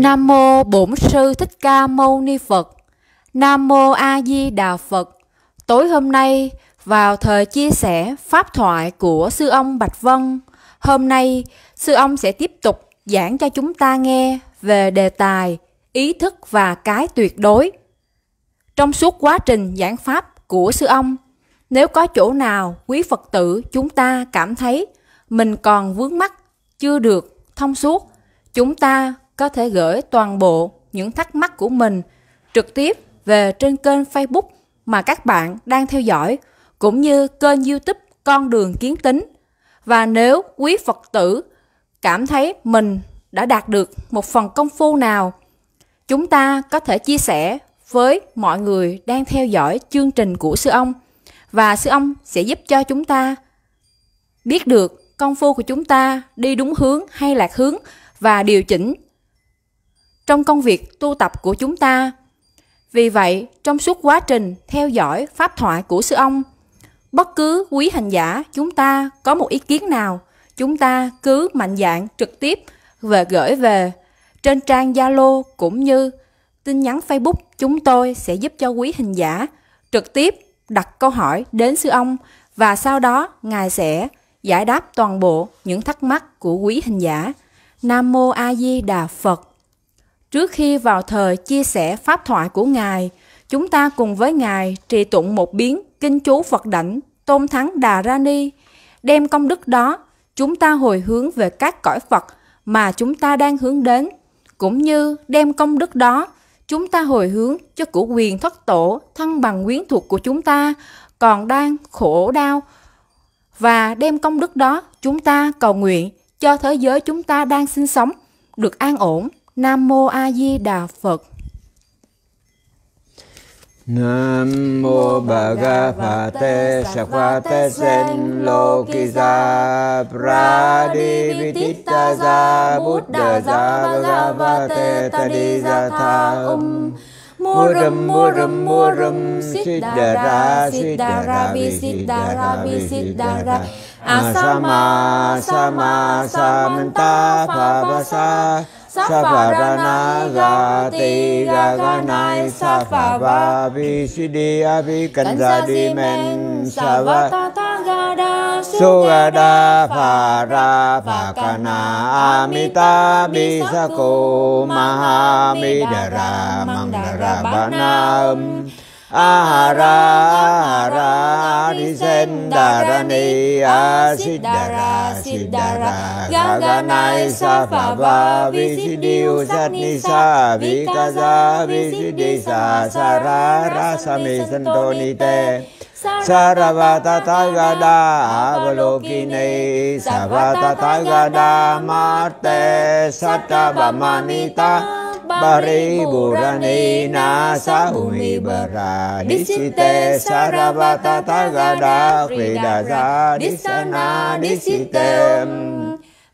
Nam mô Bổn Sư Thích Ca Mâu Ni Phật. Nam mô A Di Đà Phật. Tối hôm nay vào thời chia sẻ pháp thoại của Sư Ông Bạch Vân, hôm nay Sư Ông sẽ tiếp tục giảng cho chúng ta nghe về đề tài ý thức và cái tuyệt đối. Trong suốt quá trình giảng pháp của Sư Ông, nếu có chỗ nào quý Phật tử chúng ta cảm thấy mình còn vướng mắc, chưa được thông suốt, chúng ta có thể gửi toàn bộ những thắc mắc của mình trực tiếp về trên kênh Facebook mà các bạn đang theo dõi, cũng như kênh YouTube Con Đường Kiến Tính. Và nếu quý Phật tử cảm thấy mình đã đạt được một phần công phu nào, chúng ta có thể chia sẻ với mọi người đang theo dõi chương trình của Sư Ông, và Sư Ông sẽ giúp cho chúng ta biết được công phu của chúng ta đi đúng hướng hay lạc hướng và điều chỉnh trong công việc tu tập của chúng ta. Vì vậy, trong suốt quá trình theo dõi pháp thoại của Sư Ông, bất cứ quý hành giả chúng ta có một ý kiến nào, chúng ta cứ mạnh dạn trực tiếp và gửi về trên trang Zalo cũng như tin nhắn Facebook, chúng tôi sẽ giúp cho quý hành giả trực tiếp đặt câu hỏi đến Sư Ông, và sau đó Ngài sẽ giải đáp toàn bộ những thắc mắc của quý hành giả. Nam mô A Di Đà Phật. Trước khi vào thời chia sẻ pháp thoại của Ngài, chúng ta cùng với Ngài trì tụng một biến kinh chú Phật Đảnh Tôn Thắng Đà Ra Ni. Đem công đức đó, chúng ta hồi hướng về các cõi Phật mà chúng ta đang hướng đến, cũng như đem công đức đó, chúng ta hồi hướng cho cửu quyền thất tổ, thân bằng quyến thuộc của chúng ta còn đang khổ đau. Và đem công đức đó, chúng ta cầu nguyện cho thế giới chúng ta đang sinh sống được an ổn. Nam mô A Di Đà Phật. Nam mô Bhagavate Sakvate Sen Lokisa Pradivitita Za Buddha Za Bhagavate Tadisa Tha Murum Murum Murum Siddhara Siddhara Visiddhara Visiddhara Asama Sama Samanta Pavasa Savarana Gati Gaganai Savava Vishidi Avikandadi Men Savatagada Sugada Phara Phakana Amita Bisako Mahamidara Mandara Banam Ahara Ahara Arisendharani Asiddhara Siddhara Gaganai Safava Visidiu Satnisa Vikaza Visidisa Sarara Sami Santonite Saravata Tagada Avalokine Savata Tagada Marte Sattavamanita Bari Burani Nasa Umi Bara Disite Saravata Tagada Kridaza Disana Disite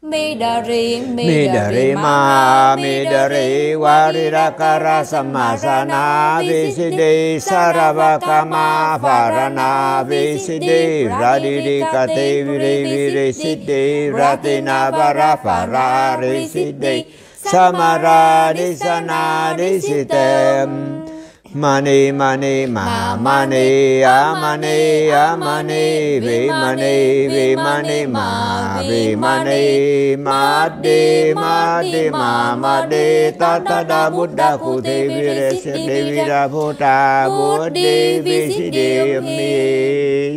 Midari Midari Ma Midari Warirakara Samasana Visidi Saravakama Farana Visidi Radidikati Viri Siddhi Ratina Vara Farari Siddhi Samara Disana Disitem Mani Mani Ma Mani Amani Amani Vimani Vimani Ma Vimani Maddi Maddi Ma Maddi Tatada Buddha Kuti Viresiddhi Virabhuta Buddhi Visidhi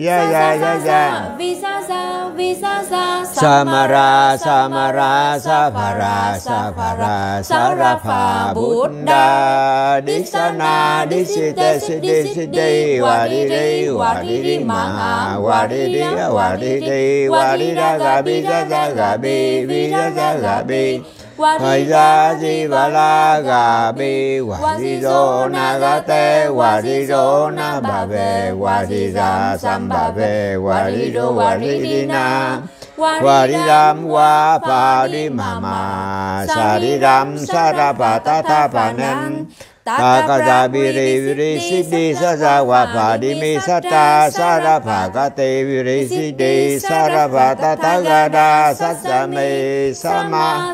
Yaya Yaya Visasa Visasa Samara Samara Savara Savara Sarapha Buddha Disana Disite Siddhi Siddhi Wadidi Wadidi Maha Wadidi Wadidi Wadida Gabi Zaza Gabi Vizaza Gabi Vaja Jivala Gabi Wadido Nagate Wadido Nababe Wadiza Sambabe Wadido Wadidina Varidam Wapadi Mama Saridam Sarapata Tapanan Takada Biri Viri Siddhi Sazawa Padimi Sata Sarapakate Viri Siddhi Saravata Tagada Satsame Sama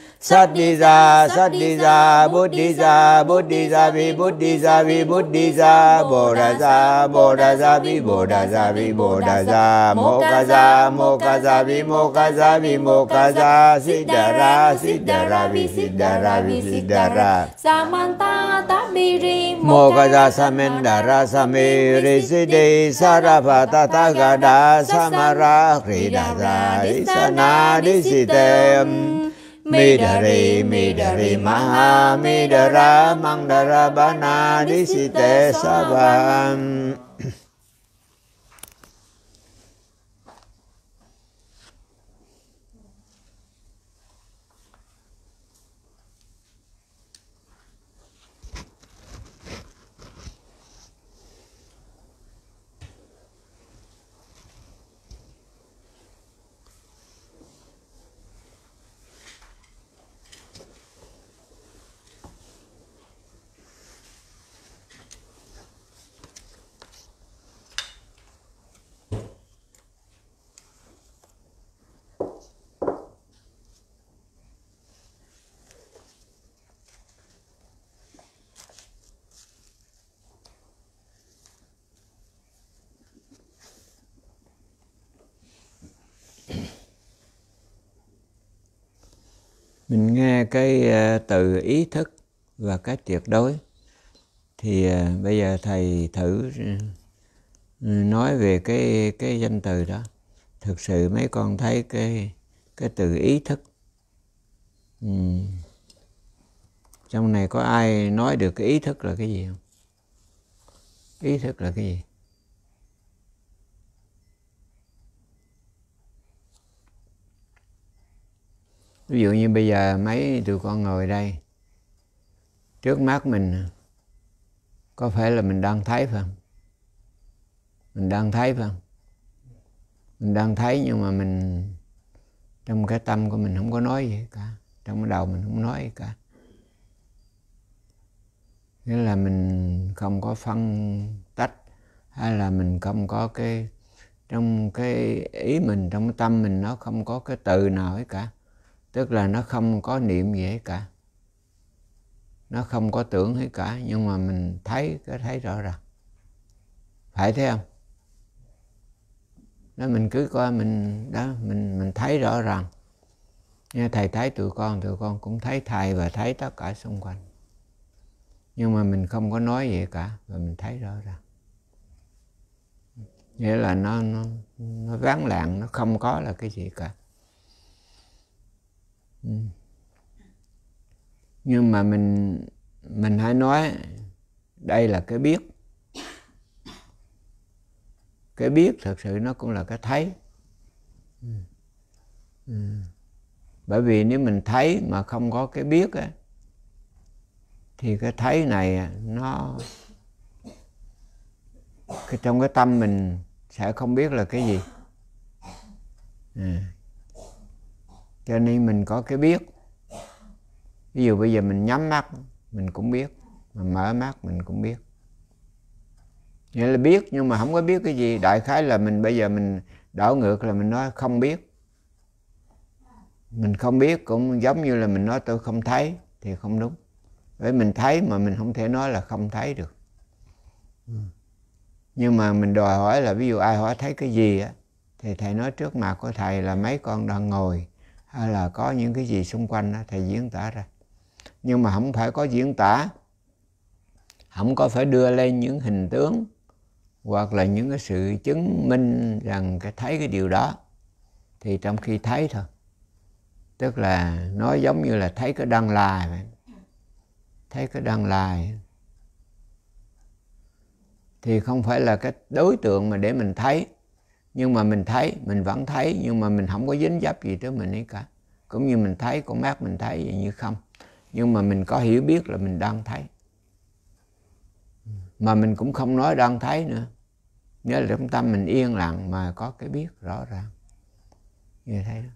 sát đi ra bút đi ra bút đi ra vi bút đi ra vi bút đi ra bồ đà ra vi bồ đà ra vi bồ đà ra mô ca ra vi mô ca ra vi mô ca ra si đà ra vi si đà ra vi si đà ra sa man ta ta bi ri mô ca ra sa men đà ra sa mi ri si đi sa ra pha ta ta ga đà sa ma ra ri đà ra đi sa na đi si te Midari maha midara mandara bana disite savam. Mình nghe cái từ ý thức và cái tuyệt đối, thì bây giờ thầy thử nói về cái danh từ đó. Thực sự mấy con thấy cái từ ý thức, trong này có ai nói được cái ý thức là cái gì không? Ý thức là cái gì? Ví dụ như bây giờ mấy tụi con ngồi đây, trước mắt mình có phải là mình đang thấy phải không? Mình đang thấy phải không? Mình đang thấy, nhưng mà mình trong cái tâm của mình không có nói gì cả, trong cái đầu mình không nói gì cả. Nghĩa là mình không có phân tách, hay là mình không có cái, trong cái ý mình, trong cái tâm mình nó không có cái từ nào hết cả. Tức là nó không có niệm gì hết cả, nó không có tưởng hết cả, nhưng mà mình thấy, cái thấy rõ ràng. Phải thế không? Đó, mình cứ coi mình, đó, mình thấy rõ ràng. Như thầy thấy tụi con cũng thấy thầy và thấy tất cả xung quanh. Nhưng mà mình không có nói gì cả, và mình thấy rõ ràng. Nghĩa là nó ván lạng, nó không có là cái gì cả. Nhưng mà mình hãy nói đây là cái biết. Cái biết thật sự nó cũng là cái thấy. Bởi vì nếu mình thấy mà không có cái biết á, thì cái thấy này nó trong cái tâm mình sẽ không biết là cái gì. Cho nên mình có cái biết. Ví dụ bây giờ mình nhắm mắt mình cũng biết, mà mở mắt mình cũng biết. Nghĩa là biết nhưng mà không có biết cái gì. Đại khái là mình bây giờ mình đảo ngược là mình nói không biết. Mình không biết cũng giống như là mình nói tôi không thấy, thì không đúng. Bởi mình thấy mà mình không thể nói là không thấy được. Nhưng mà mình đòi hỏi là ví dụ ai hỏi thấy cái gì á, thì thầy nói trước mặt của thầy là mấy con đang ngồi, hay là có những cái gì xung quanh đó, thầy diễn tả ra. Nhưng mà không phải có diễn tả, không có phải đưa lên những hình tướng hoặc là những cái sự chứng minh rằng cái thấy cái điều đó, thì trong khi thấy thôi. Tức là nó giống như là thấy cái đăng lài vậy. Thấy cái đăng lài thì không phải là cái đối tượng mà để mình thấy. Nhưng mà mình thấy, mình vẫn thấy, nhưng mà mình không có dính dấp gì tới mình ấy cả. Cũng như mình thấy, con mắt mình thấy vậy như không. Nhưng mà mình có hiểu biết là mình đang thấy. Mà mình cũng không nói đang thấy nữa. Nghĩa là trong tâm mình yên lặng mà có cái biết rõ ràng. Như thế đó.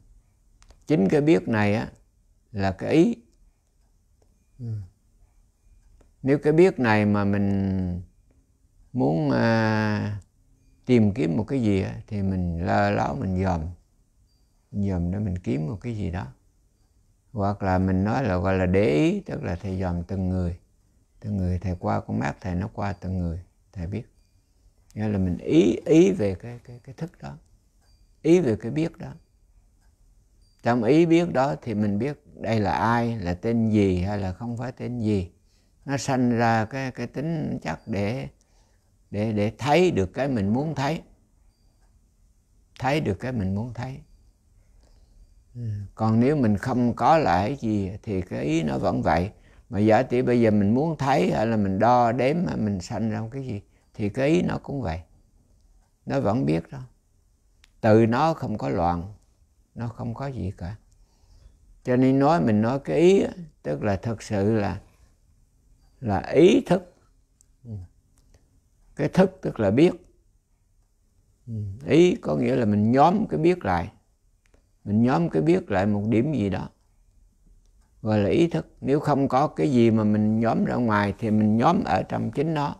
Chính cái biết này á, là cái ý. Nếu cái biết này mà mình muốn tìm kiếm một cái gì thì mình lơ láo, mình dòm để mình kiếm một cái gì đó. Hoặc là mình nói là gọi là để ý, tức là thầy dòm từng người. Từng người thầy qua con mắt thầy, nó qua từng người, thầy biết. Nghĩa là mình ý về cái thức đó, ý về cái biết đó. Trong ý biết đó thì mình biết đây là ai, là tên gì hay là không phải tên gì. Nó sanh ra cái tính chắc để thấy được cái mình muốn thấy. Thấy được cái mình muốn thấy. Còn nếu mình không có lại gì thì cái ý nó vẫn vậy. Mà giả tỷ bây giờ mình muốn thấy hay là mình đo đếm mà mình sanh ra cái gì thì cái ý nó cũng vậy. Nó vẫn biết đó. Tự nó không có loạn, nó không có gì cả. Cho nên mình nói cái ý tức là thực sự là ý thức. Cái thức tức là biết. Ý có nghĩa là mình nhóm cái biết lại. Mình nhóm cái biết lại một điểm gì đó, gọi là ý thức. Nếu không có cái gì mà mình nhóm ra ngoài thì mình nhóm ở trong chính nó.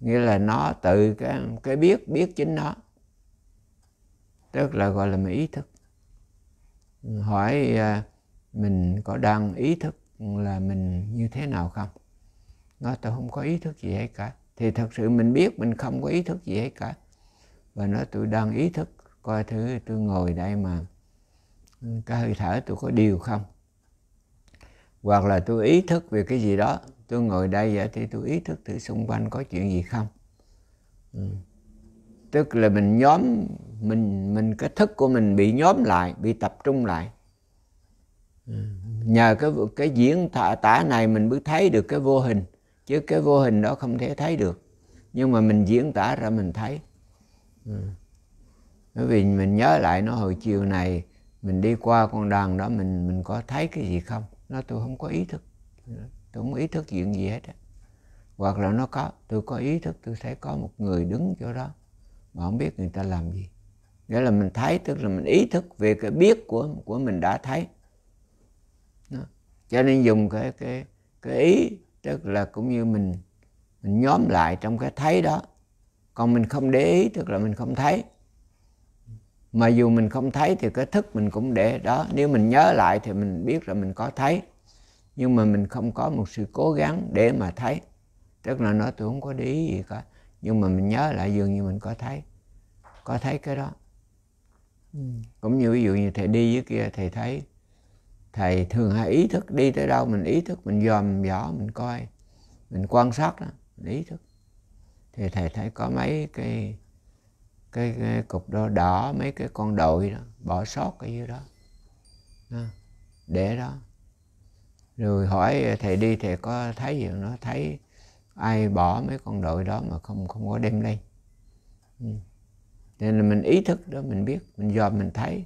Nghĩa là nó tự cái biết chính nó. Tức là gọi là mình ý thức. Hỏi mình có đang ý thức là mình như thế nào không? Nói tôi không có ý thức gì hết cả. Thì thật sự mình biết mình không có ý thức gì hết cả. Và nói tôi đang ý thức, coi thử tôi ngồi đây mà cái hơi thở tôi có điều không? Hoặc là tôi ý thức về cái gì đó. Tôi ngồi đây vậy thì tôi ý thức thử xung quanh có chuyện gì không? Tức là mình nhóm, mình cái thức của mình bị nhóm lại, bị tập trung lại. Nhờ cái diễn tả này mình mới thấy được cái vô hình. Chứ cái vô hình đó không thể thấy được. Nhưng mà mình diễn tả ra mình thấy. Bởi vì mình nhớ lại nó, hồi chiều này mình đi qua con đường đó mình có thấy cái gì không? Nó tôi không có ý thức. Tôi không ý thức chuyện gì hết. Hoặc là nó có, tôi có ý thức tôi thấy có một người đứng chỗ đó mà không biết người ta làm gì. Nghĩa là mình thấy, tức là mình ý thức về cái biết của mình đã thấy. Đó. Cho nên dùng cái ý, tức là cũng như mình nhóm lại trong cái thấy đó. Còn mình không để ý, tức là mình không thấy. Mà dù mình không thấy thì cái thức mình cũng để đó. Nếu mình nhớ lại thì mình biết là mình có thấy. Nhưng mà mình không có một sự cố gắng để mà thấy. Tức là nó tôi không có để ý gì cả. Nhưng mà mình nhớ lại dường như mình có thấy. Có thấy cái đó. Cũng như ví dụ như thầy đi dưới kia, thầy thấy. Thầy thường hay ý thức đi tới đâu, mình ý thức, mình dòm dõ, mình coi, mình quan sát đó, mình ý thức. Thì thầy thấy có mấy cái cục đó đỏ, mấy cái con đội đó, bỏ sót cái dưới đó. Đó. Để đó. Rồi hỏi thầy đi, thầy có thấy gì nó thấy ai bỏ mấy con đội đó mà không có đem lên. Nên là mình ý thức đó, mình biết, mình dòm, mình thấy.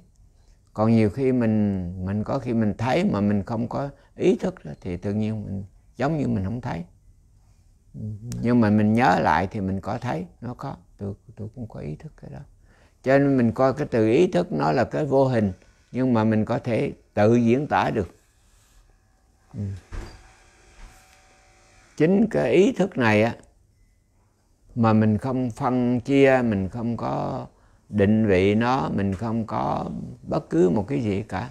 Còn nhiều khi mình có khi mình thấy mà mình không có ý thức đó, thì tự nhiên mình giống như mình không thấy. Nhưng mà mình nhớ lại thì mình có thấy, nó có, tôi cũng có ý thức cái đó. Cho nên mình coi cái từ ý thức nó là cái vô hình, nhưng mà mình có thể tự diễn tả được. Chính cái ý thức này á, mà mình không phân chia, mình không có định vị nó, mình không có bất cứ một cái gì cả.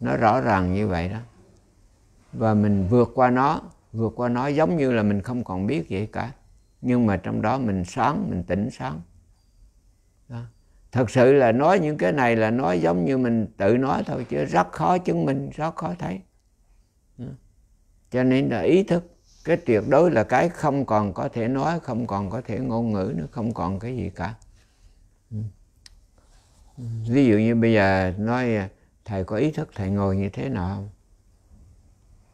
Nó rõ ràng như vậy đó. Và mình vượt qua nó giống như là mình không còn biết vậy cả. Nhưng mà trong đó mình sáng, mình tỉnh sáng. Đó. Thật sự là nói những cái này là nói giống như mình tự nói thôi, chứ rất khó chứng minh, rất khó thấy. Đó. Cho nên là ý thức, cái tuyệt đối là cái không còn có thể nói, không còn có thể ngôn ngữ nữa, không còn cái gì cả. Ví dụ như bây giờ nói thầy có ý thức thầy ngồi như thế nào không?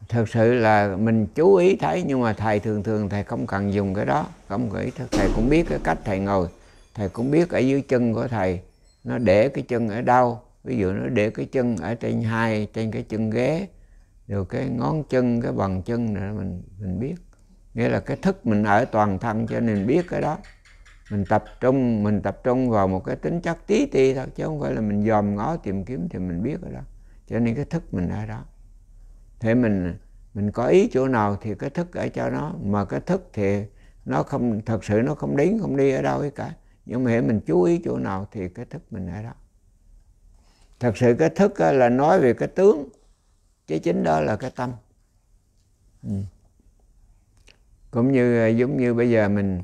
Thật sự là mình chú ý thấy, nhưng mà thầy thường thầy không cần dùng cái đó, không có ý thức. Thầy cũng biết cái cách thầy ngồi, thầy cũng biết ở dưới chân của thầy, nó để cái chân ở đâu. Ví dụ nó để cái chân ở trên cái chân ghế, rồi cái ngón chân, cái bàn chân nữa mình biết. Nghĩa là cái thức mình ở toàn thân cho nên biết cái đó. Mình tập trung vào một cái tính chất tí ti thôi, chứ không phải là mình dòm ngó tìm kiếm thì mình biết rồi đó. Cho nên cái thức mình ở đó. Thế mình có ý chỗ nào thì cái thức ở cho nó, mà cái thức thì nó không, thật sự nó không đến không đi ở đâu ấy cả, nhưng mà hiện mình chú ý chỗ nào thì cái thức mình ở đó. Thật sự cái thức là nói về cái tướng, chứ chính đó là cái tâm. Cũng như giống như bây giờ mình,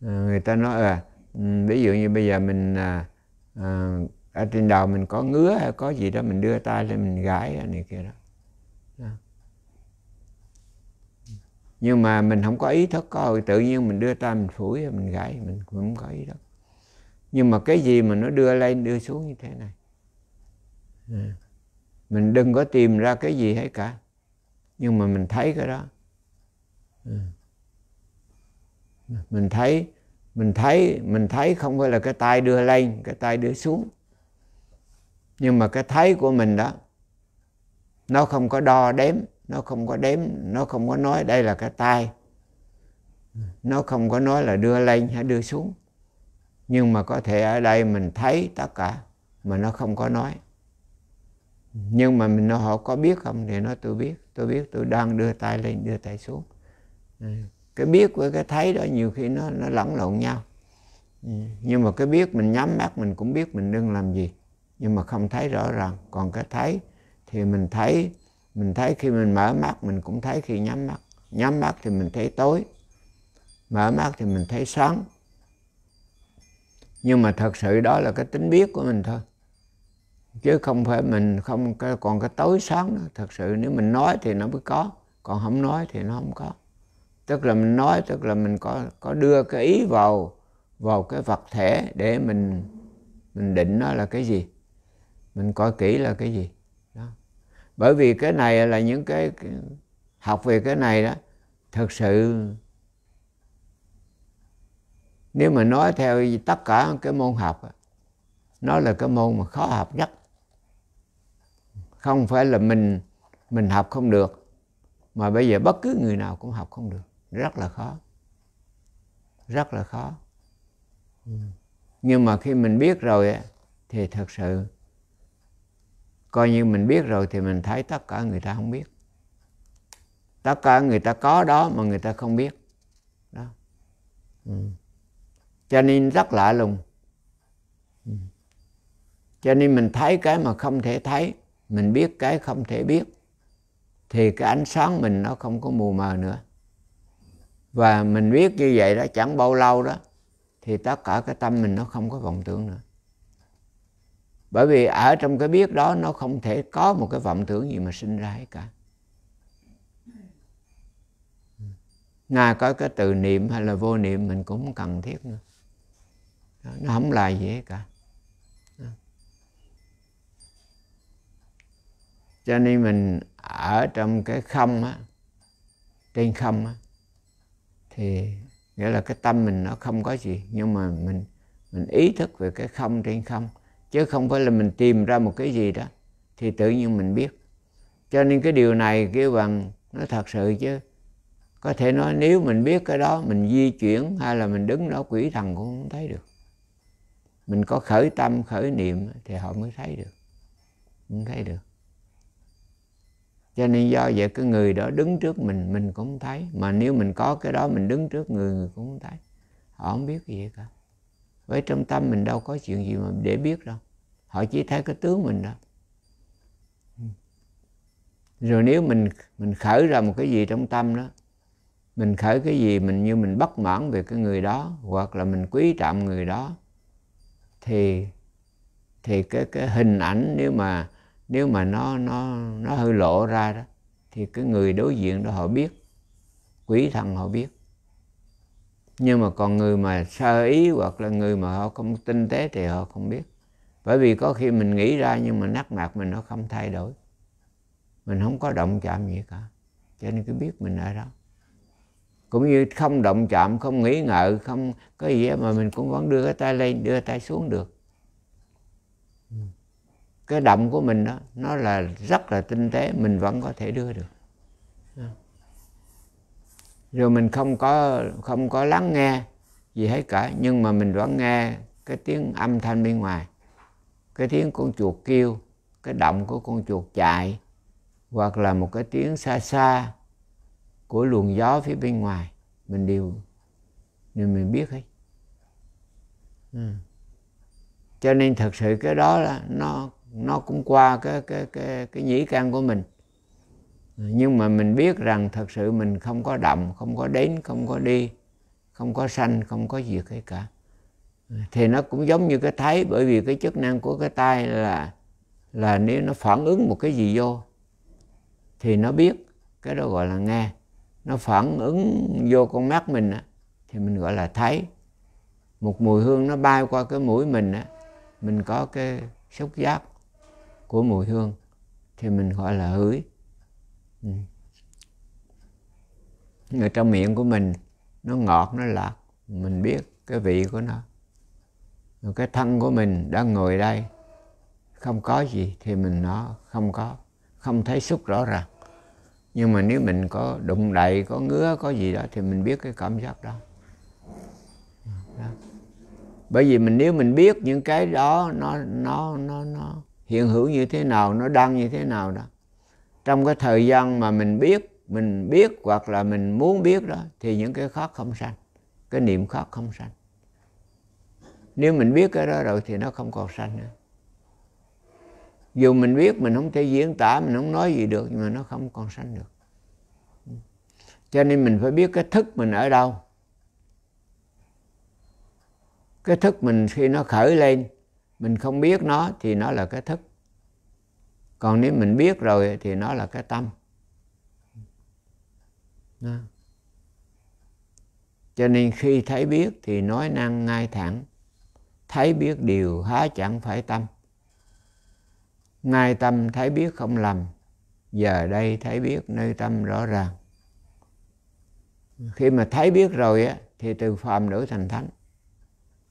người ta nói ví dụ như bây giờ mình ở trên đầu mình có ngứa hay có gì đó, mình đưa tay lên mình gãi này kia đó. Nhưng mà mình không có ý thức, có tự nhiên mình đưa tay mình phủi mình gãi, mình cũng không có ý thức. Nhưng mà cái gì mà nó đưa lên đưa xuống như thế này, mình đừng có tìm ra cái gì hết cả, nhưng mà mình thấy cái đó. Mình thấy không phải là cái tay đưa lên, cái tay đưa xuống. Nhưng mà cái thấy của mình đó, nó không có đo đếm, nó không có đếm, nó không có nói đây là cái tay, nó không có nói là đưa lên hay đưa xuống. Nhưng mà có thể ở đây mình thấy tất cả mà nó không có nói. Nhưng mà mình nói họ có biết không thì nó tôi biết tôi đang đưa tay lên đưa tay xuống. Cái biết với cái thấy đó nhiều khi nó lẫn lộn nhau. Nhưng mà cái biết mình nhắm mắt mình cũng biết mình đừng làm gì, nhưng mà không thấy rõ ràng. Còn cái thấy thì mình thấy khi mình mở mắt mình cũng thấy khi nhắm mắt. Nhắm mắt thì mình thấy tối, mở mắt thì mình thấy sáng. Nhưng mà thật sự đó là cái tính biết của mình thôi, chứ không phải mình không. Còn cái tối sáng đó, thật sự nếu mình nói thì nó mới có, còn không nói thì nó không có. Tức là mình nói, tức là mình có đưa cái ý vào cái vật thể để mình định nó là cái gì, mình coi kỹ là cái gì đó. Bởi vì cái này là những cái học về cái này đó, thực sự nếu mà nói theo tất cả cái môn học, nó là cái môn mà khó học nhất. Không phải là mình học không được, mà bây giờ bất cứ người nào cũng học không được. Rất là khó, rất là khó. Nhưng mà khi mình biết rồi thì thật sự coi như mình biết rồi thì mình thấy tất cả người ta không biết. Tất cả người ta có đó mà người ta không biết đó. Cho nên rất lạ lùng. Cho nên mình thấy cái mà không thể thấy, mình biết cái không thể biết, thì cái ánh sáng mình nó không có mù mờ nữa. Và mình biết như vậy đó, chẳng bao lâu đó thì tất cả cái tâm mình nó không có vọng tưởng nữa. Bởi vì ở trong cái biết đó nó không thể có một cái vọng tưởng gì mà sinh ra hết cả. Nga có cái từ niệm hay là vô niệm mình cũng không cần thiết nữa. Nó không là gì hết cả. Cho nên mình ở trong cái không á, trên không á, thì nghĩa là cái tâm mình nó không có gì, nhưng mà mình ý thức về cái không trên không, chứ không phải là mình tìm ra một cái gì đó thì tự nhiên mình biết. Cho nên cái điều này kêu bằng nó thật sự chứ. Có thể nói nếu mình biết cái đó, mình di chuyển hay là mình đứng đó quỷ thần cũng không thấy được. Mình có khởi tâm, khởi niệm thì họ mới thấy được, không thấy được. Cho nên do vậy cái người đó đứng trước mình cũng không thấy. Mà nếu mình có cái đó, mình đứng trước người cũng không thấy. Họ không biết gì cả. Với trong tâm mình đâu có chuyện gì mà để biết đâu. Họ chỉ thấy cái tướng mình đó. Rồi nếu mình khởi ra một cái gì trong tâm đó, mình khởi cái gì mình như mình bất mãn về cái người đó, hoặc là mình quý trọng người đó, thì cái hình ảnh nếu mà nó hơi lộ ra đó, thì cái người đối diện đó họ biết, quỷ thần họ biết. Nhưng mà còn người mà sơ ý hoặc là người mà họ không tinh tế thì họ không biết. Bởi vì có khi mình nghĩ ra nhưng mà nét mặt mình nó không thay đổi, mình không có động chạm gì cả. Cho nên cứ biết mình ở đó. Cũng như không động chạm, không nghĩ ngợi, không có gì mà mình cũng vẫn đưa cái tay lên, đưa tay xuống được. Cái động của mình đó, nó là rất là tinh tế, mình vẫn có thể đưa được. Rồi mình không có lắng nghe gì hết cả, nhưng mà mình vẫn nghe cái tiếng âm thanh bên ngoài. Cái tiếng con chuột kêu, cái động của con chuột chạy, hoặc là một cái tiếng xa xa của luồng gió phía bên ngoài, mình đều nên mình biết hết. Cho nên thật sự cái đó là nó cũng qua cái nhĩ căn của mình. Nhưng mà mình biết rằng thật sự mình không có động, không có đến, không có đi, không có sanh, không có diệt hết cả. Thì nó cũng giống như cái thấy, bởi vì cái chức năng của cái tai là nếu nó phản ứng một cái gì vô thì nó biết, cái đó gọi là nghe. Nó phản ứng vô con mắt mình thì mình gọi là thấy. Một mùi hương nó bay qua cái mũi mình mình có cái xúc giác của mùi hương thì mình gọi là hửi. Người trong miệng của mình nó ngọt, nó lạc, mình biết cái vị của nó. Rồi cái thân của mình đã ngồi đây không có gì thì mình nó không thấy xúc rõ ràng. Nhưng mà nếu mình có đụng đậy, có ngứa, có gì đó thì mình biết cái cảm giác đó. Bởi vì nếu mình biết những cái đó nó hiện hữu như thế nào, nó đang như thế nào đó, trong cái thời gian mà mình biết hoặc là mình muốn biết đó, thì những cái khác không sanh, cái niệm khác không sanh. Nếu mình biết cái đó rồi thì nó không còn sanh nữa. Dù mình biết mình không thể diễn tả, mình không nói gì được, nhưng mà nó không còn sanh được. Cho nên mình phải biết cái thức mình ở đâu. Cái thức mình khi nó khởi lên, mình không biết nó thì nó là cái thức. Còn nếu mình biết rồi thì nó là cái tâm. Cho nên khi thấy biết thì nói năng ngay thẳng. Thấy biết điều há chẳng phải tâm. Ngay tâm thấy biết không lầm. Giờ đây thấy biết nơi tâm rõ ràng. Khi mà thấy biết rồi thì từ phàm đổi thành thánh.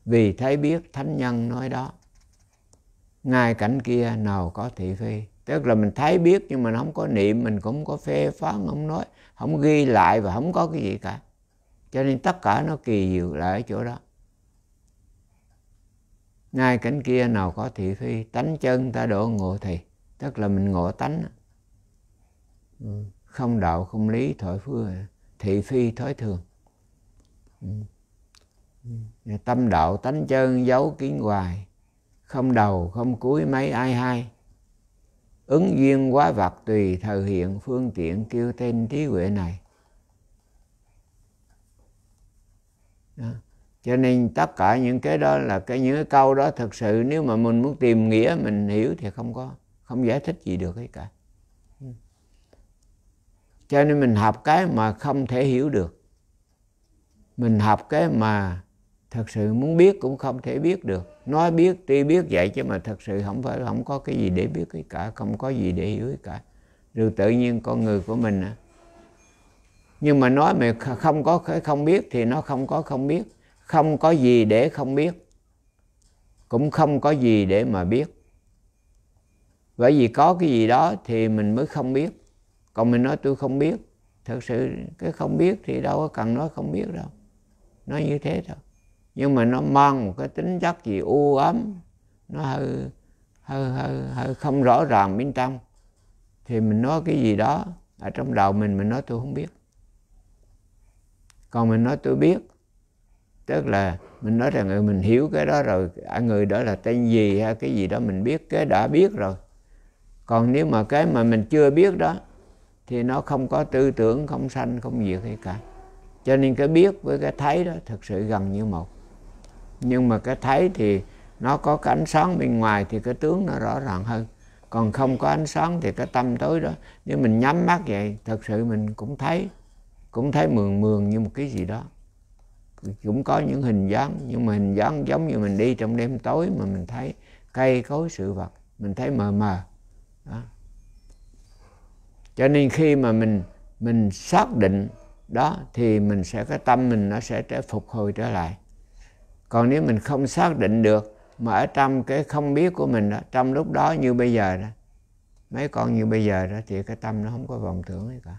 Vì thấy biết thánh nhân nói đó. Ngay cảnh kia nào có thị phi. Tức là mình thấy biết nhưng mà nó không có niệm, mình cũng không có phê phán, không nói, không ghi lại và không có cái gì cả. Cho nên tất cả nó kỳ diệu lại ở chỗ đó. Ngay cảnh kia nào có thị phi, tánh chân ta độ ngộ thì. Tức là mình ngộ tánh. Không đạo không lý thổi phưa, thị phi thói thường. Tâm đạo tánh chân giấu kín hoài, không đầu không cuối mấy ai hay. Ứng duyên quá vật tùy thời hiện, phương tiện kêu tên trí huệ này. Đó. Cho nên tất cả những cái đó là những cái câu đó thật sự nếu mà mình muốn tìm nghĩa mình hiểu thì không giải thích gì được hết cả. Cho nên mình học cái mà không thể hiểu được. Mình học cái mà thật sự muốn biết cũng không thể biết được. Nói biết, tuy biết vậy chứ mà thật sự không có cái gì để biết hết cả, không có gì để hiểu hết cả. Rồi tự nhiên con người của mình nhưng mà nói mà không có cái không biết thì nó không có không biết. Không có gì để không biết, cũng không có gì để mà biết. Bởi vì có cái gì đó thì mình mới không biết. Còn mình nói tôi không biết, thật sự cái không biết thì đâu có cần nói không biết đâu. Nói như thế thôi. Nhưng mà nó mang một cái tính chất gì u ám, nó hơi không rõ ràng bên trong. Thì mình nói cái gì đó ở trong đầu mình nói tôi không biết. Còn mình nói tôi biết, tức là mình nói rằng mình hiểu cái đó rồi, người đó là tên gì hay cái gì đó mình biết, cái đã biết rồi. Còn nếu mà cái mà mình chưa biết đó thì nó không có tư tưởng, không sanh, không diệt hay cả. Cho nên cái biết với cái thấy đó thực sự gần như một. Nhưng mà cái thấy thì nó có cái ánh sáng bên ngoài thì cái tướng nó rõ ràng hơn. Còn không có ánh sáng thì cái tâm tối đó. Nếu mình nhắm mắt vậy, thật sự mình cũng thấy mường mường như một cái gì đó. Cũng có những hình dáng, nhưng mà hình dáng giống như mình đi trong đêm tối mà mình thấy cây cối sự vật, mình thấy mờ mờ. Đó. Cho nên khi mà mình xác định đó thì cái tâm mình nó sẽ phục hồi trở lại. Còn nếu mình không xác định được mà ở trong cái không biết của mình đó, trong lúc đó như bây giờ đó, mấy con như bây giờ đó thì cái tâm nó không có vọng tưởng gì cả.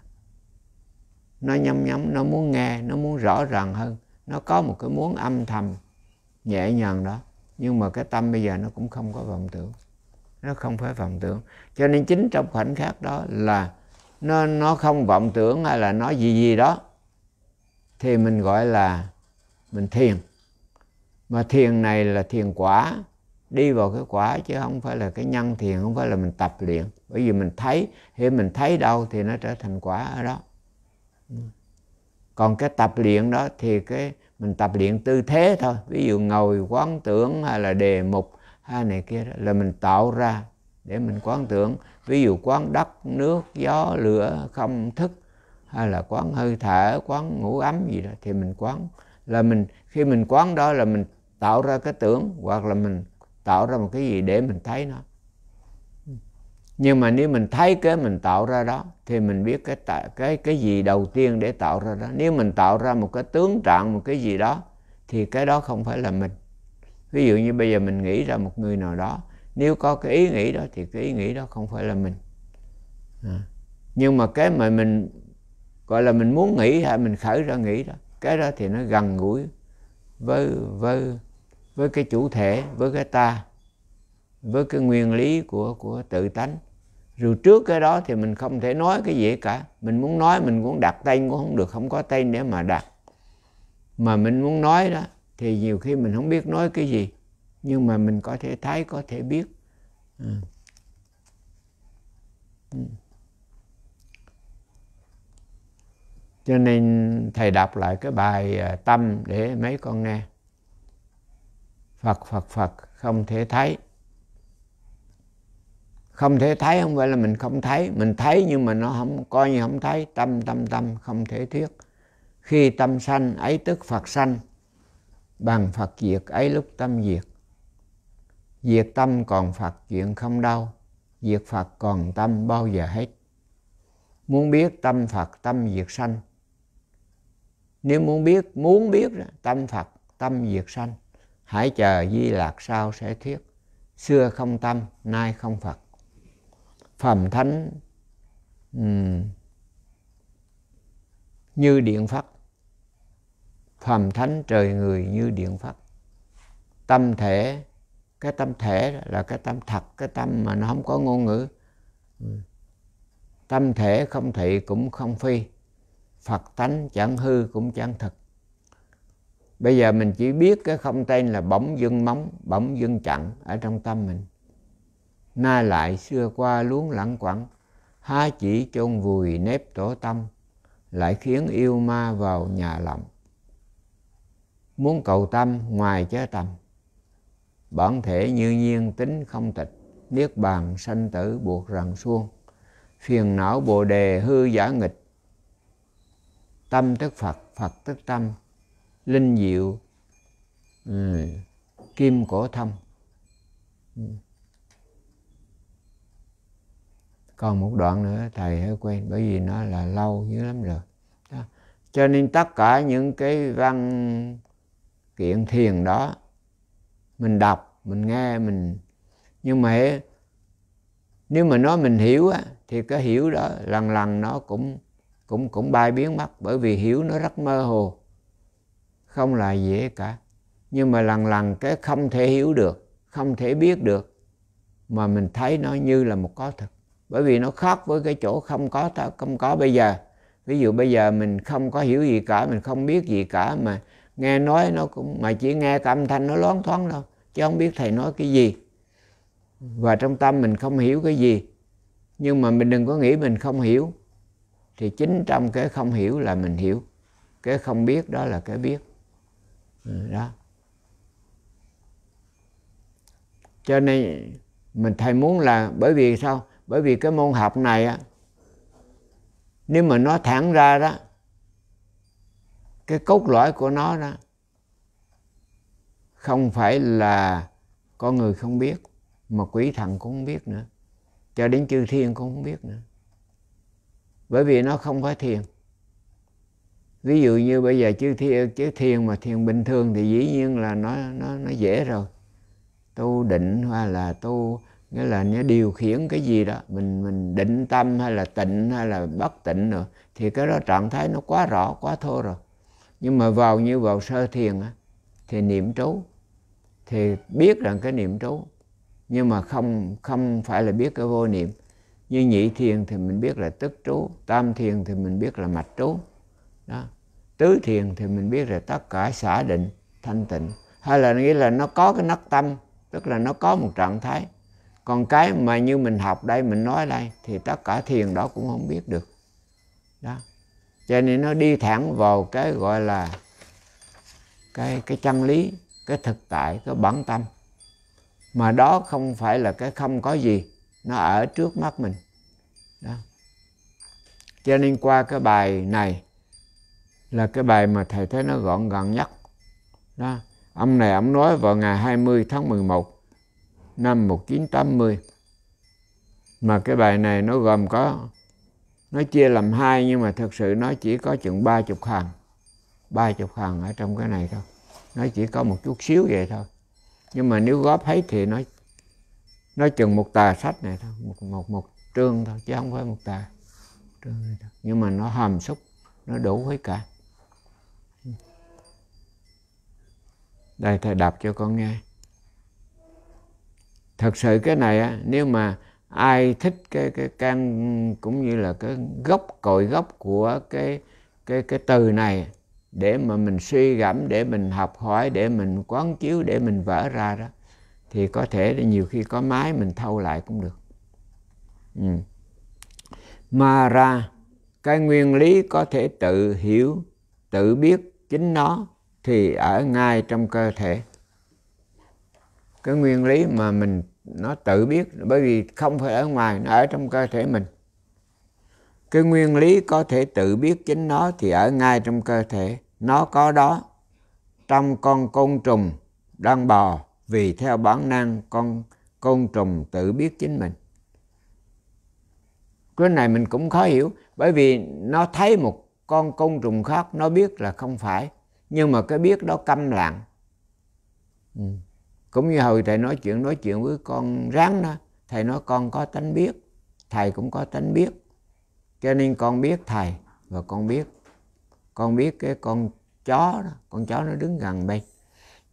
Nó nhắm, nó muốn nghe, nó muốn rõ ràng hơn. Nó có một cái muốn âm thầm nhẹ nhàng đó. Nhưng mà cái tâm bây giờ nó cũng không có vọng tưởng. Nó không phải vọng tưởng. Cho nên chính trong khoảnh khắc đó là nó không vọng tưởng hay là nó gì đó thì mình gọi là mình thiền. Mà thiền này là thiền quả, đi vào cái quả chứ không phải là cái nhân thiền, không phải là mình tập luyện. Bởi vì mình thấy, khi mình thấy đâu thì nó trở thành quả ở đó. Còn cái tập luyện đó thì cái mình tập luyện tư thế thôi. Ví dụ ngồi quán tưởng hay là đề mục hay này kia đó, là mình tạo ra để mình quán tưởng. Ví dụ quán đất, nước, gió, lửa, không thức, hay là quán hơi thở, quán ngủ ấm gì đó, thì mình quán là mình, khi mình quán đó là mình tạo ra cái tưởng, hoặc là mình tạo ra một cái gì để mình thấy nó. Nhưng mà nếu mình thấy cái mình tạo ra đó thì mình biết cái gì đầu tiên để tạo ra đó. Nếu mình tạo ra một cái tướng trạng, một cái gì đó thì cái đó không phải là mình. Ví dụ như bây giờ mình nghĩ ra một người nào đó, nếu có cái ý nghĩ đó thì cái ý nghĩ đó không phải là mình. Nhưng mà cái mà mình gọi là mình muốn nghĩ hay mình khởi ra nghĩ đó, cái đó thì nó gần gũi với cái chủ thể, với cái ta, với cái nguyên lý của tự tánh. Rồi trước cái đó thì mình không thể nói cái gì cả. Mình muốn nói mình cũng đặt tên cũng không được, không có tên để mà đặt. Mà mình muốn nói đó thì nhiều khi mình không biết nói cái gì, nhưng mà mình có thể thấy, có thể biết. Cho nên thầy đọc lại cái bài tâm để mấy con nghe. Phật không thể thấy. Không thể thấy không phải là mình không thấy. Mình thấy nhưng mà nó không, coi như không thấy. Tâm không thể thuyết. Khi tâm sanh ấy tức Phật sanh, bằng Phật diệt ấy lúc tâm diệt. Diệt tâm còn Phật chuyện không đâu, diệt Phật còn tâm bao giờ hết. Muốn biết tâm Phật tâm diệt sanh. Nếu muốn biết tâm Phật tâm diệt sanh, hãy chờ Di Lạc sao sẽ thuyết. Xưa không tâm, nay không Phật. Phẩm thánh như điện Phật. Phẩm thánh trời người như điện Phật. Tâm thể, cái tâm thể là cái tâm thật, cái tâm mà nó không có ngôn ngữ. Tâm thể không thị cũng không phi. Phật tánh chẳng hư cũng chẳng thực. Bây giờ mình chỉ biết cái không tên là bỗng dưng móng, bỗng dưng chặn ở trong tâm mình. Na lại xưa qua luống lẳng quẳng, há chỉ chôn vùi nếp tổ tâm, lại khiến yêu ma vào nhà lòng. Muốn cầu tâm ngoài chớ tầm, bản thể như nhiên tính không tịch, niết bàn sanh tử buộc rằng xuông, phiền não bồ đề hư giả nghịch. Tâm tức Phật, Phật tức tâm, linh diệu kim cổ thông. Còn một đoạn nữa thầy hơi quên, bởi vì nó là lâu dữ lắm rồi đó. Cho nên tất cả những cái văn kiện thiền đó mình đọc, mình nghe, mình, nhưng mà nếu mà nói mình hiểu á, thì cái hiểu đó lần lần nó cũng bay biến mất. Bởi vì hiểu nó rất mơ hồ, không là dễ cả. Nhưng mà lần lần cái không thể hiểu được, không thể biết được, mà mình thấy nó như là một có thực. Bởi vì nó khác với cái chỗ không có bây giờ. Ví dụ bây giờ mình không có hiểu gì cả, mình không biết gì cả, mà nghe nói nó cũng, mà chỉ nghe cái âm thanh nó loáng thoáng thôi, chứ không biết thầy nói cái gì. Và trong tâm mình không hiểu cái gì. Nhưng mà mình đừng có nghĩ mình không hiểu. Thì chính trong cái không hiểu là mình hiểu. Cái không biết đó là cái biết. Đó. Cho nên mình thầy muốn là, bởi vì sao? Bởi vì cái môn học này á, nếu mà nó thẳng ra đó, cái cốt lõi của nó đó không phải là con người không biết, mà quỷ thần cũng không biết nữa, cho đến chư thiên cũng không biết nữa. Bởi vì nó không phải thiền. Ví dụ như bây giờ chư thiền mà thiền bình thường thì dĩ nhiên là nó dễ rồi. Tu định hay là tu, nghĩa là nó điều khiển cái gì đó, mình định tâm hay là tịnh hay là bất tịnh rồi, thì cái đó trạng thái nó quá rõ, quá thô rồi. Nhưng mà vào sơ thiền á, thì niệm trú, thì biết rằng cái niệm trú, nhưng mà không phải là biết cái vô niệm. Như nhị thiền thì mình biết là tức trú, tam thiền thì mình biết là mạch trú. Đó. Tứ thiền thì mình biết là tất cả xả định, thanh tịnh, hay là nghĩa là nó có cái nấc tâm, tức là nó có một trạng thái. Còn cái mà như mình học đây, mình nói đây, thì tất cả thiền đó cũng không biết được đó. Cho nên nó đi thẳng vào cái gọi là cái chân lý, cái thực tại, cái bản tâm. Mà đó không phải là cái không có gì, nó ở trước mắt mình đó. Cho nên qua cái bài này là cái bài mà thầy thấy nó gọn gàng nhất đó. Ông này ông nói vào ngày 20 tháng 11 năm 1980. Mà cái bài này nó gồm có, nó chia làm hai, nhưng mà thực sự nó chỉ có chừng 30 hàng. 30 hàng ở trong cái này thôi. Nó chỉ có một chút xíu vậy thôi. Nhưng mà nếu góp hết thì nó chừng một tà sách này thôi, một trương thôi, chứ không phải một tà trương này thôi. Nhưng mà nó hàm xúc, nó đủ hết cả. Đây thầy đọc cho con nghe. Thật sự cái này á, nếu mà ai thích cái căn cũng như là cái gốc, cội gốc của cái từ này, để mà mình suy gẫm, để mình học hỏi, để mình quán chiếu, để mình vỡ ra đó, thì có thể nhiều khi có máy mình thâu lại cũng được. Mà ra cái nguyên lý có thể tự hiểu, tự biết chính nó thì ở ngay trong cơ thể. Cái nguyên lý mà mình nó tự biết, bởi vì không phải ở ngoài, nó ở trong cơ thể mình. Cái nguyên lý có thể tự biết chính nó thì ở ngay trong cơ thể. Nó có đó trong con côn trùng đang bò, vì theo bản năng con côn trùng tự biết chính mình. Cái này mình cũng khó hiểu, bởi vì nó thấy một con côn trùng khác, nó biết là không phải, nhưng mà cái biết đó câm lặng. Cũng như hồi thầy nói chuyện với con rắn đó, thầy nói con có tánh biết, thầy cũng có tánh biết, cho nên con biết thầy và con biết cái con chó đó, con chó nó đứng gần bên,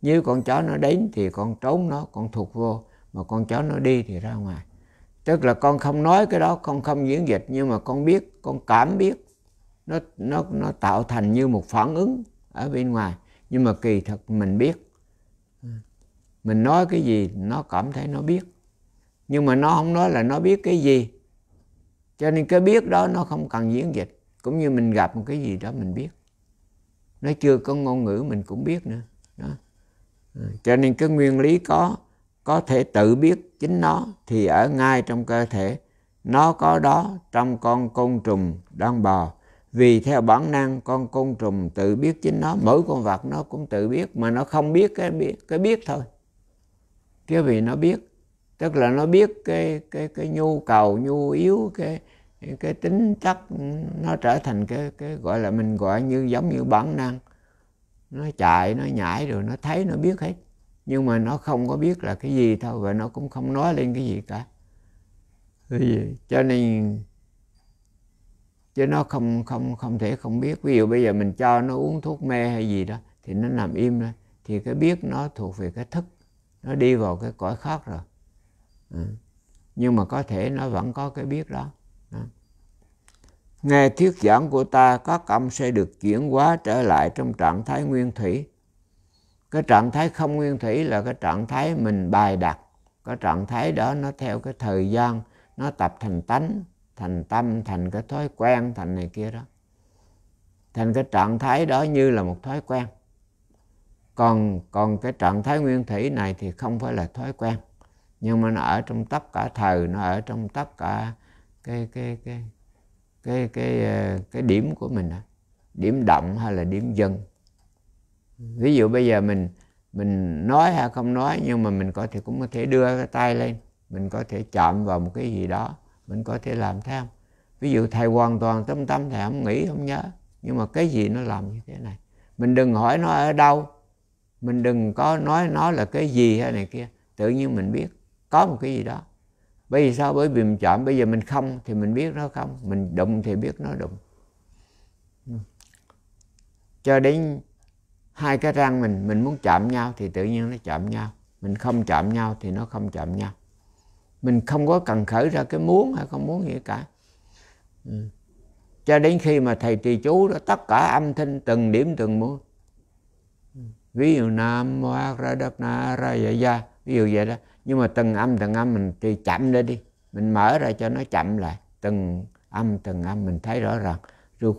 như con chó nó đến thì con trốn nó, con thuộc vô, mà con chó nó đi thì ra ngoài. Tức là con không nói cái đó, con không diễn dịch, nhưng mà con biết, con cảm biết, nó tạo thành như một phản ứng ở bên ngoài, nhưng mà kỳ thật mình biết. Mình nói cái gì nó cảm thấy nó biết, nhưng mà nó không nói là nó biết cái gì. Cho nên cái biết đó nó không cần diễn dịch. Cũng như mình gặp một cái gì đó mình biết, nó chưa có ngôn ngữ mình cũng biết nữa đó. Cho nên cái nguyên lý có thể tự biết chính nó thì ở ngay trong cơ thể. Nó có đó trong con côn trùng đang bò, vì theo bản năng con côn trùng tự biết chính nó. Mỗi con vật nó cũng tự biết, mà nó không biết cái biết thôi. Cái vì nó biết, tức là nó biết cái nhu cầu, nhu yếu, cái tính chất, nó trở thành cái gọi là mình gọi như giống như bản năng. Nó chạy, nó nhảy rồi nó thấy, nó biết hết. Nhưng mà nó không có biết là cái gì thôi, và nó cũng không nói lên cái gì cả. Cho nên chứ nó không thể không biết. Ví dụ bây giờ mình cho nó uống thuốc mê hay gì đó thì nó nằm im thôi, thì cái biết nó thuộc về cái thức, nó đi vào cái cõi khác rồi. Nhưng mà có thể nó vẫn có cái biết đó. Nghe thuyết giảng của ta, các ông sẽ được chuyển hóa trở lại trong trạng thái nguyên thủy. Cái trạng thái không nguyên thủy là cái trạng thái mình bài đặt. Cái trạng thái đó nó theo cái thời gian, nó tập thành tánh, thành tâm, thành cái thói quen, thành này kia đó. Thành cái trạng thái đó như là một thói quen. Còn cái trạng thái nguyên thủy này thì không phải là thói quen, nhưng mà nó ở trong tất cả thời, nó ở trong tất cả cái điểm của mình đó. Điểm động hay là điểm dừng. Ví dụ bây giờ mình nói hay không nói, nhưng mà mình có thể cũng có thể đưa cái tay lên, mình có thể chạm vào một cái gì đó, mình có thể làm theo. Ví dụ thầy hoàn toàn tâm tâm, thầy không nghĩ, không nhớ, nhưng mà cái gì nó làm như thế này. Mình đừng hỏi nó ở đâu, mình đừng có nói nó là cái gì hay này kia. Tự nhiên mình biết có một cái gì đó. Bởi vì sao? Bởi vì mình chạm. Bây giờ mình không thì mình biết nó không, mình đụng thì biết nó đụng. Cho đến hai cái răng mình muốn chạm nhau thì tự nhiên nó chạm nhau. Mình không chạm nhau thì nó không chạm nhau. Mình không có cần khởi ra cái muốn hay không muốn gì cả. cho đến khi mà thầy trì chú đó, tất cả âm thanh từng điểm từng múa. Ví dụ Nam Mô A Ra Đắc Na Ra Dạ Dạ, ví dụ vậy đó. Nhưng mà từng âm mình trì chậm để đi, mình mở ra cho nó chậm lại. Từng âm mình thấy rõ ràng. Rồi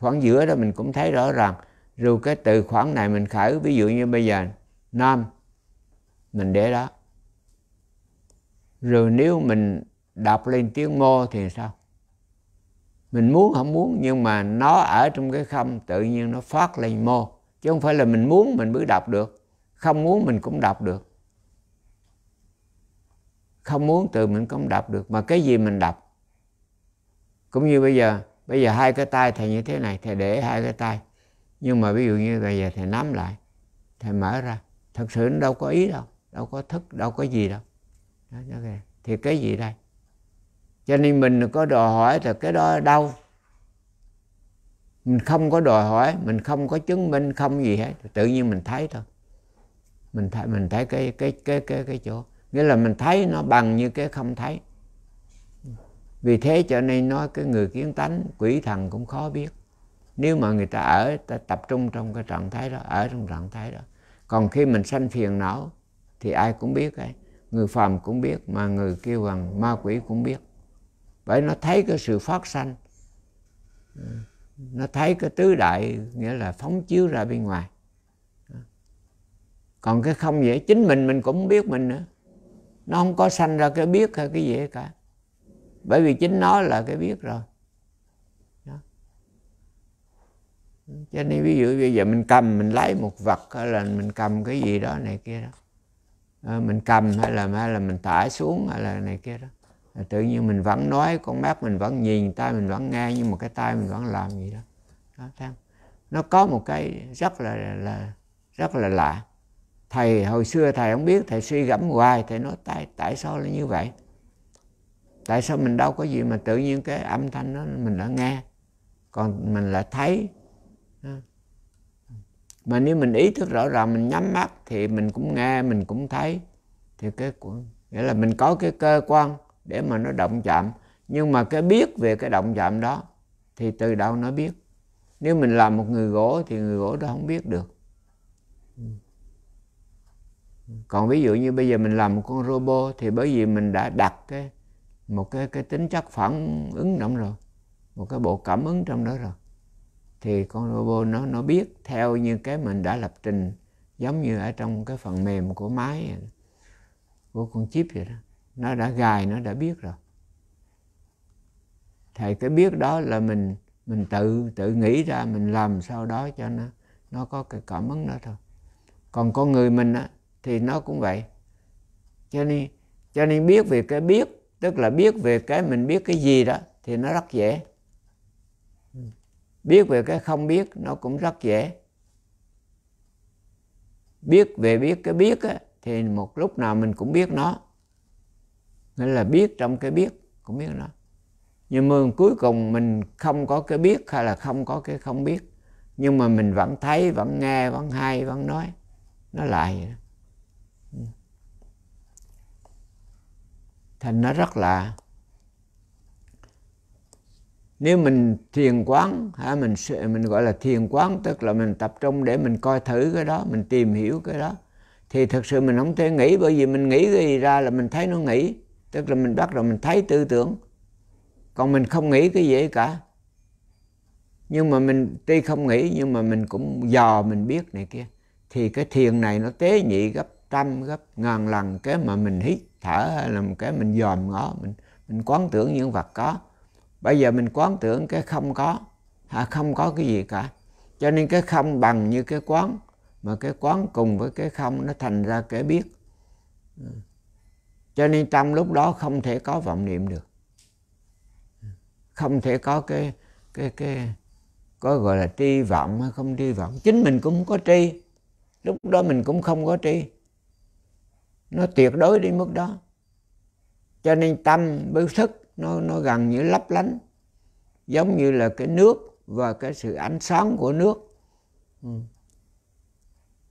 khoảng giữa đó mình cũng thấy rõ ràng. Rồi cái từ khoảng này mình khởi, ví dụ như bây giờ Nam mình để đó. Rồi nếu mình đọc lên tiếng Mô thì sao? Mình muốn không muốn nhưng mà nó ở trong cái không, tự nhiên nó phát lên Mô. Chứ không phải là mình muốn mình mới đọc được, không muốn mình cũng đọc được. Không muốn từ mình cũng đọc được, mà cái gì mình đọc. Cũng như bây giờ hai cái tay thầy như thế này, thầy để hai cái tay. Nhưng mà ví dụ như bây giờ thầy nắm lại, thầy mở ra. Thật sự nó đâu có ý đâu, đâu có thức, đâu có gì đâu. Thì cái gì đây? Cho nên mình có đòi hỏi là cái đó ở đâu? Mình không có đòi hỏi, mình không có chứng minh, không gì hết. Tự nhiên mình thấy thôi. Mình thấy cái chỗ. Nghĩa là mình thấy nó bằng như cái không thấy. Vì thế cho nên nói cái người kiến tánh, quỷ thần cũng khó biết. Nếu mà người ta ở, ta tập trung trong cái trạng thái đó, ở trong trạng thái đó. Còn khi mình sanh phiền não thì ai cũng biết ấy. Người phàm cũng biết, mà người kêu bằng ma quỷ cũng biết. Bởi nó thấy cái sự phát sanh. Nó thấy cái tứ đại, nghĩa là phóng chiếu ra bên ngoài. Còn cái không dễ, chính mình cũng không biết mình nữa. Nó không có sanh ra cái biết hay cái gì cả. Bởi vì chính nó là cái biết rồi. Đó. Cho nên ví dụ bây giờ mình cầm, mình lấy một vật hay là mình cầm cái gì đó này kia đó. Mình cầm hay là mình thả xuống hay là này kia đó. Tự nhiên mình vẫn nói, con mắt mình vẫn nhìn, tay mình vẫn nghe, nhưng mà cái tay mình vẫn làm gì đó. Đó, nó có một cái rất là lạ. Thầy hồi xưa thầy không biết, thầy suy gẫm hoài, thầy nói tại sao lại như vậy? Tại sao mình đâu có gì mà tự nhiên cái âm thanh đó mình đã nghe, còn mình lại thấy. Mà nếu mình ý thức rõ ràng, mình nhắm mắt thì mình cũng nghe, mình cũng thấy. Thì cái của nghĩa là mình có cái cơ quan để mà nó động chạm. Nhưng mà cái biết về cái động chạm đó thì từ đâu nó biết? Nếu mình làm một người gỗ thì người gỗ đó không biết được. Còn ví dụ như bây giờ mình làm một con robot thì bởi vì mình đã đặt một cái tính chất phản ứng trong rồi, một cái bộ cảm ứng trong đó rồi, thì con robot nó biết theo như cái mình đã lập trình, giống như ở trong cái phần mềm của máy, của con chip vậy đó. Nó đã gài, nó đã biết rồi. Thì cái biết đó là mình tự nghĩ ra, mình làm sau đó cho nó có cái cảm ứng đó thôi. Còn con người mình á thì nó cũng vậy. Cho nên biết về cái biết, tức là biết về cái mình biết cái gì đó thì nó rất dễ. Biết về cái không biết nó cũng rất dễ. Biết về biết cái biết á, thì một lúc nào mình cũng biết nó. Nghĩa là biết trong cái biết cũng biết nó. Nhưng mà cuối cùng mình không có cái biết hay là không có cái không biết. Nhưng mà mình vẫn thấy, vẫn nghe, vẫn hay, vẫn nói. Nó lại vậy đó. Thành nó rất lạ. Nếu mình thiền quán, mình gọi là thiền quán, tức là mình tập trung để mình coi thử cái đó, mình tìm hiểu cái đó, thì thực sự mình không thể nghĩ, bởi vì mình nghĩ cái gì ra là mình thấy nó nghĩ, tức là mình bắt đầu mình thấy tư tưởng. Còn mình không nghĩ cái gì cả. Nhưng mà mình tuy không nghĩ nhưng mà mình cũng dò, mình biết này kia. Thì cái thiền này nó tế nhị gấp trăm, gấp ngàn lần cái mà mình hít thở hay là cái mình dòm ngó, mình quán tưởng những vật có. Bây giờ mình quán tưởng cái không có, không có cái gì cả. Cho nên cái không bằng như cái quán, mà cái quán cùng với cái không nó thành ra cái biết. Cho nên trong lúc đó không thể có vọng niệm được. Không thể có cái có gọi là tri vọng hay không tri vọng. Chính mình cũng không có tri. Lúc đó mình cũng không có tri. Nó tuyệt đối đến mức đó. Cho nên tâm với thức nó gần như lấp lánh, giống như là cái nước và cái sự ánh sáng của nước.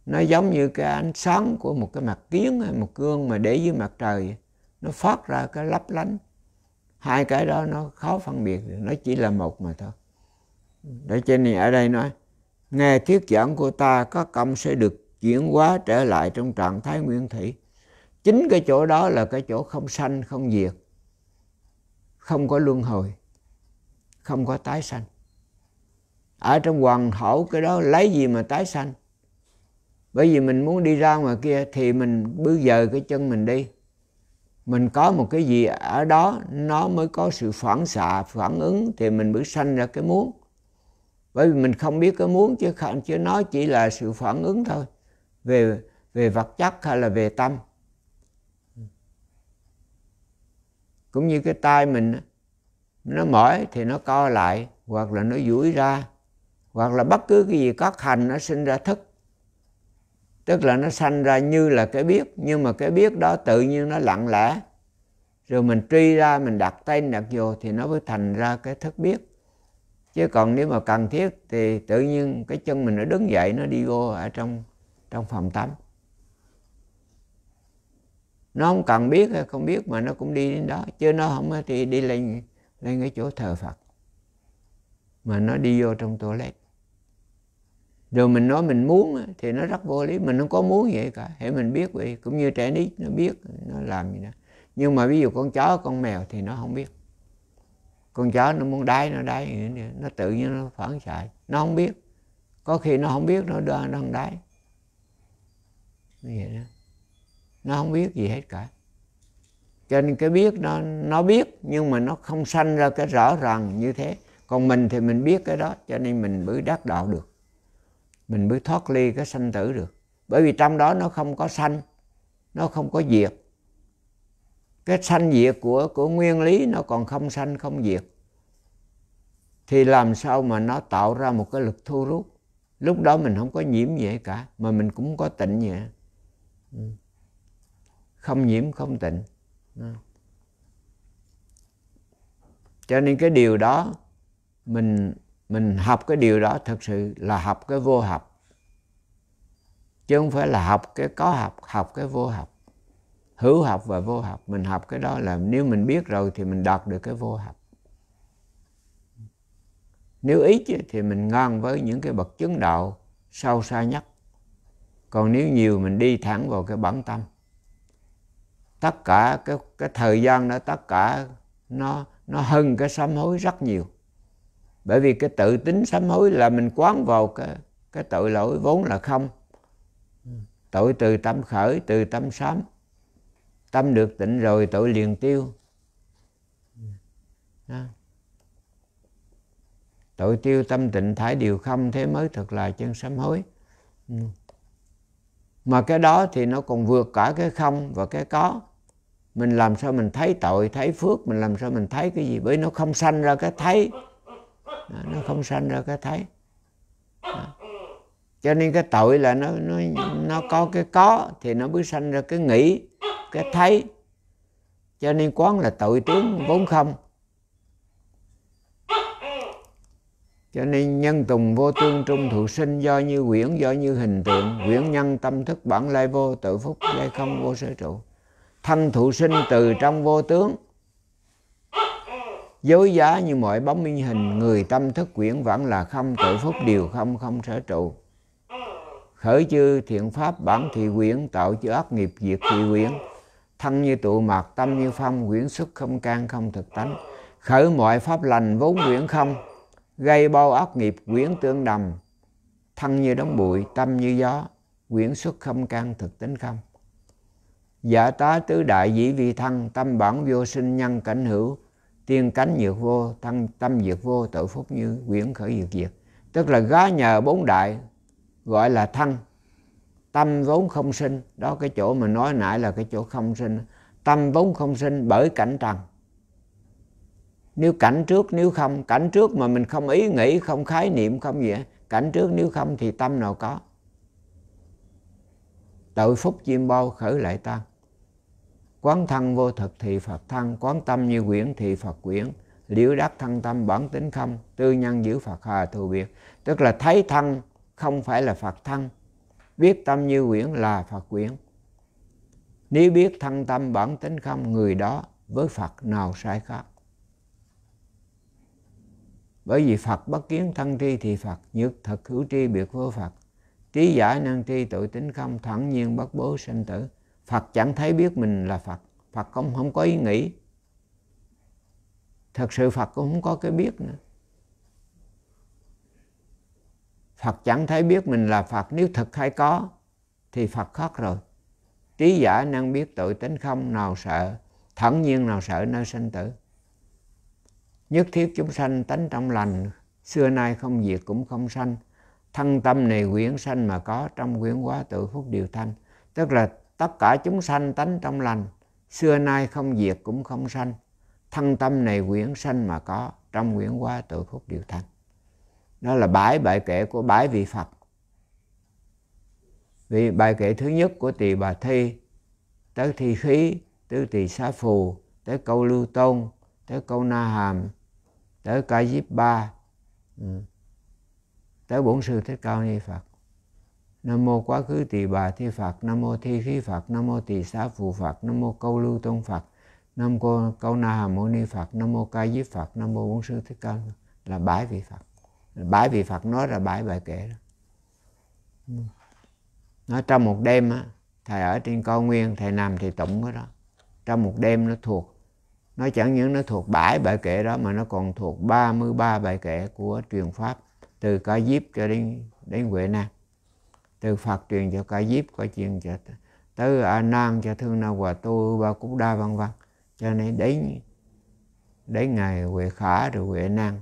Nó giống như cái ánh sáng của một cái mặt kiếng hay một gương mà để dưới mặt trời, nó phát ra cái lấp lánh. Hai cái đó nó khó phân biệt, nó chỉ là một mà thôi. Để cho nên ở đây nói, nghe thuyết giảng của ta các công sẽ được chuyển hóa trở lại trong trạng thái nguyên thủy. Chính cái chỗ đó là cái chỗ không sanh, không diệt, không có luân hồi, không có tái sanh. Ở trong hoàn hảo cái đó lấy gì mà tái sanh? Bởi vì mình muốn đi ra ngoài kia thì mình bước dời cái chân mình đi. Mình có một cái gì ở đó nó mới có sự phản xạ, phản ứng thì mình bước sanh ra cái muốn. Bởi vì mình không biết cái muốn chứ nó chỉ là sự phản ứng thôi. Về vật chất hay là về tâm. Cũng như cái tay mình nó mỏi thì nó co lại, hoặc là nó duỗi ra, hoặc là bất cứ cái gì có hành nó sinh ra thức. Tức là nó sanh ra như là cái biết, nhưng mà cái biết đó tự nhiên nó lặng lẽ. Rồi mình truy ra, mình đặt tay, đặt vô thì nó mới thành ra cái thức biết. Chứ còn nếu mà cần thiết thì tự nhiên cái chân mình nó đứng dậy, nó đi vô ở trong phòng tắm. Nó không cần biết hay không biết mà nó cũng đi đến đó. Chứ nó không thì đi lên cái chỗ thờ Phật. Mà nó đi vô trong toilet. Rồi mình nói mình muốn thì nó rất vô lý. Mình không có muốn vậy cả. Hễ mình biết vậy, cũng như trẻ nít nó biết, nó làm gì đó. Nhưng mà ví dụ con chó, con mèo thì nó không biết. Con chó nó muốn đái, nó đái. Nó tự nhiên nó phản xạ. Nó không biết. Có khi nó không biết, nó không đái. Như vậy đó. Nó không biết gì hết cả. Cho nên cái biết nó biết, nhưng mà nó không sanh ra cái rõ ràng như thế. Còn mình thì mình biết cái đó, cho nên mình mới đắc đạo được. Mình mới thoát ly cái sanh tử được. Bởi vì trong đó nó không có sanh, nó không có diệt. Cái sanh diệt của nguyên lý nó còn không sanh không diệt. Thì làm sao mà nó tạo ra một cái lực thu rút. Lúc đó mình không có nhiễm gì cả, mà mình cũng có tịnh vậy. Không nhiễm, không tịnh. Cho nên cái điều đó, mình học cái điều đó thật sự là học cái vô học. Chứ không phải là học cái có học, học cái vô học. Hữu học và vô học. Mình học cái đó là nếu mình biết rồi thì mình đạt được cái vô học. Nếu ít thì mình ngon với những cái bậc chứng đạo sâu xa nhất. Còn nếu nhiều mình đi thẳng vào cái bản tâm. Tất cả cái thời gian đó, tất cả nó hơn cái sám hối rất nhiều. Bởi vì cái tự tính sám hối là mình quán vào cái tội lỗi vốn là không. Tội từ tâm khởi, từ tâm sám. Tâm được tịnh rồi tội liền tiêu đó. Tội tiêu tâm tịnh thải điều không, thế mới thật là chân sám hối. Mà cái đó thì nó còn vượt cả cái không và cái có. Mình làm sao mình thấy tội, thấy phước, mình làm sao mình thấy cái gì. Bởi nó không sanh ra cái thấy. Nó không sanh ra cái thấy. Cho nên cái tội là nó có cái có thì nó mới sanh ra cái nghĩ, cái thấy. Cho nên quán là tội tướng vốn không. Cho nên nhân tùng vô tương trung thụ sinh, do như quyển, do như hình tượng, quyển nhân tâm thức bản lai vô, tự phúc lai không vô sở trụ. Thân thụ sinh từ trong vô tướng, dối giá như mọi bóng minh hình, người tâm thức quyển vẫn là không, tự phúc điều không, không sở trụ. Khởi chư thiện pháp bản thị quyển, tạo chư ác nghiệp diệt thị quyển. Thân như tụ mạc, tâm như phong, quyển xuất không can không thực tánh. Khởi mọi pháp lành vốn quyển không, gây bao ác nghiệp quyển tương đồng. Thân như đống bụi, tâm như gió, quyển xuất không can thực tính không. Giả tá tứ đại dĩ vi thân, tâm bản vô sinh nhân cảnh hữu. Tiên cánh diệt vô, thân tâm diệt vô, tội phúc như quyển khởi diệt diệt. Tức là gá nhờ bốn đại gọi là thân. Tâm vốn không sinh, đó cái chỗ mà nói nãy là cái chỗ không sinh. Tâm vốn không sinh bởi cảnh trần. Nếu cảnh trước nếu không, cảnh trước mà mình không ý nghĩ, không khái niệm, không gì, cảnh trước nếu không thì tâm nào có. Tội phúc chiêm bao khởi lại tăng. Quán thân vô thực thì Phật thân, quán tâm như quyển thì Phật quyển. Liễu đắc thân tâm bản tính không, tư nhân giữ Phật hà thù biệt. Tức là thấy thân không phải là Phật thân, biết tâm như quyển là Phật quyển. Nếu biết thân tâm bản tính không, người đó với Phật nào sai khác. Bởi vì Phật bất kiến thân tri thì Phật, nhược thật hữu tri biệt vô Phật. Trí giải năng tri tự tính không, thẳng nhiên bất bố sanh tử. Phật chẳng thấy biết mình là Phật, Phật cũng không có ý nghĩ. Thật sự Phật cũng không có cái biết nữa. Phật chẳng thấy biết mình là Phật, nếu thực hay có thì Phật khất rồi. Trí giả năng biết tự tính không, nào sợ, thẳng nhiên nào sợ nơi sanh tử. Nhất thiết chúng sanh tánh trong lành, xưa nay không diệt cũng không sanh. Thân tâm này quyển sanh mà có, trong quyển hóa tự phúc điều thanh. Tức là tất cả chúng sanh tánh trong lành, xưa nay không diệt cũng không sanh. Thân tâm này quyển sanh mà có, trong quyển hóa tự phúc điều thanh. Đó là 7 bài kệ của 7 vị Phật. Vì bài kệ thứ nhất của Tỳ Bà Thi, tới Thi Khí, tới Tỳ Xá Phù, tới Câu Lưu Tôn, tới Câu Na Hàm, tới Ca Diếp Ba, tới Bổn Sư Thích Ca Mâu Ni Phật. Nam mô Quá Khứ Tỳ Bà Thi Phật, Nam mô Thi Khí Phật, Nam mô Tỳ Xá Phù Phật, Nam mô Câu Lưu Tôn Phật, Nam mô Câu Na Hàm Mâu Ni Phật, Nam mô Ca Diếp Phật, Nam mô Bổn Sư Thích Ca Mâu Ni. Là 7 vị Phật. 7 vị Phật nói ra 7 bài kệ đó. Nó trong một đêm á, thầy ở trên cao nguyên, thầy nằm thì tụng cái đó. Trong một đêm nó thuộc, nó chẳng những nó thuộc 7 bài kệ đó mà nó còn thuộc 33 bài kệ của truyền pháp, từ Ca Diếp cho đến Huệ Năng. Từ Phật truyền cho Ca Diếp, có truyền cho tới A Nan, cho Thương Na Hòa Tu, Ba Cúc Đa vân vân. Cho nên đến ngày Huệ Khả rồi Huệ Năng,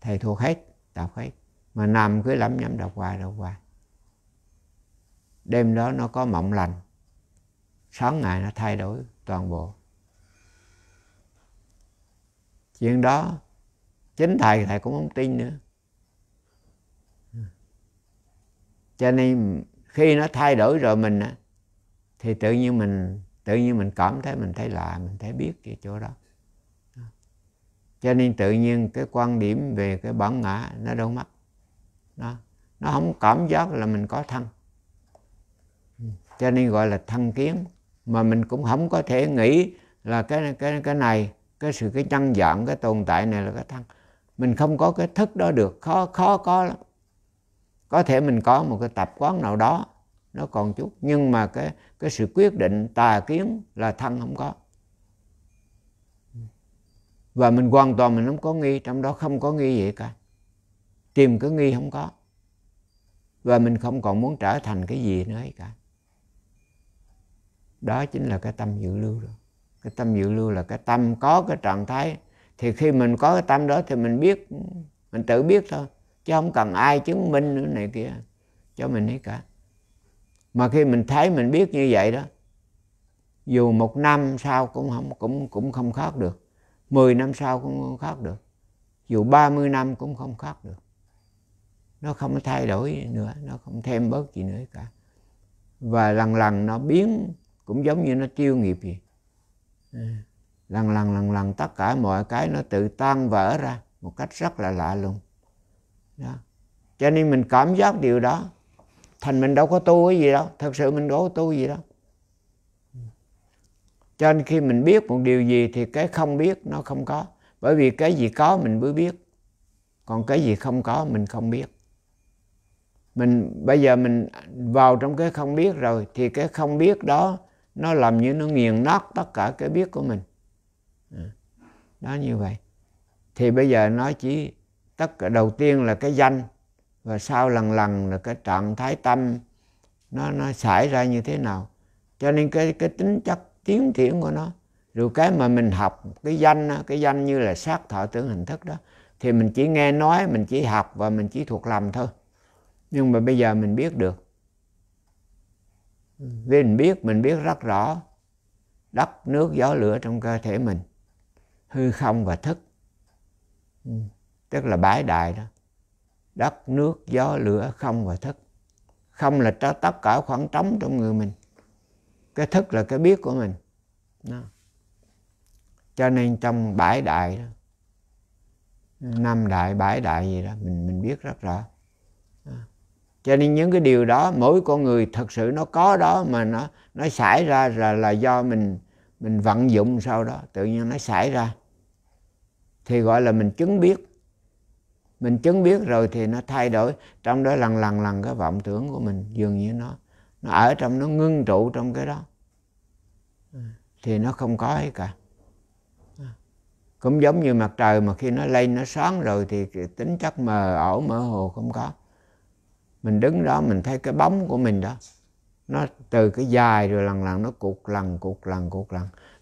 thầy thuộc hết, đọc hết, mà nằm cứ lẩm nhẩm đọc hoài. Đêm đó nó có mộng lành, sáng ngày nó thay đổi toàn bộ. Chuyện đó chính thầy cũng không tin nữa. Cho nên khi nó thay đổi rồi mình thì tự nhiên mình cảm thấy mình thấy lạ, mình thấy biết cái chỗ đó. Cho nên tự nhiên cái quan điểm về cái bản ngã nó đâu mất. Nó không cảm giác là mình có thân. Cho nên gọi là thân kiến. Mà mình cũng không có thể nghĩ là cái này, cái sự cái nhân dạng, cái tồn tại này là cái thân. Mình không có cái thức đó được, khó có lắm. Có thể mình có một cái tập quán nào đó, nó còn chút. Nhưng mà cái sự quyết định tà kiến là thân không có. Và mình hoàn toàn mình không có nghi, trong đó không có nghi vậy cả. Tìm cái nghi không có. Và mình không còn muốn trở thành cái gì nữa ấy cả. Đó chính là cái tâm dự lưu rồi. Cái tâm dự lưu là cái tâm có cái trạng thái. Thì khi mình có cái tâm đó thì mình biết, mình tự biết thôi. Chứ không cần ai chứng minh nữa này kia cho mình ấy cả. Mà khi mình thấy mình biết như vậy đó, dù 1 năm sau cũng không khác được. 10 năm sau cũng không khác được. Dù 30 năm cũng không khác được. Nó không thay đổi nữa, nó không thêm bớt gì nữa cả. Và lần nó biến, cũng giống như nó tiêu nghiệp gì. Lần lần tất cả mọi cái nó tự tan vỡ ra một cách rất là lạ lùng. Đó. Cho nên mình cảm giác điều đó. Thành mình đâu có tu cái gì đâu, thật sự mình đâu có tu gì đâu. Cho nên khi mình biết một điều gì thì cái không biết nó không có. Bởi vì cái gì có mình mới biết. Còn cái gì không có mình không biết. Bây giờ mình vào trong cái không biết rồi thì cái không biết đó nó làm như nó nghiền nát tất cả cái biết của mình. Đó như vậy. Thì bây giờ nó chỉ tất cả đầu tiên là cái danh và sau lần là cái trạng thái tâm nó xảy ra như thế nào. Cho nên cái tính chất tiến triển của nó, rồi cái mà mình học cái danh như là sắc thọ tưởng hành thức đó thì mình chỉ nghe nói, mình chỉ học và mình chỉ thuộc lòng thôi. Nhưng mà bây giờ mình biết được, vì mình biết rất rõ đất nước gió lửa trong cơ thể mình, hư không và thức, tức là 7 đại đó: đất nước gió lửa không và thức. Không là tất cả khoảng trống trong người mình. Cái thức là cái biết của mình đó. Cho nên trong 7 đại đó, 5 đại, 7 đại gì đó mình biết rất rõ đó. Cho nên những cái điều đó mỗi con người thật sự nó có đó, mà nó xảy ra là do mình vận dụng, sau đó tự nhiên nó xảy ra. thì gọi là mình chứng biết. Mình chứng biết rồi thì nó thay đổi. Trong đó lần cái vọng tưởng của mình dường như nó ở trong, nó ngưng trụ trong cái đó, thì nó không có hết cả. Cũng giống như mặt trời mà khi nó lên nó sáng rồi thì tính chất mờ ảo mơ hồ không có. Mình đứng đó mình thấy cái bóng của mình đó, nó từ cái dài rồi lần nó cụt lần.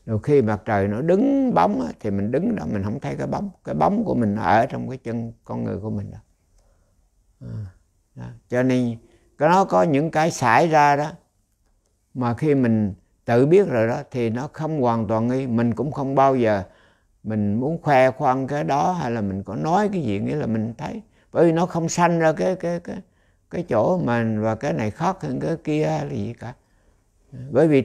Rồi khi mặt trời nó đứng bóng thì mình đứng đó mình không thấy cái bóng. Cái bóng của mình nó ở trong cái chân con người của mình đó. Cho nên nó có những cái xảy ra đó mà khi mình tự biết rồi đó thì nó không hoàn toàn nghi. Mình cũng không bao giờ mình muốn khoe khoang cái đó hay là mình có nói cái gì, nghĩa là mình thấy. Bởi vì nó không sanh ra cái chỗ mình và cái này khác hơn cái kia hay là gì cả. Bởi vì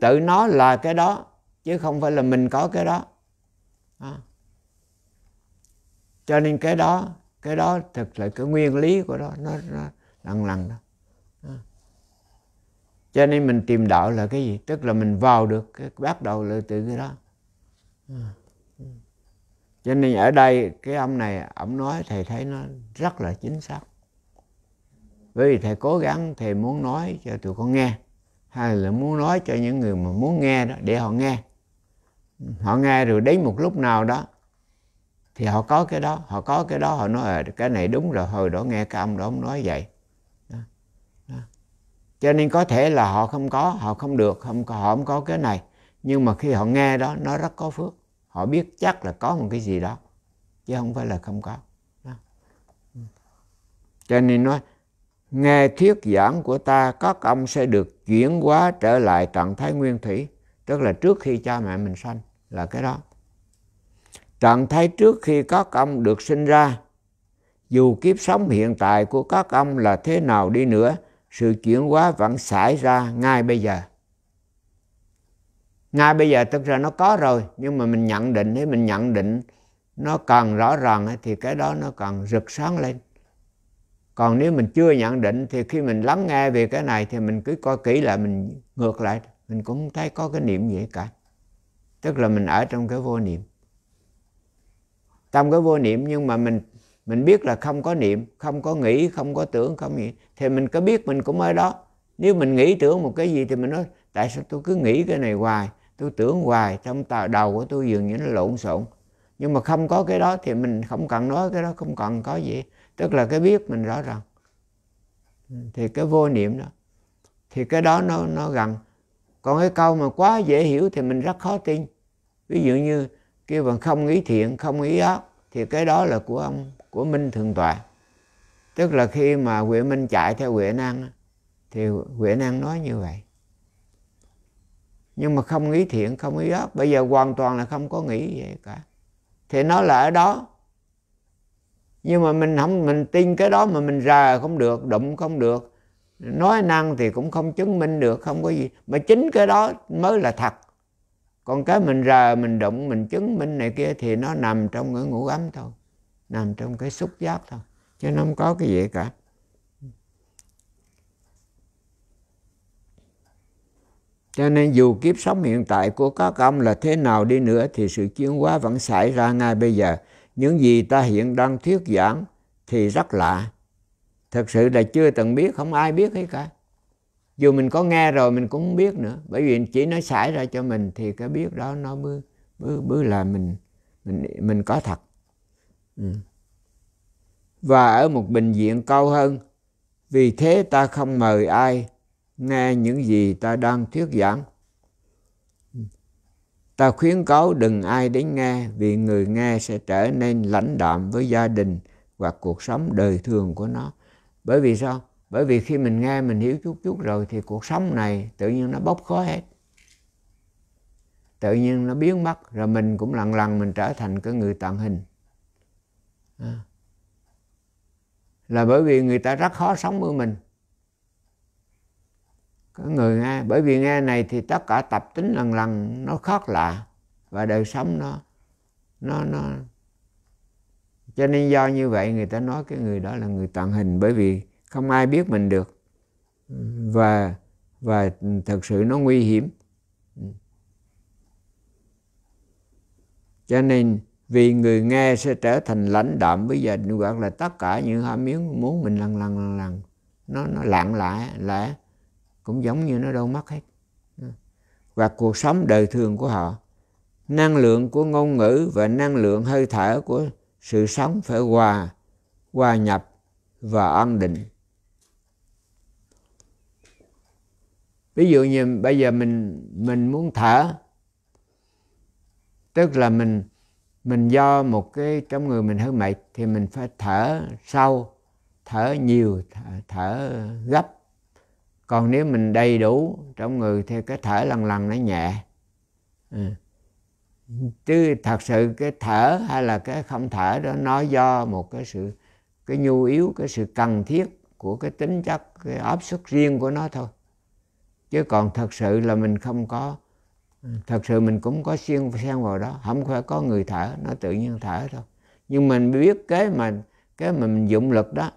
tự nó là cái đó chứ không phải là mình có cái đó. Cho nên cái đó thực là cái nguyên lý của đó, nó lần đó. Cho nên mình tìm đạo là cái gì? Tức là mình vào được cái bắt đầu là từ cái đó. Cho nên ở đây cái ông này ông nói thầy thấy nó rất là chính xác. Bởi vì thầy cố gắng thầy muốn nói cho tụi con nghe, hay là muốn nói cho những người mà muốn nghe đó để họ nghe. Họ nghe rồi đến một lúc nào đó thì họ có cái đó, họ nói cái này đúng rồi, hồi đó nghe cái ông đó ông nói vậy. Cho nên có thể là họ không có, họ không được, họ không có cái này. Nhưng mà khi họ nghe đó nó rất có phước. Họ biết chắc là có một cái gì đó chứ không phải là không có đó. Cho nên nói nghe thuyết giảng của ta, các ông sẽ được chuyển hóa trở lại trạng thái nguyên thủy. Tức là trước khi cha mẹ mình sanh là cái đó. Trạng thái trước khi các ông được sinh ra, dù kiếp sống hiện tại của các ông là thế nào đi nữa, sự chuyển hóa vẫn xảy ra ngay bây giờ. Ngay bây giờ tức ra nó có rồi, nhưng mà mình nhận định, thì mình nhận định nó càng rõ ràng thì cái đó nó càng rực sáng lên. Còn nếu mình chưa nhận định thì khi mình lắng nghe về cái này thì mình cứ coi kỹ lại, mình ngược lại, mình cũng thấy có cái niệm gì cả. Tức là mình ở trong cái vô niệm. Trong cái vô niệm nhưng mà mình biết là không có niệm, không có nghĩ, không có tưởng, không gì. Thì mình có biết mình cũng ở đó. Nếu mình nghĩ tưởng một cái gì thì mình nói tại sao tôi cứ nghĩ cái này hoài, tôi tưởng hoài, trong đầu của tôi dường như nó lộn xộn. Nhưng mà không có cái đó thì mình không cần nói cái đó, không cần có gì. Tức là cái biết mình rõ ràng. Thì cái vô niệm đó, thì cái đó nó gần. Còn cái câu mà quá dễ hiểu thì mình rất khó tin. Ví dụ như kêu bằng không ý thiện, không ý ác, thì cái đó là của ông, của Minh Thượng Tọa. Tức là khi mà Huệ Minh chạy theo Huệ Năng thì Huệ Năng nói như vậy. Nhưng mà không ý thiện, không ý ác, bây giờ hoàn toàn là không có nghĩ vậy cả. Thì nó là ở đó. Nhưng mà mình tin cái đó mà mình rờ không được, đụng không được, nói năng thì cũng không chứng minh được, không có gì. Mà chính cái đó mới là thật. Còn cái mình rờ, mình đụng, mình chứng minh này kia thì nó nằm trong cái ngủ ấm thôi, nằm trong cái xúc giác thôi, chứ nó không có cái gì cả. Cho nên dù kiếp sống hiện tại của các ông là thế nào đi nữa thì sự chuyển hóa vẫn xảy ra ngay bây giờ. Những gì ta hiện đang thuyết giảng thì rất lạ. Thật sự là chưa từng biết, không ai biết hết cả. Dù mình có nghe rồi mình cũng không biết nữa. Bởi vì chỉ nó xảy ra cho mình thì cái biết đó nó mới là mình có thật. Và ở một bình diện cao hơn, vì thế ta không mời ai nghe những gì ta đang thuyết giảng. Ta khuyến cáo đừng ai đến nghe, vì người nghe sẽ trở nên lãnh đạm với gia đình hoặc cuộc sống đời thường của nó. Bởi vì sao? Bởi vì khi mình nghe mình hiểu chút rồi thì cuộc sống này tự nhiên nó bốc khói hết, tự nhiên nó biến mất. Rồi mình cũng lần mình trở thành cái người tàng hình. Là bởi vì người ta rất khó sống với mình. Có người nghe, bởi vì nghe này thì tất cả tập tính lần nó khác lạ. Và đời sống nó cho nên do như vậy người ta nói cái người đó là người tàng hình. Bởi vì không ai biết mình được. Và thật sự nó nguy hiểm. Cho nên Vì người nghe sẽ trở thành lãnh đạm với gia đình, hoặc là tất cả những ham muốn mình lần lần nó lạng lẽ cũng giống như nó đâu mất hết. Và cuộc sống đời thường của họ, năng lượng của ngôn ngữ và năng lượng hơi thở của sự sống phải hòa nhập và an định. Ví dụ như bây giờ mình muốn thở, tức là mình do một cái trong người mình hơi mệt thì mình phải thở sâu, thở nhiều, thở gấp. Còn nếu mình đầy đủ trong người thì cái thở lần nó nhẹ. Chứ thật sự cái thở hay là cái không thở đó nó do một cái sự cái nhu yếu, cái sự cần thiết của cái tính chất, cái áp suất riêng của nó thôi. Chứ còn thật sự là mình không có, thật sự mình cũng có xuyên sang vào đó, không phải có người thở, nó tự nhiên thở thôi. Nhưng mình biết cái mà mình dụng lực đó,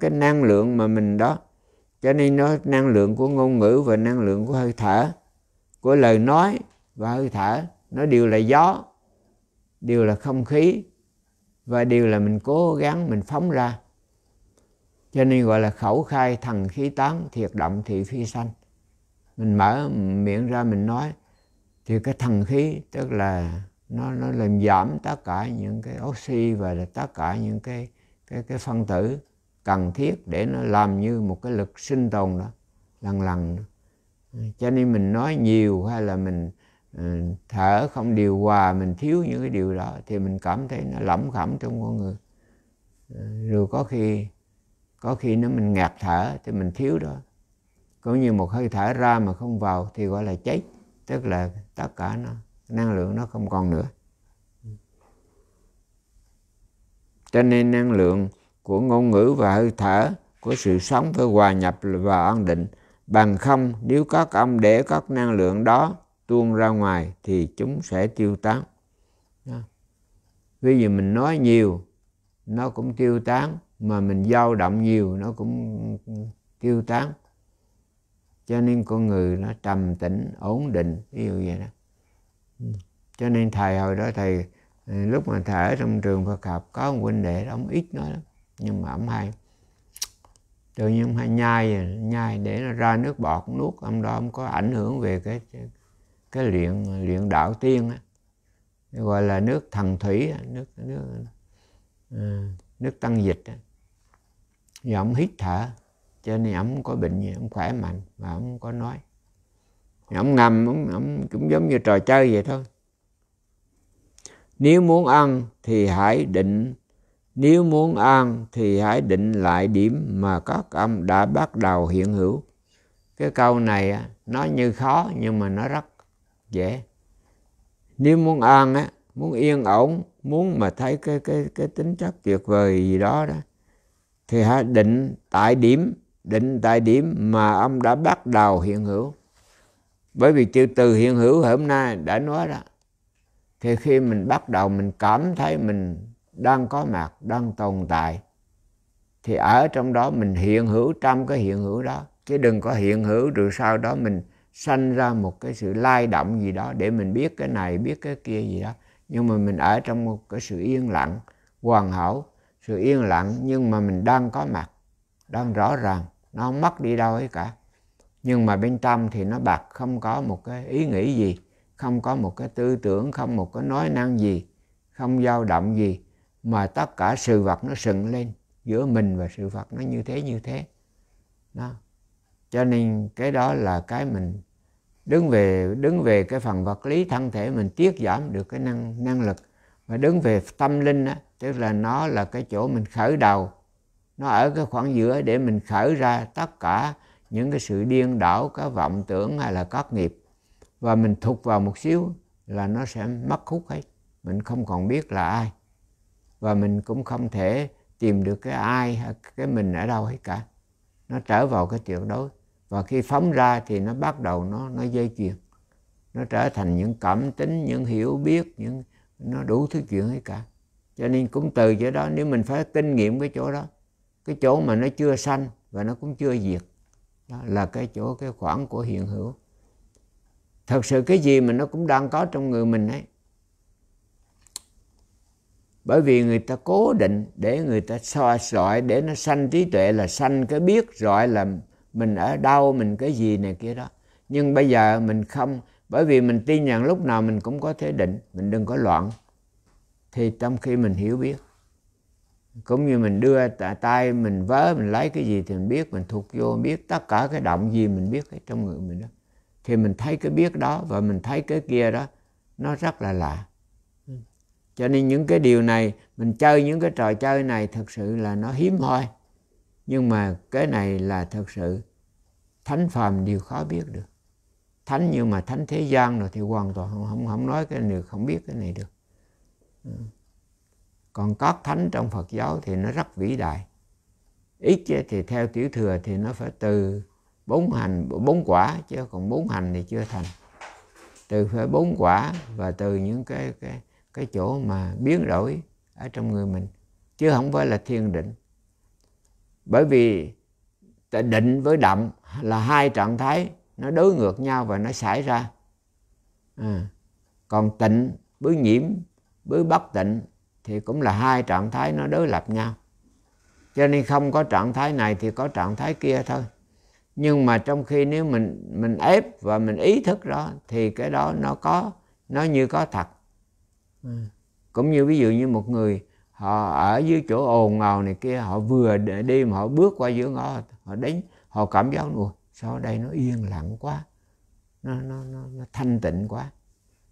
cái năng lượng mà mình đó, cho nên nó năng lượng của ngôn ngữ và năng lượng của hơi thở, của lời nói và hơi thở, nó đều là gió, đều là không khí và đều là mình cố gắng mình phóng ra. Cho nên gọi là khẩu khai thần khí tán, thiệt động thị phi sanh. Mình mở miệng ra mình nói thì cái thần khí, tức là nó làm giảm tất cả những cái oxy và tất cả những cái phân tử cần thiết để nó làm như một cái lực sinh tồn đó lần. Cho nên mình nói nhiều hay là mình thở không điều hòa, mình thiếu những cái điều đó thì mình cảm thấy nó lỏng khẩm trong con người. Rồi có khi nếu mình ngạt thở thì mình thiếu đó. Cũng như một hơi thở ra mà không vào thì gọi là chết, tức là tất cả nó, năng lượng nó không còn nữa. Cho nên năng lượng của ngôn ngữ và hơi thở, của sự sống phải hòa nhập và an định. Bằng không, nếu các ông để các năng lượng đó tuôn ra ngoài thì chúng sẽ tiêu tán. Ví dụ mình nói nhiều, nó cũng tiêu tán, mà mình dao động nhiều, nó cũng tiêu tán. Cho nên con người nó trầm tĩnh, ổn định, ví dụ vậy đó. Cho nên thầy hồi đó, thầy lúc mà thầy ở trong trường Phật học, có một huynh đệ đó, ông ít nói lắm, nhưng mà ông hay. Tự nhiên ông hay nhai để nó ra nước bọt, nuốt. Ông đó ông có ảnh hưởng về cái luyện đạo tiên á, gọi là nước thần thủy, nước tăng dịch á. Giờ ông hít thở, cho nên ông không có bệnh gì, ông khỏe mạnh và ông có nói. Ông ngầm, ông cũng giống như trò chơi vậy thôi. Nếu muốn ăn thì hãy định lại điểm mà các ông đã bắt đầu hiện hữu. Cái câu này nó như khó nhưng mà nó rất dễ. Nếu muốn ăn, muốn yên ổn, muốn mà thấy cái tính chất tuyệt vời gì đó đó, thì hãy định tại điểm mà ông đã bắt đầu hiện hữu. Bởi vì chữ từ hiện hữu hôm nay đã nói đó. Thì khi mình bắt đầu mình cảm thấy mình đang có mặt, đang tồn tại, thì ở trong đó mình hiện hữu trong cái hiện hữu đó. Chứ đừng có hiện hữu rồi sau đó mình sanh ra một cái sự lay động gì đó để mình biết cái này, biết cái kia gì đó. Nhưng mà mình ở trong một cái sự yên lặng, hoàn hảo, sự yên lặng nhưng mà mình đang có mặt, đang rõ ràng, nó không mất đi đâu ấy cả. Nhưng mà bên trong thì nó bạc, không có một cái ý nghĩ gì, không có một cái tư tưởng, không một cái nói năng gì, không dao động gì. Mà tất cả sự vật nó sừng lên giữa mình và sự vật nó như thế. Đó. Cho nên cái đó là cái mình đứng về cái phần vật lý thân thể mình tiết giảm được cái năng lực. Và đứng về tâm linh đó, tức là nó là cái chỗ mình khởi đầu. Nó ở cái khoảng giữa để mình khởi ra tất cả những cái sự điên đảo, cái vọng tưởng hay là các nghiệp. Và mình thụt vào một xíu là nó sẽ mất hút hết. Mình không còn biết là ai. Và mình cũng không thể tìm được cái ai hay cái mình ở đâu hết cả. Nó trở vào cái tuyệt đối. Và khi phóng ra thì nó bắt đầu nó dây chuyền. Nó trở thành những cảm tính, những hiểu biết, những nó đủ thứ chuyện hết cả. Cho nên cũng từ chỗ đó, nếu mình phải kinh nghiệm cái chỗ đó, cái chỗ mà nó chưa sanh và nó cũng chưa diệt, đó là cái chỗ, cái khoảng của hiện hữu. Thật sự cái gì mà nó cũng đang có trong người mình ấy. Bởi vì người ta cố định để người ta soi rọi, để nó sanh trí tuệ, là sanh cái biết, rọi là mình ở đâu, mình cái gì này kia đó. Nhưng bây giờ mình không, bởi vì mình tin rằng lúc nào mình cũng có thể định, mình đừng có loạn. Thì trong khi mình hiểu biết, cũng như mình đưa tay mình vớ, mình lấy cái gì thì mình biết, mình thuộc vô, biết tất cả cái động gì mình biết cái trong người mình đó. Thì mình thấy cái biết đó và mình thấy cái kia đó, nó rất là lạ. Cho nên những cái điều này, mình chơi những cái trò chơi này thật sự là nó hiếm hoi. Nhưng mà cái này là thật sự thánh phàm đều khó biết được. Thánh nhưng mà thánh thế gian rồi thì hoàn toàn không nói cái này, không biết cái này được. Còn các thánh trong Phật giáo thì nó rất vĩ đại. Ít thì theo tiểu thừa thì nó phải từ 4 hành 4 quả, chứ còn 4 hành thì chưa thành. Từ phải 4 quả và từ những cái chỗ mà biến đổi ở trong người mình, chứ không phải là thiền định. Bởi vì định với động là hai trạng thái nó đối ngược nhau và nó xảy ra. Còn tịnh với nhiễm với bất tịnh thì cũng là hai trạng thái nó đối lập nhau. Cho nên không có trạng thái này thì có trạng thái kia thôi. Nhưng mà trong khi nếu mình ép và mình ý thức đó thì cái đó nó như có thật. Cũng như ví dụ như một người họ ở dưới chỗ ồn ào này kia, họ vừa đi mà họ bước qua giữa ngõ, họ đến họ cảm giác luôn, sao đây nó yên lặng quá, nó thanh tịnh quá.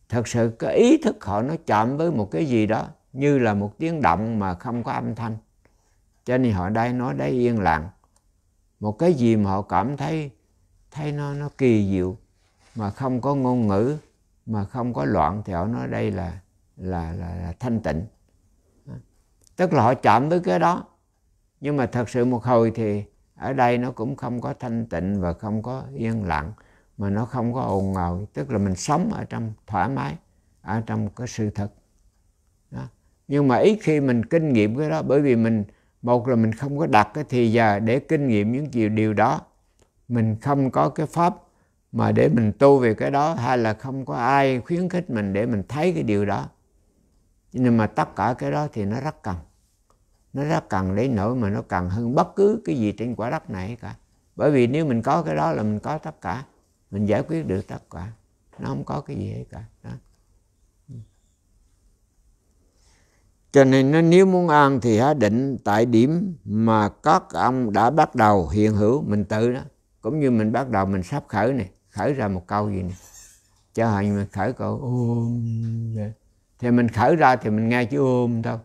Thật sự cái ý thức họ nó chạm với một cái gì đó như là một tiếng động mà không có âm thanh, cho nên họ đây nói đây yên lặng. Một cái gì mà họ cảm thấy nó kỳ diệu mà không có ngôn ngữ, mà không có loạn, thì họ nói đây là thanh tịnh. Tức là họ chạm với cái đó, nhưng mà thật sự một hồi thì ở đây nó cũng không có thanh tịnh và không có yên lặng, mà nó không có ồn ào. Tức là mình sống ở trong thoải mái, ở trong cái sự thật đó. Nhưng mà ít khi mình kinh nghiệm cái đó, bởi vì mình, một là mình không có đặt cái thì giờ để kinh nghiệm những điều đó, mình không có cái pháp mà để mình tu về cái đó, hay là không có ai khuyến khích mình để mình thấy cái điều đó. Nhưng mà tất cả cái đó thì nó rất cần. Nó rất cần lấy nổi mà nó cần hơn bất cứ cái gì trên quả đất này cả. Bởi vì nếu mình có cái đó là mình có tất cả, mình giải quyết được tất cả, nó không có cái gì hết cả đó. Cho nên nếu muốn ăn thì hãy định tại điểm mà các ông đã bắt đầu hiện hữu. Mình tự đó, cũng như mình bắt đầu mình sắp khởi này, khởi ra một câu gì này, cho họ mình khởi câu ôm, thì mình khởi ra thì mình nghe chữ ôm thôi.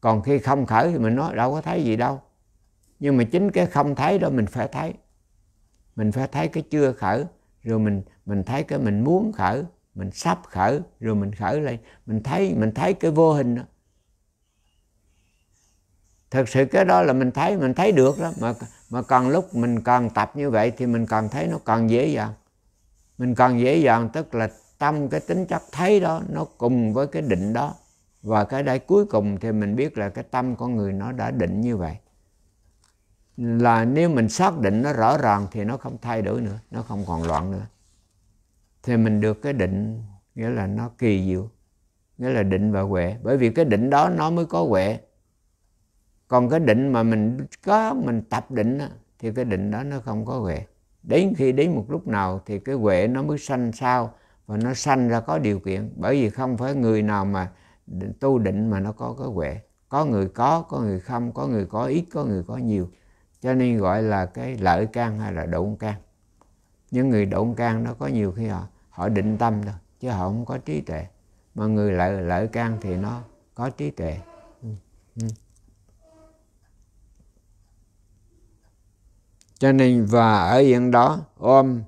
Còn khi không khởi thì mình nói đâu có thấy gì đâu. Nhưng mà chính cái không thấy đó mình phải thấy. Mình phải thấy cái chưa khởi, rồi mình thấy cái mình muốn khởi, mình sắp khởi, rồi mình khởi lên. Mình thấy cái vô hình đó. Thật sự cái đó là mình thấy được đó. Mà còn lúc mình còn tập như vậy thì mình còn thấy nó còn dễ dàng. Mình còn dễ dàng, tức là tâm cái tính chất thấy đó nó cùng với cái định đó. Và cái đây cuối cùng thì mình biết là cái tâm con người nó đã định như vậy. Là nếu mình xác định nó rõ ràng thì nó không thay đổi nữa, nó không còn loạn nữa. Thì mình được cái định, nghĩa là nó kỳ diệu, nghĩa là định và huệ. Bởi vì cái định đó nó mới có huệ. Còn cái định mà mình tập định thì cái định đó nó không có huệ. Đến khi đến một lúc nào thì cái huệ nó mới sanh sao, và nó sanh ra có điều kiện. Bởi vì không phải người nào mà tu định mà nó có cái huệ. Có người không, có người có ít, có người có nhiều. Cho nên gọi là cái lợi căn hay là động căn. Những người động căn nó có nhiều khi họ định tâm thôi, chứ họ không có trí tuệ. Mà người lợi căn thì nó có trí tuệ. Cho nên và ở hiện đó, ôm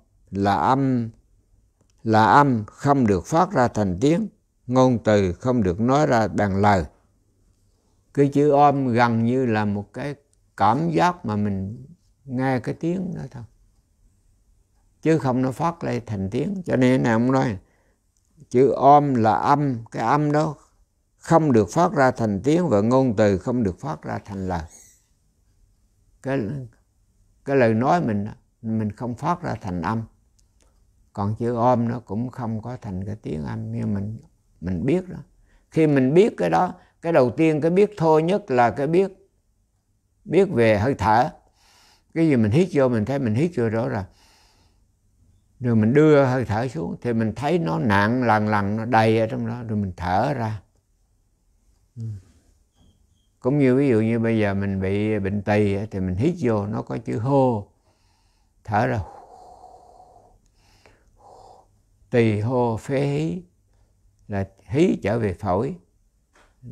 là âm không được phát ra thành tiếng, ngôn từ không được nói ra bằng lời. Cái chữ ôm gần như là một cái cảm giác mà mình nghe cái tiếng đó thôi, chứ không nó phát lên thành tiếng. Cho nên này ông nói chữ ôm là âm, cái âm đó không được phát ra thành tiếng và ngôn từ không được phát ra thành lời. Cái lời nói mình không phát ra thành âm. Còn chữ ôm nó cũng không có thành cái tiếng âm, nhưng mình biết đó. Khi mình biết cái đó Cái đầu tiên, cái biết thôi nhất là cái biết về hơi thở. Cái gì mình hít vô mình thấy mình hít vô rõ ràng. Rồi mình đưa hơi thở xuống thì mình thấy nó nặng lần nó đầy ở trong đó, rồi mình thở ra. Cũng như ví dụ như bây giờ mình bị bệnh tỳ thì mình hít vô nó có chữ hô, thở ra tỳ hô phế hí, là hí trở về phổi,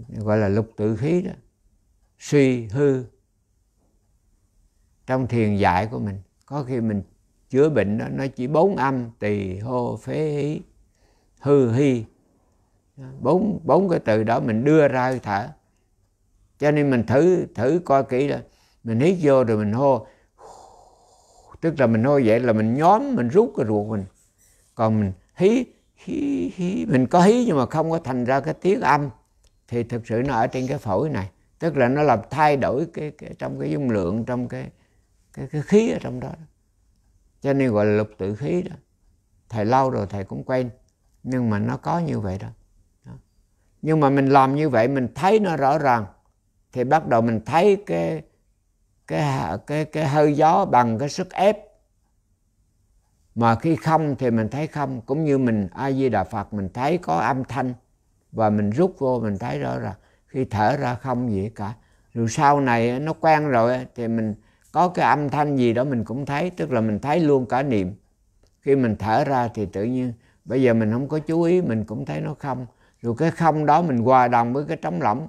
gọi là lục tự khí đó, suy hư. Trong thiền dạy của mình, có khi mình chữa bệnh đó, nó chỉ 4 âm tỳ hô phế hí hư hi, bốn cái từ đó mình đưa ra hơi thở. Cho nên mình thử coi kỹ là mình hít vô rồi mình hô, tức là mình hô vậy là mình nhóm, mình rút cái ruột mình. Còn mình hí, mình có hí nhưng mà không có thành ra cái tiếng âm, thì thực sự nó ở trên cái phổi này, tức là nó làm thay đổi cái trong cái dung lượng, trong cái khí ở trong đó. Cho nên gọi là lục tự khí đó. Thầy lâu rồi thầy cũng quen, nhưng mà nó có như vậy đó. Nhưng mà mình làm như vậy mình thấy nó rõ ràng thì bắt đầu mình thấy cái hơi gió bằng cái sức ép, mà khi không thì mình thấy không. Cũng như mình A Di Đà Phật mình thấy có âm thanh và mình rút vô mình thấy rõ ràng, khi thở ra không gì cả. Rồi sau này nó quen rồi thì mình có cái âm thanh gì đó mình cũng thấy, tức là mình thấy luôn cả niệm. Khi mình thở ra thì tự nhiên bây giờ mình không có chú ý mình cũng thấy nó không. Rồi cái không đó mình hòa đồng với cái trống lỏng,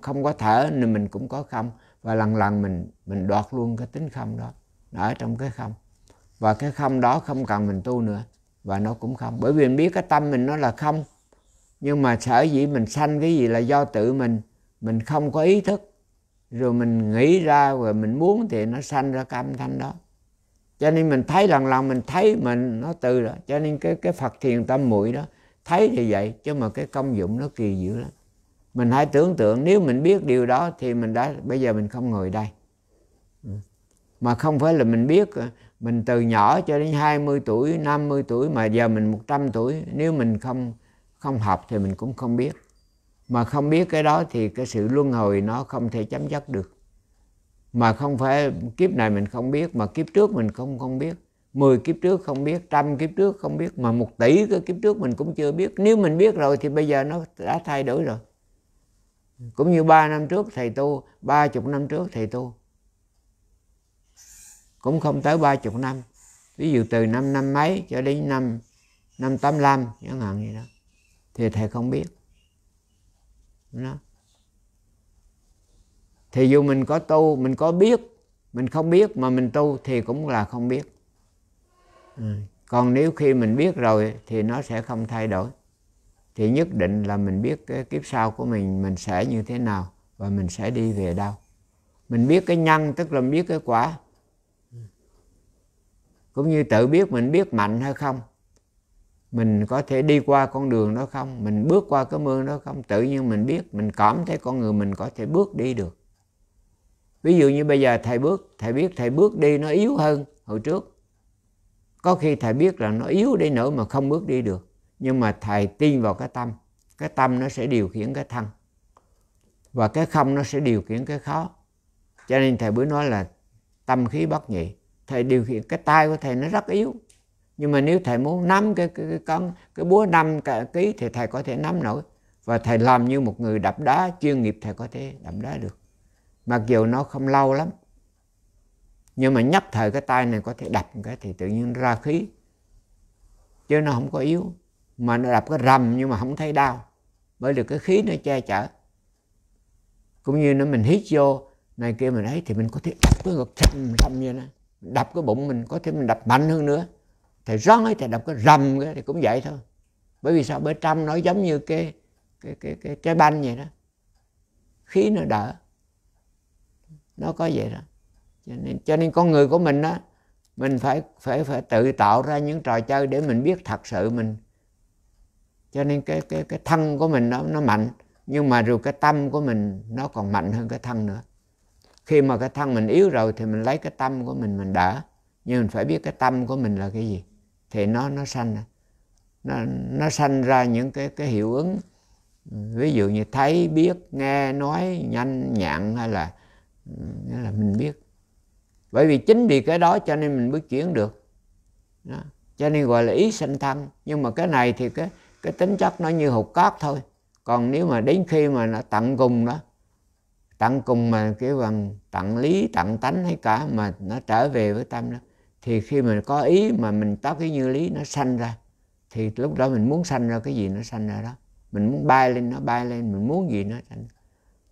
không có thở nên mình cũng có không, và lần mình đoạt luôn cái tính không đó, nó ở trong cái không. Và cái không đó không cần mình tu nữa và nó cũng không, bởi vì mình biết cái tâm mình nó là không. Nhưng mà sở dĩ mình sanh cái gì là do tự mình không có ý thức, rồi mình nghĩ ra rồi mình muốn thì nó sanh ra cái âm thanh đó. Cho nên mình thấy lần mình thấy mình nó từ đó. Cho nên cái Phật thiền tâm muội đó, thấy thì vậy chứ mà cái công dụng nó kỳ diệu lắm. Mình hãy tưởng tượng nếu mình biết điều đó thì mình đã, bây giờ mình không ngồi đây. Mà không phải là mình biết, mình từ nhỏ cho đến 20 tuổi, 50 tuổi mà giờ mình 100 tuổi, nếu mình không học thì mình cũng không biết. Mà không biết cái đó thì cái sự luân hồi nó không thể chấm dứt được. Mà không phải kiếp này mình không biết, mà kiếp trước mình không biết, 10 kiếp trước không biết, 100 kiếp trước không biết, mà 1 tỷ cái kiếp trước mình cũng chưa biết. Nếu mình biết rồi thì bây giờ nó đã thay đổi rồi. Cũng như 3 năm trước thầy tu, 30 năm trước thầy tu cũng không tới 30 năm. Ví dụ từ năm năm mấy cho đến năm 85 chẳng hạn gì đó, thì thầy không biết đó. Thì dù mình có tu, mình có biết, mình không biết mà mình tu thì cũng là không biết. Còn nếu khi mình biết rồi thì nó sẽ không thay đổi. Thì nhất định là mình biết cái kiếp sau của mình sẽ như thế nào và mình sẽ đi về đâu. Mình biết cái nhân tức là mình biết cái quả. Cũng như tự biết mình biết mạnh hay không, mình có thể đi qua con đường đó không, mình bước qua cái mương đó không. Tự nhiên mình biết, mình cảm thấy con người mình có thể bước đi được. Ví dụ như bây giờ thầy bước, thầy biết thầy bước đi nó yếu hơn hồi trước. Có khi thầy biết là nó yếu đi nữa mà không bước đi được. Nhưng mà thầy tin vào cái tâm nó sẽ điều khiển cái thân, và cái không nó sẽ điều khiển cái khó. Cho nên thầy bữa nói là tâm khí bất nhị. Thầy điều khiển cái tay của thầy nó rất yếu, nhưng mà nếu thầy muốn nắm cái búa 5 kg thì thầy có thể nắm nổi. Và thầy làm như một người đập đá chuyên nghiệp, thầy có thể đập đá được. Mặc dù nó không lâu lắm, nhưng mà nhấp thời cái tay này có thể đập cái thì tự nhiên ra khí, chứ nó không có yếu. Mà nó đập cái rầm nhưng mà không thấy đau, bởi vì cái khí nó che chở. Cũng như nó mình hít vô này kia mình ấy thì mình có thể đập cái ngực thầm như thế, đập cái bụng mình, có thể mình đập mạnh hơn nữa. Thầy rón ấy, thầy đập cái rầm cái thì cũng vậy thôi. Bởi vì sao? Bởi trong nó giống như cái trái banh vậy đó, khí nó đỡ, nó có vậy đó. Cho nên con người của mình đó, mình phải tự tạo ra những trò chơi để mình biết thật sự mình. Cho nên cái thân của mình nó mạnh, nhưng mà rồi cái tâm của mình nó còn mạnh hơn cái thân nữa. Khi mà cái thân mình yếu rồi thì mình lấy cái tâm của mình đỡ. Nhưng mình phải biết cái tâm của mình là cái gì, thì nó sanh ra những cái hiệu ứng Ví dụ như thấy, biết, nghe, nói, nhanh, nhạn hay là nghĩa là mình biết. Bởi vì chính vì cái đó cho nên mình mới chuyển được đó. Cho nên gọi là ý sanh thân. Nhưng mà cái này thì cái tính chất nó như hột cát thôi. Còn nếu mà đến khi mà nó tận cùng đó, tận cùng mà cái bằng tận lý, tận tánh hay cả mà nó trở về với tâm đó, thì khi mình có ý mà mình có cái như lý nó sanh ra, thì lúc đó mình muốn sanh ra cái gì nó sanh ra đó. Mình muốn bay lên nó bay lên, mình muốn gì nó sanh.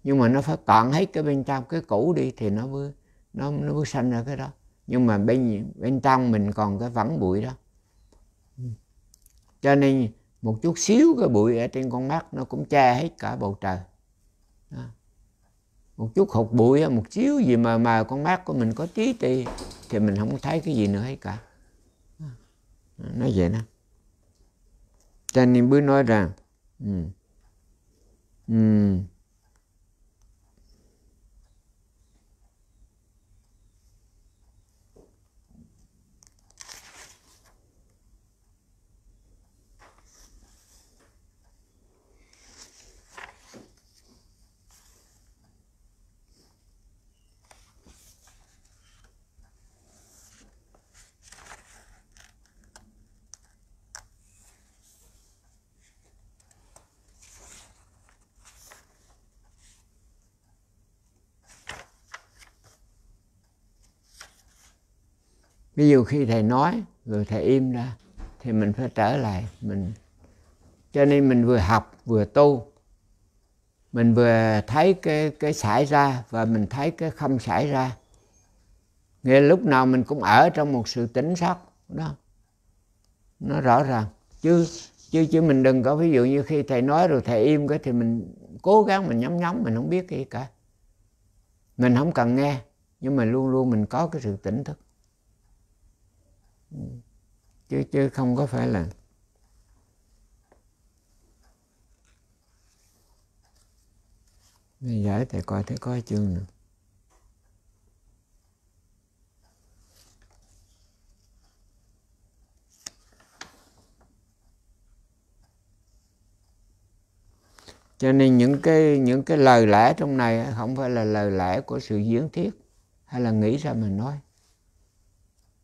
Nhưng mà nó phải cạn hết cái bên trong cái cũ đi thì nó mới sanh ra cái đó. Nhưng mà bên trong mình còn cái vẩn bụi đó. Cho nên một chút xíu cái bụi ở trên con mắt nó cũng che hết cả bầu trời đó. Một chút hột bụi, một xíu gì mà con mắt của mình có trí tì thì mình không thấy cái gì nữa hết cả. Nó vậy đó. Cho nên bữa nói rằng ví dụ khi thầy nói rồi thầy im ra thì mình phải trở lại mình. Cho nên mình vừa học vừa tu, mình vừa thấy cái xảy ra và mình thấy cái không xảy ra. Nghĩa lúc nào mình cũng ở trong một sự tỉnh sắc đó, nó rõ ràng. Chứ mình đừng có ví dụ như khi thầy nói rồi thầy im cái thì mình cố gắng mình nhắm mình không biết gì cả, mình không cần nghe, nhưng mà luôn luôn mình có cái sự tỉnh thức. Chứ không có phải là bây giờ thầy coi thấy có chương nữa. Cho nên những cái lời lẽ trong này không phải là lời lẽ của sự diễn thuyết hay là nghĩ ra mình nói.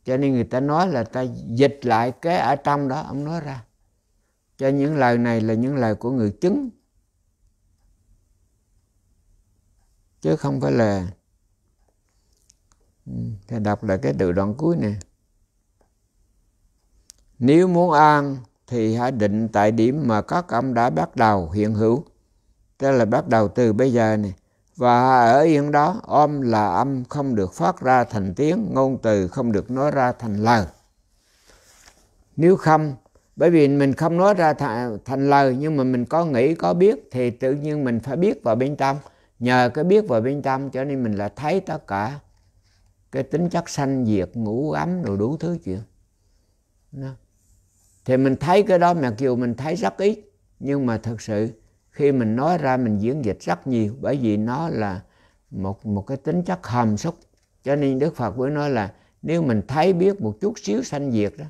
Cho nên người ta nói là ta dịch lại cái ở trong đó, ông nói ra. Cho những lời này là những lời của người chứng, chứ không phải là... Thầy đọc lại cái đoạn cuối nè. Nếu muốn an thì hãy định tại điểm mà các ông đã bắt đầu hiện hữu. Tức là bắt đầu từ bây giờ nè. Và ở yên đó, om là âm không được phát ra thành tiếng, ngôn từ không được nói ra thành lời. Nếu không, bởi vì mình không nói ra thành lời, nhưng mà mình có nghĩ, có biết, thì tự nhiên mình phải biết vào bên trong. Nhờ cái biết vào bên trong, cho nên mình là thấy tất cả cái tính chất sanh diệt, ngủ ấm, rồi đủ thứ chuyện. Thì mình thấy cái đó, mặc dù mình thấy rất ít, nhưng mà thực sự, khi mình nói ra mình diễn dịch rất nhiều, bởi vì nó là một cái tính chất hàm xúc. Cho nên Đức Phật mới nói là nếu mình thấy biết một chút xíu sanh diệt đó,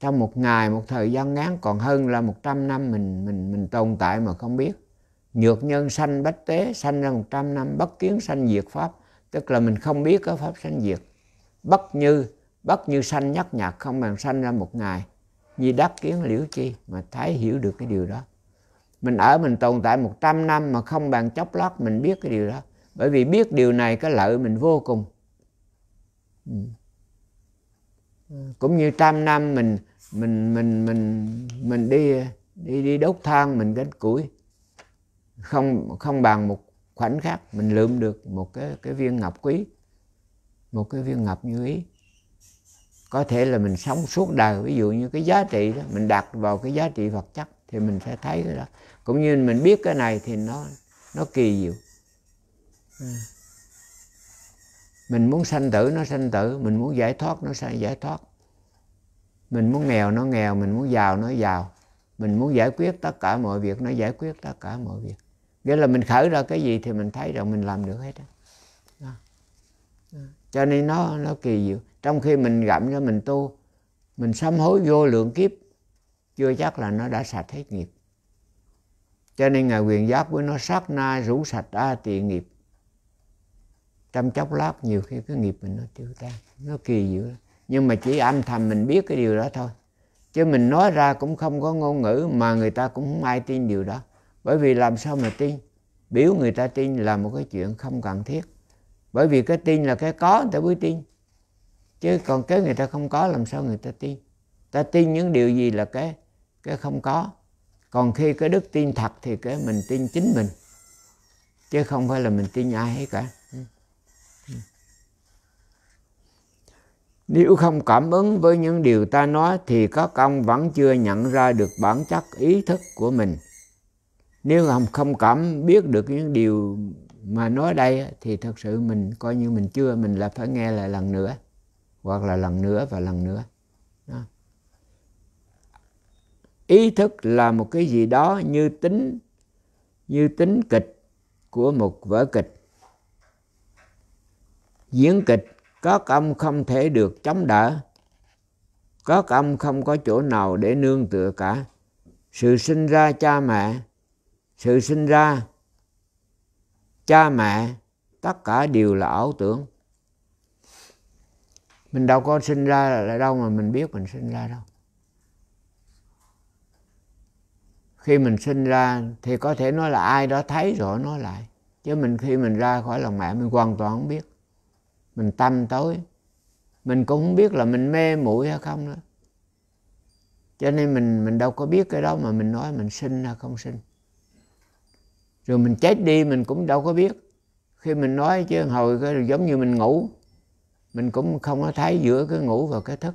trong một ngày, một thời gian ngắn, còn hơn là 100 năm mình tồn tại mà không biết. Nhược nhân sanh bách tế, sanh ra 100 năm, bất kiến sanh diệt pháp, tức là mình không biết cái pháp sanh diệt. Bất như sanh nhất nhật, không bằng sanh ra một ngày, như đắc kiến liễu chi, mà thấy hiểu được cái điều đó. Mình ở mình tồn tại 100 năm mà không bằng chốc lót mình biết cái điều đó. Bởi vì biết điều này cái lợi mình vô cùng. Cũng như trăm năm mình đi đốt than, mình gánh củi, không bằng một khoảnh khắc mình lượm được một cái viên ngọc quý, một cái viên ngọc như ý. Có thể là mình sống suốt đời, ví dụ như cái giá trị đó, mình đặt vào cái giá trị vật chất thì mình sẽ thấy cái đó. Cũng như mình biết cái này thì nó kỳ diệu. Mình muốn sanh tử nó sanh tử, mình muốn giải thoát nó sẽ giải thoát, mình muốn nghèo nó nghèo, mình muốn giàu nó giàu, mình muốn giải quyết tất cả mọi việc nó giải quyết tất cả mọi việc. Nghĩa là mình khởi ra cái gì thì mình thấy rồi mình làm được hết đó. Cho nên nó kỳ diệu. Trong khi mình gặm ra mình tu, mình sám hối vô lượng kiếp, chưa chắc là nó đã sạch hết nghiệp. Cho nên Ngài quyền giáp với nó sát na rũ sạch a tỳ nghiệp. Trong chốc lát nhiều khi cái nghiệp mình nó tiêu tan, nó kỳ dữ lắm. Nhưng mà chỉ âm thầm mình biết cái điều đó thôi. Chứ mình nói ra cũng không có ngôn ngữ mà người ta cũng không ai tin điều đó. Bởi vì làm sao mà tin? Biểu người ta tin là một cái chuyện không cần thiết. Bởi vì cái tin là cái có người ta mới tin. Chứ còn cái người ta không có làm sao người ta tin? Ta tin những điều gì là cái không có. Còn khi cái đức tin thật thì cái mình tin chính mình. Chứ không phải là mình tin ai hết cả. Nếu không cảm ứng với những điều ta nói thì các ông vẫn chưa nhận ra được bản chất ý thức của mình. Nếu không cảm biết được những điều mà nói đây thì thật sự mình coi như mình chưa, mình là phải nghe lại lần nữa. Hoặc là lần nữa và lần nữa. Đó. Ý thức là một cái gì đó như tính kịch của một vở kịch. Diễn kịch các ông không thể được chống đỡ. Các ông không có chỗ nào để nương tựa cả. Sự sinh ra cha mẹ, sự sinh ra cha mẹ, tất cả đều là ảo tưởng. Mình đâu có sinh ra là đâu mà mình biết mình sinh ra đâu. Khi mình sinh ra thì có thể nói là ai đó thấy rồi nói lại. Chứ khi mình ra khỏi lòng mẹ mình hoàn toàn không biết. Mình tâm tối. Mình cũng không biết là mình mê muội hay không nữa. Cho nên mình đâu có biết cái đó mà mình nói mình sinh hay không sinh. Rồi mình chết đi mình cũng đâu có biết. Khi mình nói chứ hồi cái giống như mình ngủ. Mình cũng không có thấy giữa cái ngủ và cái thức.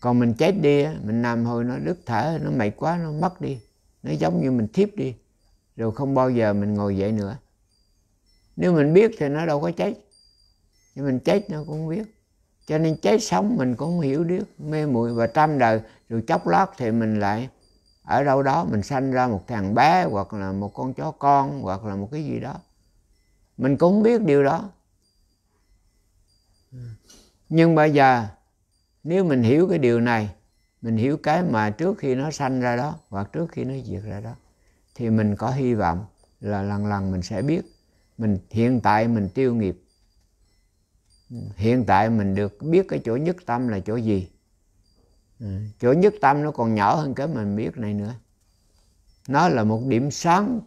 Còn mình chết đi, mình nằm hồi nó đứt thở, nó mệt quá, nó mất đi. Nó giống như mình thiếp đi. Rồi không bao giờ mình ngồi dậy nữa. Nếu mình biết thì nó đâu có chết. Nhưng mình chết nó cũng không biết. Cho nên chết sống mình cũng không hiểu được. Mê muội và trăm đời. Rồi chốc lát thì mình lại ở đâu đó mình sanh ra một thằng bé, hoặc là một con chó con, hoặc là một cái gì đó. Mình cũng không biết điều đó. Nhưng bây giờ nếu mình hiểu cái điều này, mình hiểu cái mà trước khi nó sanh ra đó hoặc trước khi nó diệt ra đó, thì mình có hy vọng là lần lần mình sẽ biết. Mình hiện tại mình tiêu nghiệp. Hiện tại mình được biết cái chỗ nhất tâm là chỗ gì. Chỗ nhất tâm nó còn nhỏ hơn cái mình biết này nữa. Nó là một điểm sáng.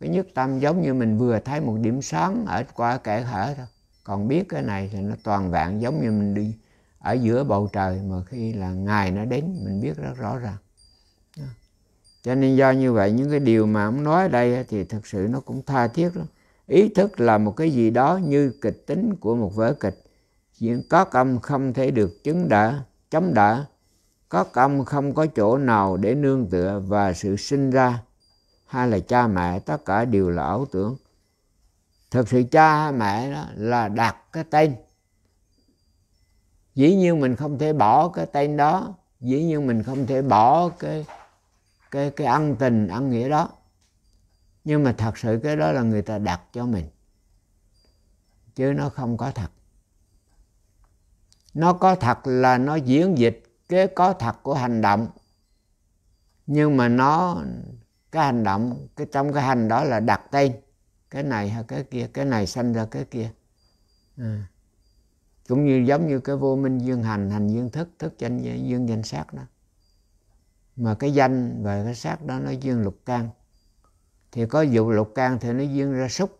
Cái nhất tâm giống như mình vừa thấy một điểm sáng ở qua kẽ hở thôi. Còn biết cái này thì nó toàn vẹn, giống như mình đi ở giữa bầu trời mà khi là ngày nó đến mình biết rất rõ ràng. Đó. Cho nên do như vậy những cái điều mà ông nói ở đây thì thật sự nó cũng tha thiết lắm. Ý thức là một cái gì đó như kịch tính của một vở kịch. Các ông không thể được chống đỡ. Các ông không có chỗ nào để nương tựa, và sự sinh ra hay là cha mẹ tất cả đều là ảo tưởng. Thực sự cha mẹ đó là đặt cái tên. Dĩ nhiên mình không thể bỏ cái tên đó. Dĩ nhiên mình không thể bỏ cái ân tình, ân nghĩa đó. Nhưng mà thật sự cái đó là người ta đặt cho mình. Chứ nó không có thật. Nó có thật là nó diễn dịch cái có thật của hành động. Nhưng mà cái hành động, trong cái hành đó là đặt tên. Cái này hay cái kia, cái này sanh ra cái kia. Cũng như giống như cái vô minh duyên hành, hành duyên thức, thức duyên danh sắc đó. Mà cái danh và cái sắc đó nó duyên lục căn. Thì có vụ lục căn thì nó duyên ra xúc.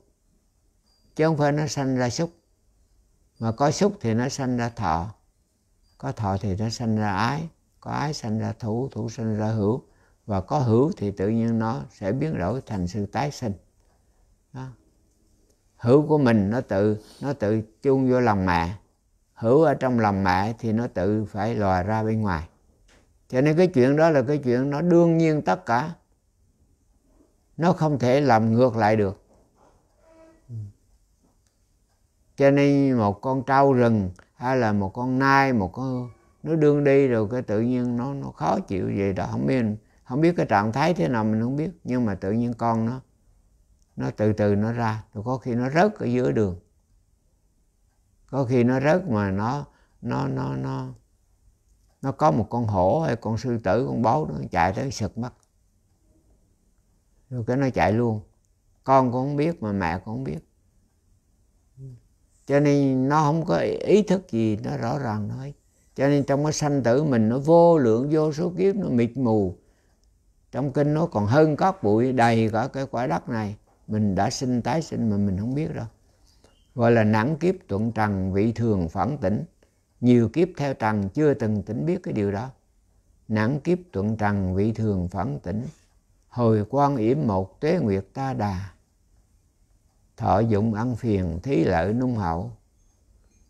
Chứ không phải nó sanh ra xúc. Mà có xúc thì nó sanh ra thọ. Có thọ thì nó sanh ra ái. Có ái sanh ra thủ, thủ sanh ra hữu. Và có hữu thì tự nhiên nó sẽ biến đổi thành sự tái sinh. Đó. Hữu của mình nó tự chôn vô lòng mẹ. Hữu ở trong lòng mẹ thì nó tự phải lòi ra bên ngoài. Cho nên cái chuyện đó là cái chuyện nó đương nhiên tất cả. Nó không thể làm ngược lại được. Cho nên một con trâu rừng hay là một con nai, nó đương đi rồi cái tự nhiên nó khó chịu gì đó. Không biết cái trạng thái thế nào mình không biết. Nhưng mà tự nhiên con nó từ từ nó ra. Rồi có khi nó rớt ở giữa đường. Có khi nó rớt mà nó có một con hổ hay con sư tử, con báo nó chạy tới sực mất. Rồi cái nó chạy luôn. Con cũng không biết mà mẹ cũng không biết. Cho nên nó không có ý thức gì, nó rõ ràng nói. Cho nên trong cái sanh tử mình nó vô lượng vô số kiếp, nó mịt mù. Trong kinh nó còn hơn cát bụi đầy cả cái quả đất này. Mình đã sinh tái sinh mà mình không biết đâu. Gọi là nặng kiếp tuận trần, vị thường phản tỉnh. Nhiều kiếp theo trần chưa từng tỉnh biết cái điều đó. Nặng kiếp tuận trần, vị thường phản tỉnh. Hồi quan yểm một tuế nguyệt ta đà. Thọ dụng ăn phiền, thí lợi nung hậu.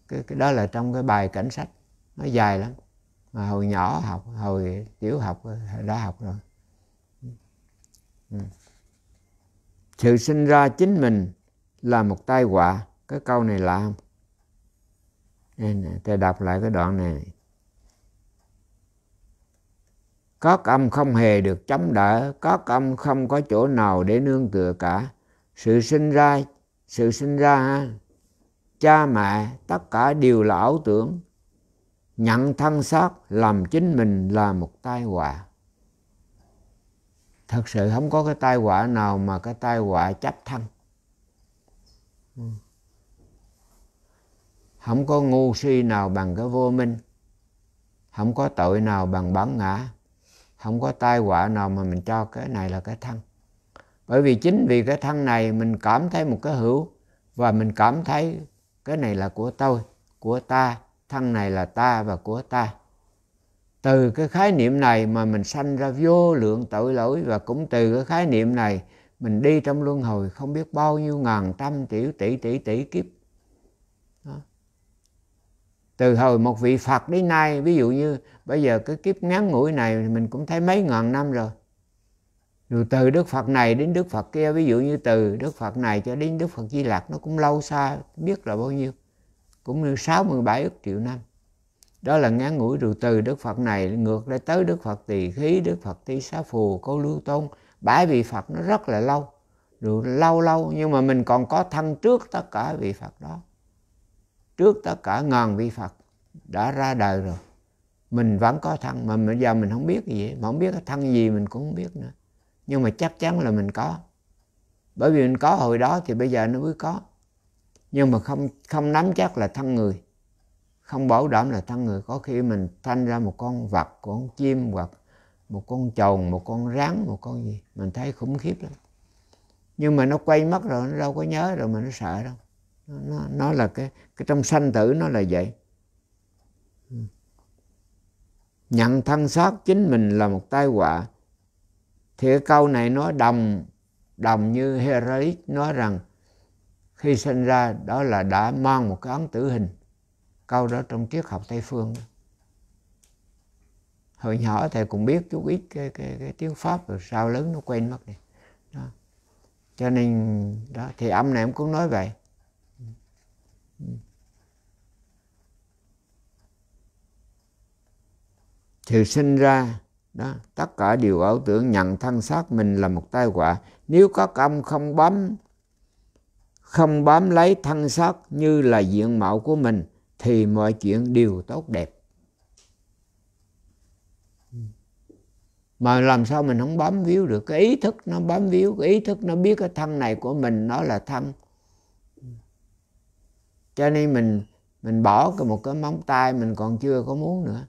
Cái đó là trong cái bài cảnh sách. Nó dài lắm. Mà hồi nhỏ học, hồi tiểu học đã học rồi. Sự sinh ra chính mình là một tai họa. Cái câu này lạ không? Nên tôi đọc lại cái đoạn này. Các âm không hề được chống đỡ, các âm không có chỗ nào để nương tựa cả. Sự sinh ra, cha mẹ tất cả đều là ảo tưởng. Nhận thân xác làm chính mình là một tai họa. Thật sự không có cái tai họa nào mà cái tai họa chấp thân. Không có ngu si nào bằng cái vô minh. Không có tội nào bằng bản ngã. Không có tai họa nào mà mình cho cái này là cái thân. Bởi vì chính vì cái thân này mình cảm thấy một cái hữu. Và mình cảm thấy cái này là của tôi, của ta. Thân này là ta và của ta. Từ cái khái niệm này mà mình sanh ra vô lượng tội lỗi. Và cũng từ cái khái niệm này mình đi trong luân hồi không biết bao nhiêu ngàn trăm triệu tỷ kiếp. Đó. Từ hồi một vị Phật đến nay, ví dụ như bây giờ cái kiếp ngắn ngủi này mình cũng thấy mấy ngàn năm rồi. Rồi từ Đức Phật này đến Đức Phật kia, ví dụ như từ Đức Phật này cho đến Đức Phật Di Lạc nó cũng lâu xa, biết là bao nhiêu. Cũng như 67 ức triệu năm. Đó là ngắn ngủi. Rồi từ Đức Phật này ngược lại tới Đức Phật Tỳ Khí, Đức Phật Tỳ Xá Phù, Câu Lưu Tôn. Bãi vị Phật nó rất là lâu. Rồi lâu nhưng mà mình còn có thân trước tất cả vị Phật đó. Trước tất cả ngàn vị Phật đã ra đời rồi. Mình vẫn có thân mà bây giờ mình không biết gì vậy. Mà không biết cái thân gì mình cũng không biết nữa. Nhưng mà chắc chắn là mình có. Bởi vì mình có hồi đó thì bây giờ nó mới có. Nhưng mà không nắm chắc là thân người. Không bảo đảm là thân người. Có khi mình sanh ra một con vật, con chim hoặc một con trồn, một con rắn, một con gì. Mình thấy khủng khiếp lắm. Nhưng mà nó quay mất rồi, nó đâu có nhớ rồi mà nó sợ đâu. Nó là cái trong sanh tử nó là vậy. Nhận thân xác chính mình là một tai họa. Thì cái câu này nó đồng như Heraclitus nói rằng khi sinh ra đó là đã mang một cái ấn tử hình. Câu đó trong triết học Tây Phương. Hồi nhỏ thầy cũng biết chút ít cái tiếng Pháp rồi sao lớn nó quên mất này. Đó. Cho nên đó thì âm này em cũng nói vậy. Sự sinh ra đó, tất cả đều ảo tưởng, nhận thân xác mình là một tai họa. Nếu các âm không bám lấy thân xác như là diện mạo của mình thì mọi chuyện đều tốt đẹp. Mà làm sao mình không bám víu được? Cái ý thức nó bám víu, cái ý thức nó biết cái thân này của mình nó là thân. Cho nên mình bỏ một cái móng tay mình còn chưa có muốn nữa.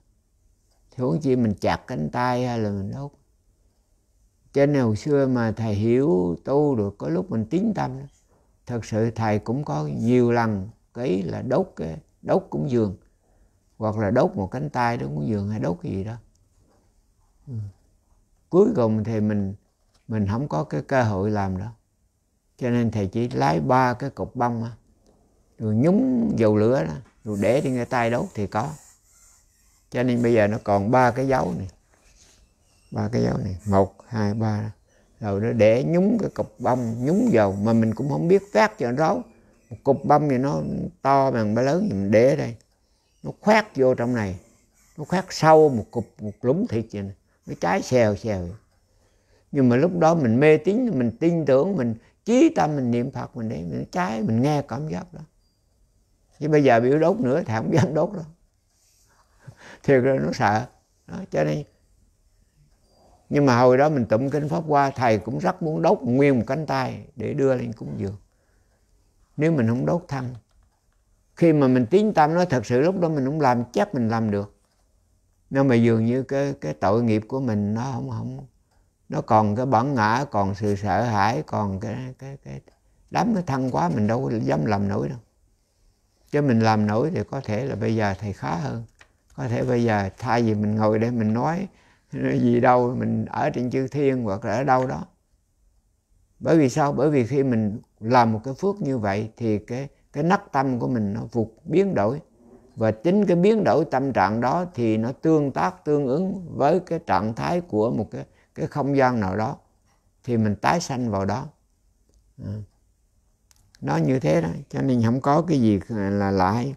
Thì huống chi mình chặt cánh tay hay là mình đốt. Cho nên hồi xưa mà thầy hiểu tu được có lúc mình tín tâm. Thật sự thầy cũng có nhiều lần cái là đốt cúng dường. Hoặc là đốt một cánh tay đốt cúng dường hay đốt cái gì đó. Cuối cùng thì mình không có cái cơ hội làm đó. Cho nên thầy chỉ lái 3 cái cục bông đó. Rồi nhúng dầu lửa đó, rồi để trên cái tay đốt thì có. Cho nên bây giờ nó còn 3 cái dấu này. 3 cái dấu này, 1, 2, 3. Rồi nó để nhúng cái cục bông, nhúng dầu mà mình cũng không biết phát cho nó ráo. Một cục bông thì nó to bằng ba lớn thì mình để ở đây. Nó khoét vô trong này. Nó khoét sâu một lũng thịt vậy này. Nó cháy xèo vậy. Nhưng mà lúc đó mình mê tín, mình tin tưởng, mình chí tâm mình niệm Phật mình để mình cháy, mình nghe cảm giác đó. Chứ bây giờ biểu đốt nữa thì không dám đốt đâu. Thiệt rồi nó sợ đó, cho nên Nhưng mà hồi đó mình tụng kinh Pháp qua, thầy cũng rất muốn đốt nguyên một cánh tay để đưa lên cúng dường. Nếu mình không đốt thân, khi mà mình tín tâm nói thật sự lúc đó mình không làm, chắc mình làm được. Nên mà dường như cái tội nghiệp của mình nó không, nó còn cái bản ngã, còn sự sợ hãi, còn cái đám cái thân quá, mình đâu dám làm nổi đâu. Chứ mình làm nổi thì có thể là bây giờ thầy khá hơn. Có thể bây giờ thay vì mình ngồi để mình nói gì đâu, mình ở trên chư thiên hoặc là ở đâu đó. Bởi vì sao? Bởi vì khi mình làm một cái phước như vậy thì cái nấc tâm của mình nó vụt biến đổi. Và chính cái biến đổi tâm trạng đó thì nó tương tác, tương ứng với cái trạng thái của một cái không gian nào đó. Thì mình tái sanh vào đó. Nó như thế đó, cho nên không có cái gì là lại.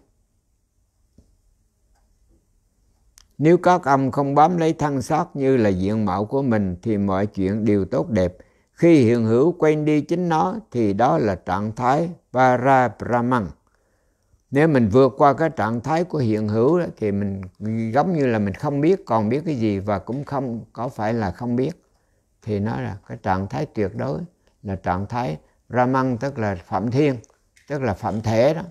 Nếu các ông không bám lấy thân xác như là diện mạo của mình thì mọi chuyện đều tốt đẹp. Khi hiện hữu quên đi chính nó thì đó là trạng thái Para Brahman. Nếu mình vượt qua cái trạng thái của hiện hữu đó, thì mình giống như là mình không biết còn biết cái gì và cũng không có phải là không biết. Thì nó là cái trạng thái tuyệt đối, là trạng thái Brahman, tức là Phạm Thiên, tức là Phạm Thể đó.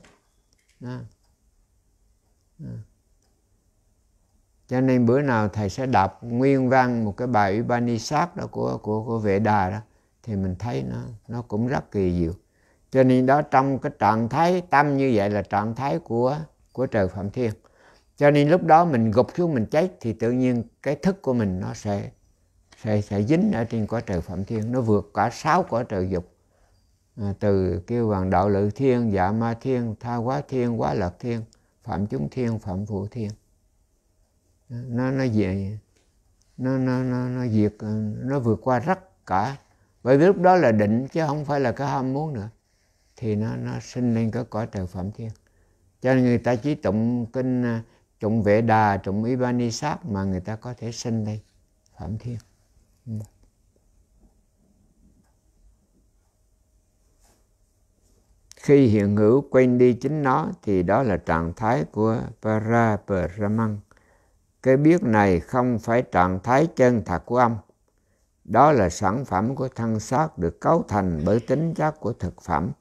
Cho nên bữa nào thầy sẽ đọc nguyên văn một cái bài Upanisad đó của Vệ Đà đó, thì mình thấy nó cũng rất kỳ diệu. Cho nên đó, trong cái trạng thái tâm như vậy là trạng thái của trời Phạm Thiên. Cho nên lúc đó mình gục xuống mình chết thì tự nhiên cái thức của mình nó sẽ dính ở trên cõi trời Phạm Thiên, nó vượt cả 6 cõi trời dục. Từ kêu bằng đạo lự thiên, dạ ma thiên, tha quá thiên, quá lạc thiên, phạm chúng thiên, phạm phụ thiên. Nó về nó diệt, nó vượt qua rất cả. Bởi vì lúc đó là định chứ không phải là cái ham muốn nữa, thì nó sinh lên cái cõi trời Phạm Thiên. Cho nên người ta chỉ tụng kinh, tụng Vệ Đà, tụng Upanisad mà người ta có thể sinh lên Phạm Thiên. Khi hiện hữu quên đi chính nó thì đó là trạng thái của Para Brahman. Cái biết này không phải trạng thái chân thật của ông. Đó là sản phẩm của thân xác được cấu thành bởi tính chất của thực phẩm.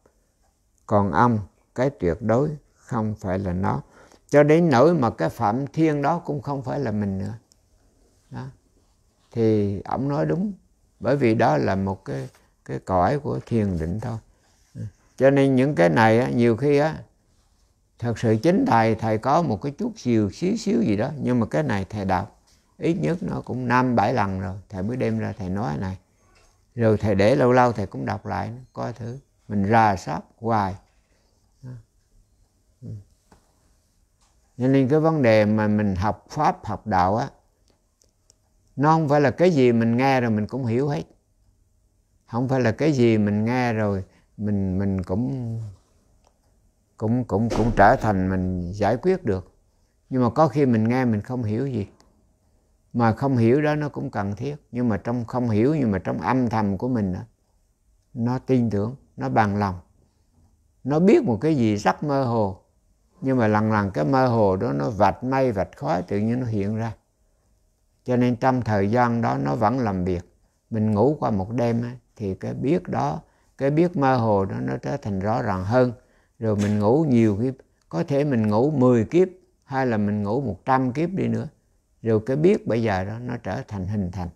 Còn ông, cái tuyệt đối không phải là nó. Cho đến nỗi mà cái Phạm Thiên đó cũng không phải là mình nữa. Đó. Thì ông nói đúng. Bởi vì đó là một cái cõi của thiền định thôi. Cho nên những cái này nhiều khi á, thật sự chính thầy có một cái chút xíu gì đó, nhưng mà cái này thầy đọc ít nhất nó cũng 5-7 lần rồi thầy mới đem ra thầy nói này. Rồi thầy để lâu lâu thầy cũng đọc lại coi thử, mình rà soát hoài. Nên cái vấn đề mà mình học pháp học đạo á, nó không phải là cái gì mình nghe rồi mình cũng hiểu hết. Không phải là cái gì mình nghe rồi mình cũng trở thành mình giải quyết được. Nhưng mà có khi mình nghe mình không hiểu gì. Mà không hiểu đó nó cũng cần thiết. Nhưng mà trong không hiểu, nhưng mà trong âm thầm của mình đó, nó tin tưởng, nó bằng lòng. Nó biết một cái gì rất mơ hồ. Nhưng mà lần lần cái mơ hồ đó nó vạch mây, vạch khói tự nhiên nó hiện ra. Cho nên trong thời gian đó nó vẫn làm việc. Mình ngủ qua một đêm ấy, thì cái biết đó, cái biết mơ hồ đó nó trở thành rõ ràng hơn. Rồi mình ngủ nhiều kiếp, có thể mình ngủ 10 kiếp hay là mình ngủ 100 kiếp đi nữa. Rồi cái biết bây giờ đó nó trở thành hình thành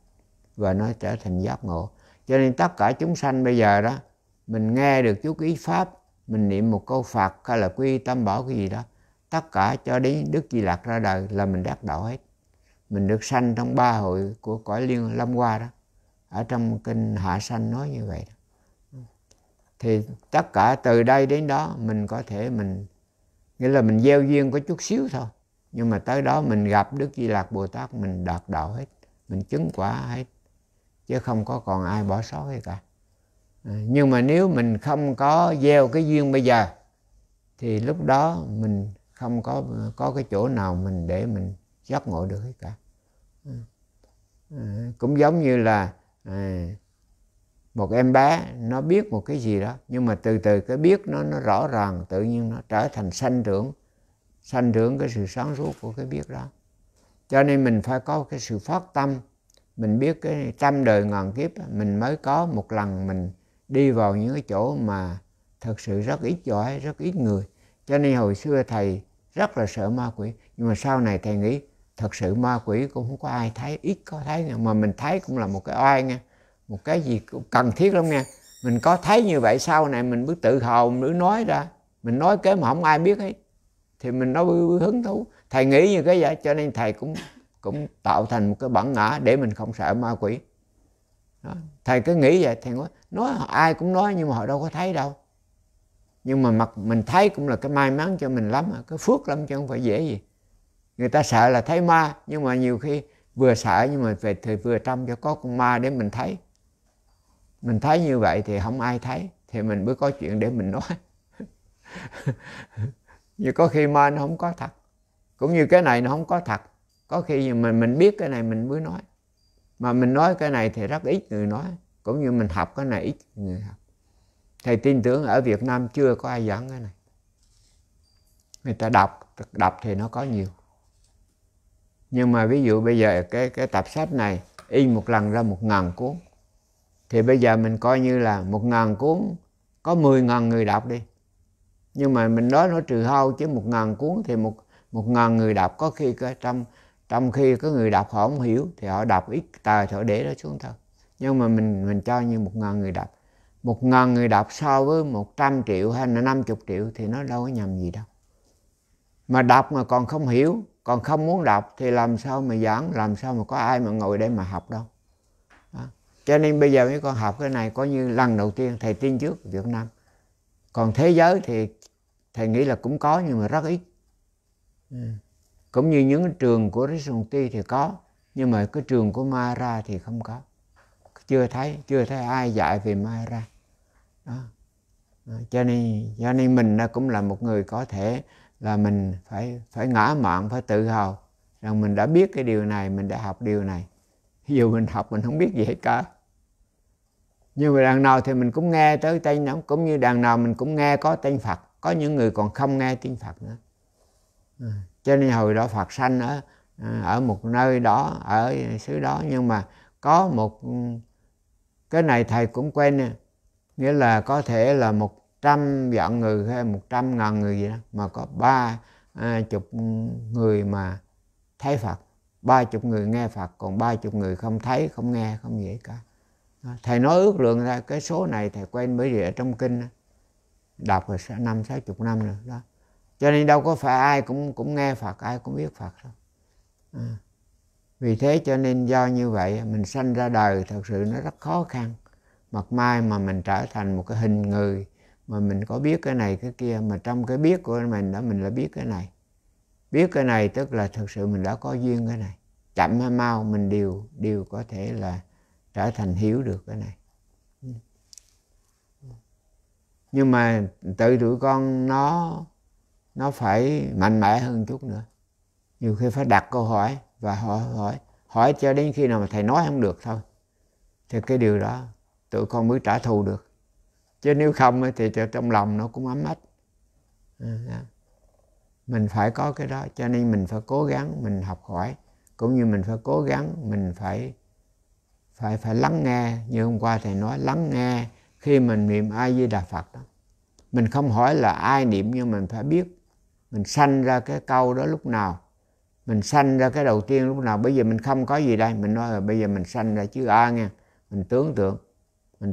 và nó trở thành giác ngộ. Cho nên tất cả chúng sanh bây giờ đó, mình nghe được chút ý Pháp, mình niệm một câu Phật hay là quy tâm bảo cái gì đó, tất cả cho đến Đức Di Lạc ra đời là mình đắc đạo hết. Mình được sanh trong ba hội của cõi Liên Lâm Hoa đó, ở trong kinh Hạ Sanh nói như vậy đó. Thì tất cả từ đây đến đó mình có thể mình, nghĩa là mình gieo duyên có chút xíu thôi. Nhưng mà tới đó mình gặp Đức Di Lạc Bồ Tát mình đạt đạo hết, mình chứng quả hết. Chứ không có còn ai bỏ sót hay cả. Nhưng mà nếu mình không có gieo cái duyên bây giờ thì lúc đó mình không có cái chỗ nào mình để mình giác ngộ được hết cả. Cũng giống như là một em bé nó biết một cái gì đó, nhưng mà từ từ cái biết nó rõ ràng, tự nhiên nó trở thành sanh trưởng cái sự sáng suốt của cái biết đó. Cho nên mình phải có cái sự phát tâm, mình biết cái trăm đời ngàn kiếp mình mới có một lần mình đi vào những cái chỗ mà thật sự rất ít giỏi, rất ít người. Cho nên hồi xưa thầy rất là sợ ma quỷ, nhưng mà sau này thầy nghĩ thật sự ma quỷ cũng không có ai thấy, ít có thấy nha. Mà mình thấy cũng là một cái oai nha, một cái gì cũng cần thiết lắm nha. Mình có thấy như vậy sau này mình bước tự hào, mình nói ra, mình nói cái mà không ai biết hết thì mình nó hứng thú. Thầy nghĩ như cái vậy cho nên thầy cũng tạo thành một cái bản ngã để mình không sợ ma quỷ. Đó. Thầy cứ nghĩ vậy, thầy nói ai cũng nói nhưng mà họ đâu có thấy đâu. Nhưng mà mặt mình thấy cũng là cái may mắn cho mình lắm, cái phước lắm chứ không phải dễ gì. Người ta sợ là thấy ma, nhưng mà nhiều khi vừa sợ nhưng mà về thì vừa trong cho có con ma để mình thấy. Mình thấy như vậy thì không ai thấy, thì mình mới có chuyện để mình nói. Như có khi ma nó không có thật, cũng như cái này nó không có thật. Có khi mình biết cái này mình mới nói. Mà mình nói cái này thì rất ít người nói, cũng như mình học cái này ít người học. Thầy tin tưởng ở Việt Nam chưa có ai giảng cái này. Người ta đọc thì nó có nhiều. Nhưng mà ví dụ bây giờ cái tập sách này in một lần ra 1000 cuốn. Thì bây giờ mình coi như là 1000 cuốn có 10.000 người đọc đi. Nhưng mà mình nói nó trừ hao chứ 1000 cuốn thì 1000 người đọc có khi trong khi có người đọc họ không hiểu thì họ đọc ít tờ thì họ để đó xuống thôi. Nhưng mà mình cho như 1000 người đọc. 1000 người đọc so với 100 triệu hay là 50 triệu thì nó đâu có nhầm gì đâu. Mà đọc mà còn không hiểu, còn không muốn đọc thì làm sao mà giảng, làm sao mà có ai mà ngồi đây mà học đâu. Đó. Cho nên bây giờ mấy con học cái này coi như lần đầu tiên, thầy tin trước Việt Nam. Còn thế giới thì thầy nghĩ là cũng có nhưng mà rất ít. Cũng như những trường của Risonti thì có, nhưng mà cái trường của Mahara thì không có. Chưa thấy ai dạy về Mahara. Đó. Đó. Cho nên mình cũng là một người có thể là mình phải ngã mạn, phải tự hào rằng mình đã biết cái điều này, mình đã học điều này. Ví dụ mình học mình không biết gì hết cả. Nhưng mà đằng nào thì mình cũng nghe tới tên nó, cũng như đằng nào mình cũng nghe có tên Phật. Có những người còn không nghe tiếng Phật nữa. Cho nên hồi đó Phật sanh ở một nơi đó, ở xứ đó. Nhưng mà có một cái này thầy cũng quen nè, nghĩa là có thể là 100 vạn người hay 100.000 người gì đó mà có 30 người mà thấy Phật, 30 người nghe Phật, còn 30 người không thấy, không nghe, không gì cả. Thầy nói ước lượng ra cái số này thầy quen bởi vì ở trong kinh đó, đọc rồi 50-60 năm rồi đó. Cho nên đâu có phải ai cũng nghe Phật, ai cũng biết Phật đâu. Vì thế cho nên do như vậy mình sanh ra đời thật sự nó rất khó khăn. Mặt mai mà mình trở thành một cái hình người mà mình có biết cái này cái kia, mà trong cái biết của mình đó mình là biết cái này. Biết cái này tức là thật sự mình đã có duyên cái này. Chậm hay mau mình đều có thể là trở thành hiểu được cái này. Nhưng mà tự tụi con nó phải mạnh mẽ hơn chút nữa. Nhiều khi phải đặt câu hỏi và hỏi cho đến khi nào mà thầy nói không được thôi. Thì cái điều đó tụi con mới trả thù được. Chứ nếu không thì trong lòng nó cũng ấm ách. Mình phải có cái đó, cho nên mình phải cố gắng mình học hỏi, cũng như mình phải cố gắng mình phải lắng nghe. Như hôm qua thầy nói lắng nghe khi mình niệm A Di Đà Phật đó. Mình không hỏi là ai niệm nhưng mình phải biết mình sanh ra cái câu đó lúc nào, mình sanh ra cái đầu tiên lúc nào. Bây giờ mình không có gì đây, mình nói là bây giờ mình sanh ra chữ A nghe, mình tưởng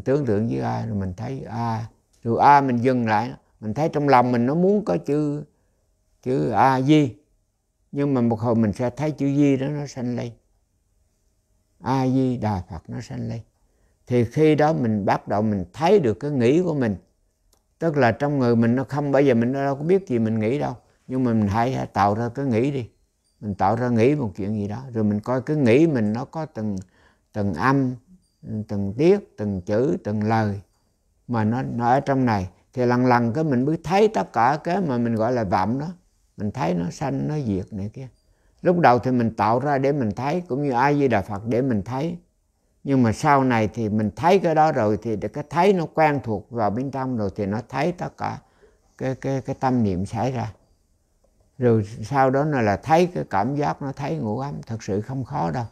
tượng với A rồi mình thấy A, rồi A mình dừng lại, mình thấy trong lòng mình nó muốn có chữ A Di, nhưng mà một hồi mình sẽ thấy chữ Di đó nó sanh lên, A Di Đà Phật nó sanh lên. Thì khi đó mình bắt đầu mình thấy được cái nghĩ của mình, tức là trong người mình nó không, bây giờ mình đâu có biết gì mình nghĩ đâu, nhưng mà mình hãy tạo ra cái nghĩ đi, mình tạo ra nghĩ một chuyện gì đó rồi mình coi cái nghĩ mình nó có từng âm, từng tiết, từng chữ, từng lời mà nó ở trong này. Thì lần cái mình mới thấy tất cả cái mà mình gọi là vọng đó, mình thấy nó sanh, nó diệt này kia. Lúc đầu thì mình tạo ra để mình thấy, cũng như A Di Đà Phật để mình thấy. Nhưng mà sau này thì mình thấy cái đó rồi thì cái thấy nó quen thuộc vào bên trong rồi thì nó thấy tất cả cái tâm niệm xảy ra. Rồi sau đó là thấy cái cảm giác, nó thấy ngủ ấm, thật sự không khó đâu.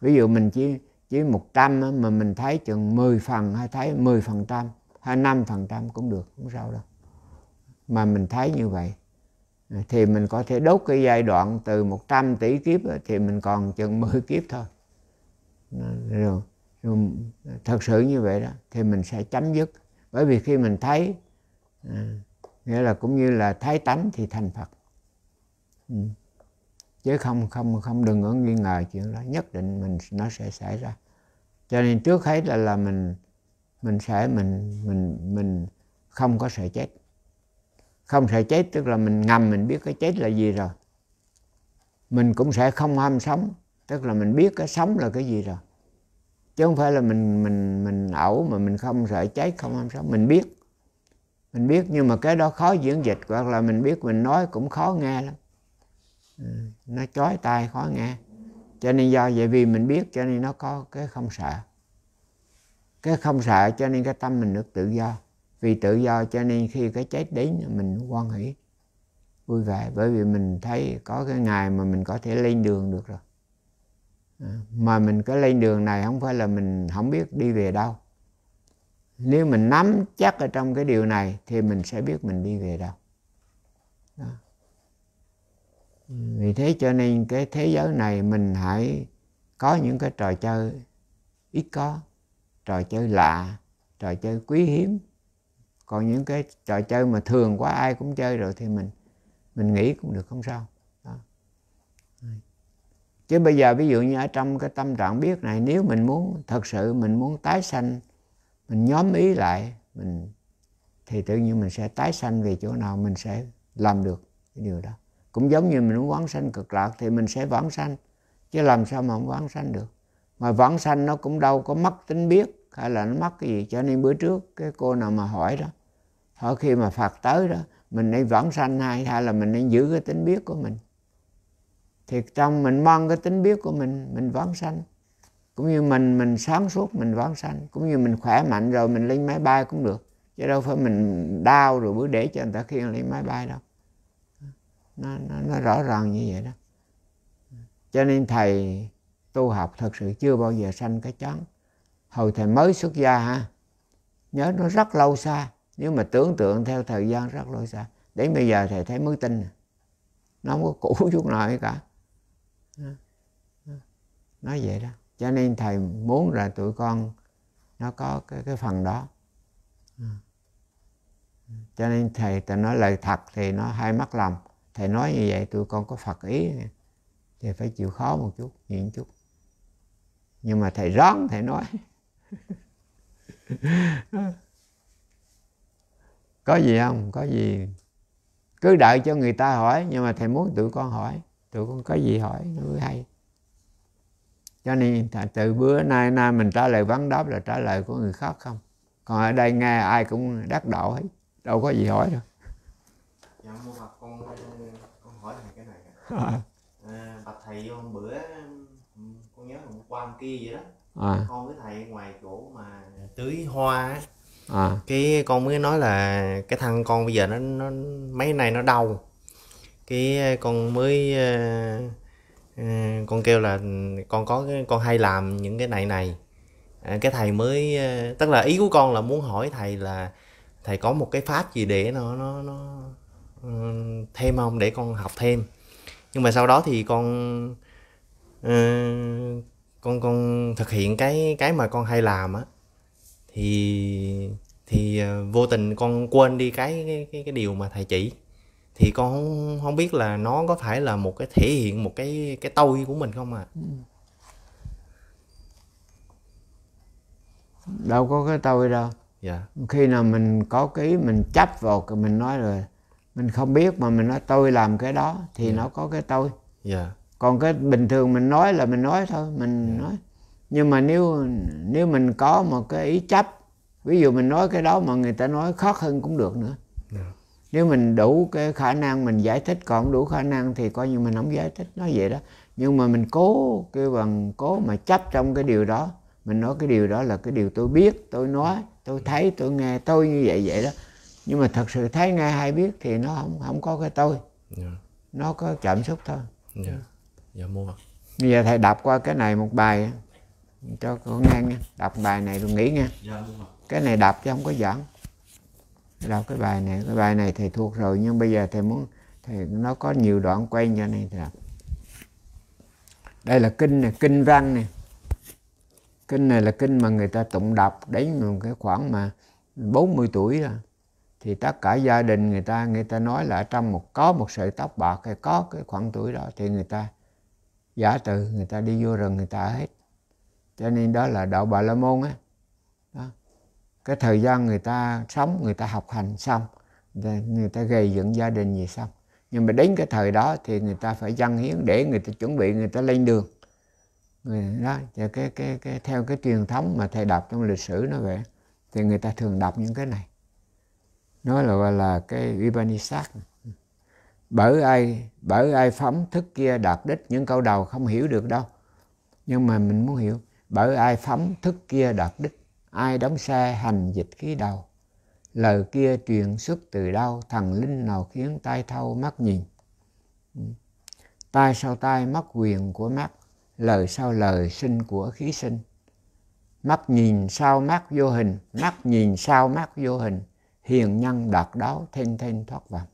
Ví dụ mình chỉ 100 mà mình thấy chừng 10 phần hay thấy 10% hay 5% cũng được, không sao đâu. Mà mình thấy như vậy thì mình có thể đốt cái giai đoạn từ 100 tỷ kiếp thì mình còn chừng 10 kiếp thôi. Thật sự như vậy đó thì mình sẽ chấm dứt. Bởi vì khi mình thấy, nghĩa là cũng như là thấy tánh thì thành Phật. Chứ không đừng có nghi ngờ chuyện đó, nhất định nó sẽ xảy ra. Cho nên trước hết là mình không có sợ chết. Không sợ chết tức là mình ngầm mình biết cái chết là gì rồi. Mình cũng sẽ không ham sống, tức là mình biết cái sống là cái gì rồi. Chứ không phải là mình ẩu mà mình không sợ chết, không ham sống. Mình biết, mình biết, nhưng mà cái đó khó diễn dịch, hoặc là mình biết mình nói cũng khó nghe lắm. Nó chói tai khó nghe. Cho nên do vậy vì mình biết cho nên nó có cái không sợ. Cái không sợ cho nên cái tâm mình được tự do. Vì tự do cho nên khi cái chết đến mình hoan hỷ, vui vẻ. Bởi vì mình thấy có cái ngày mà mình có thể lên đường được rồi. Mà mình cái lên đường này không phải là mình không biết đi về đâu. Nếu mình nắm chắc ở trong cái điều này thì mình sẽ biết mình đi về đâu. Đó. Vì thế cho nên cái thế giới này mình hãy có những cái trò chơi ít có, trò chơi lạ, trò chơi quý hiếm. Còn những cái trò chơi mà thường quá ai cũng chơi rồi thì mình nghĩ cũng được, không sao. Đó. Chứ bây giờ ví dụ như ở trong cái tâm trạng biết này, nếu mình muốn thật sự mình muốn tái sanh, mình nhóm ý lại thì tự nhiên mình sẽ tái sanh về chỗ nào mình sẽ làm được cái điều đó. Cũng giống như mình muốn vãng sanh cực lạc thì mình sẽ vãng sanh, chứ làm sao mà không vãng sanh được. Mà vãng sanh nó cũng đâu có mất tính biết hay là nó mất cái gì. Cho nên bữa trước cái cô nào mà hỏi đó, hỏi khi mà Phật tới đó, mình nên vãng sanh hay là mình nên giữ cái tính biết của mình. Thì trong mình mang cái tính biết của mình vãng sanh. Cũng như mình sáng suốt mình vãng sanh, cũng như mình khỏe mạnh rồi mình lên máy bay cũng được. Chứ đâu phải mình đau rồi bữa để cho người ta khiêng lên máy bay đâu. Nó rõ ràng như vậy đó. Cho nên thầy tu học thật sự chưa bao giờ sanh cái chán. Hồi thầy mới xuất gia ha, nhớ nó rất lâu xa. Nếu mà tưởng tượng theo thời gian rất lâu xa, đến bây giờ thầy thấy mới tin nè. Nó không có cũ chút nào cả. Nói vậy đó. Cho nên thầy muốn là tụi con nó có cái phần đó. Cho nên thầy nói lời thật thì nó hay mắc lòng. Thầy nói như vậy tụi con có Phật ý thì phải chịu khó một chút, nhịn chút. Nhưng mà thầy rón, thầy nói. Có gì không? Có gì? Cứ đợi cho người ta hỏi, nhưng mà thầy muốn tụi con hỏi. Tụi con có gì hỏi, nó mới hay. Cho nên từ bữa nay mình trả lời vấn đáp là trả lời của người khác không. Còn ở đây nghe ai cũng đắc đạo hết, đâu có gì hỏi đâu. Dạ, mô Phật, con hỏi thầy cái này à. Bạch thầy, hôm bữa con nhớ hôm qua hôm kia vậy đó à. Con với thầy ngoài chỗ mà tưới hoa à. Cái con mới nói là cái thằng con bây giờ nó mấy nay nó đau. Cái con mới con kêu là con có con hay làm những cái này. Cái thầy mới, tức là ý của con là muốn hỏi thầy là thầy có một cái pháp gì để nó thêm không, để con học thêm. Nhưng mà sau đó thì con thực hiện cái mà con hay làm á, thì vô tình con quên đi cái điều mà thầy chỉ. Thì con không biết là nó có phải là một cái thể hiện một cái tôi của mình không à. Đâu có cái tôi đâu. Dạ. Khi nào mình có cái ý, mình chấp vào, mình nói rồi mình không biết mà mình nói tôi làm cái đó thì yeah. Nó có cái tôi. Yeah. Còn cái bình thường mình nói là mình nói thôi, mình yeah. nói. Nhưng mà nếu mình có một cái ý chấp, ví dụ mình nói cái đó mà người ta nói khó hơn cũng được nữa. Yeah. Nếu mình đủ cái khả năng mình giải thích, còn đủ khả năng thì coi như mình không giải thích, nói vậy đó. Nhưng mà mình cố kêu bằng cố mà chấp trong cái điều đó, mình nói cái điều đó là cái điều tôi biết, tôi nói, tôi thấy, tôi nghe, tôi như vậy đó. Nhưng mà thật sự thấy nghe hay biết thì nó không có cái tôi. Yeah. Nó có cảm xúc thôi. Dạ, yeah. Mua. Yeah. Bây giờ thầy đọc qua cái này một bài cho con nghe nha. Đọc bài này rồi nghĩ nha. Cái này đọc chứ không có giỡn. Đọc cái bài này. Cái bài này thầy thuộc rồi, nhưng bây giờ thầy muốn thầy, nó có nhiều đoạn quen cho nên thầy đọc. Đây là kinh này, kinh văn này. Kinh này là kinh mà người ta tụng đọc đến cái khoảng mà 40 tuổi rồi. Thì tất cả gia đình người ta nói là ở trong có một sợi tóc bạc hay có cái khoảng tuổi đó thì người ta giả từ, người ta đi vô rừng người ta hết. Cho nên đó là đạo Bà La Môn á. Cái thời gian người ta sống, người ta học hành xong, người ta gây dựng gia đình gì xong. Nhưng mà đến cái thời đó thì người ta phải dâng hiến để người ta chuẩn bị người ta lên đường. Đó, theo cái truyền thống mà thầy đọc trong lịch sử nó vậy, thì người ta thường đọc những cái này. Nó là gọi là cái Upanisad. Bởi ai phóng thức kia đạt đích. Những câu đầu không hiểu được đâu, nhưng mà mình muốn hiểu. Bởi ai phóng thức kia đạt đích, ai đóng xe hành dịch khí đầu. Lời kia truyền xuất từ đâu, thần linh nào khiến tai thâu mắt nhìn. Tai sau tai mất quyền của mắt, lời sau lời sinh của khí sinh. Mắt nhìn sau mắt vô hình, mắt nhìn sau mắt vô hình. Hiền nhân đạt đáo, thênh thênh thoát vọng.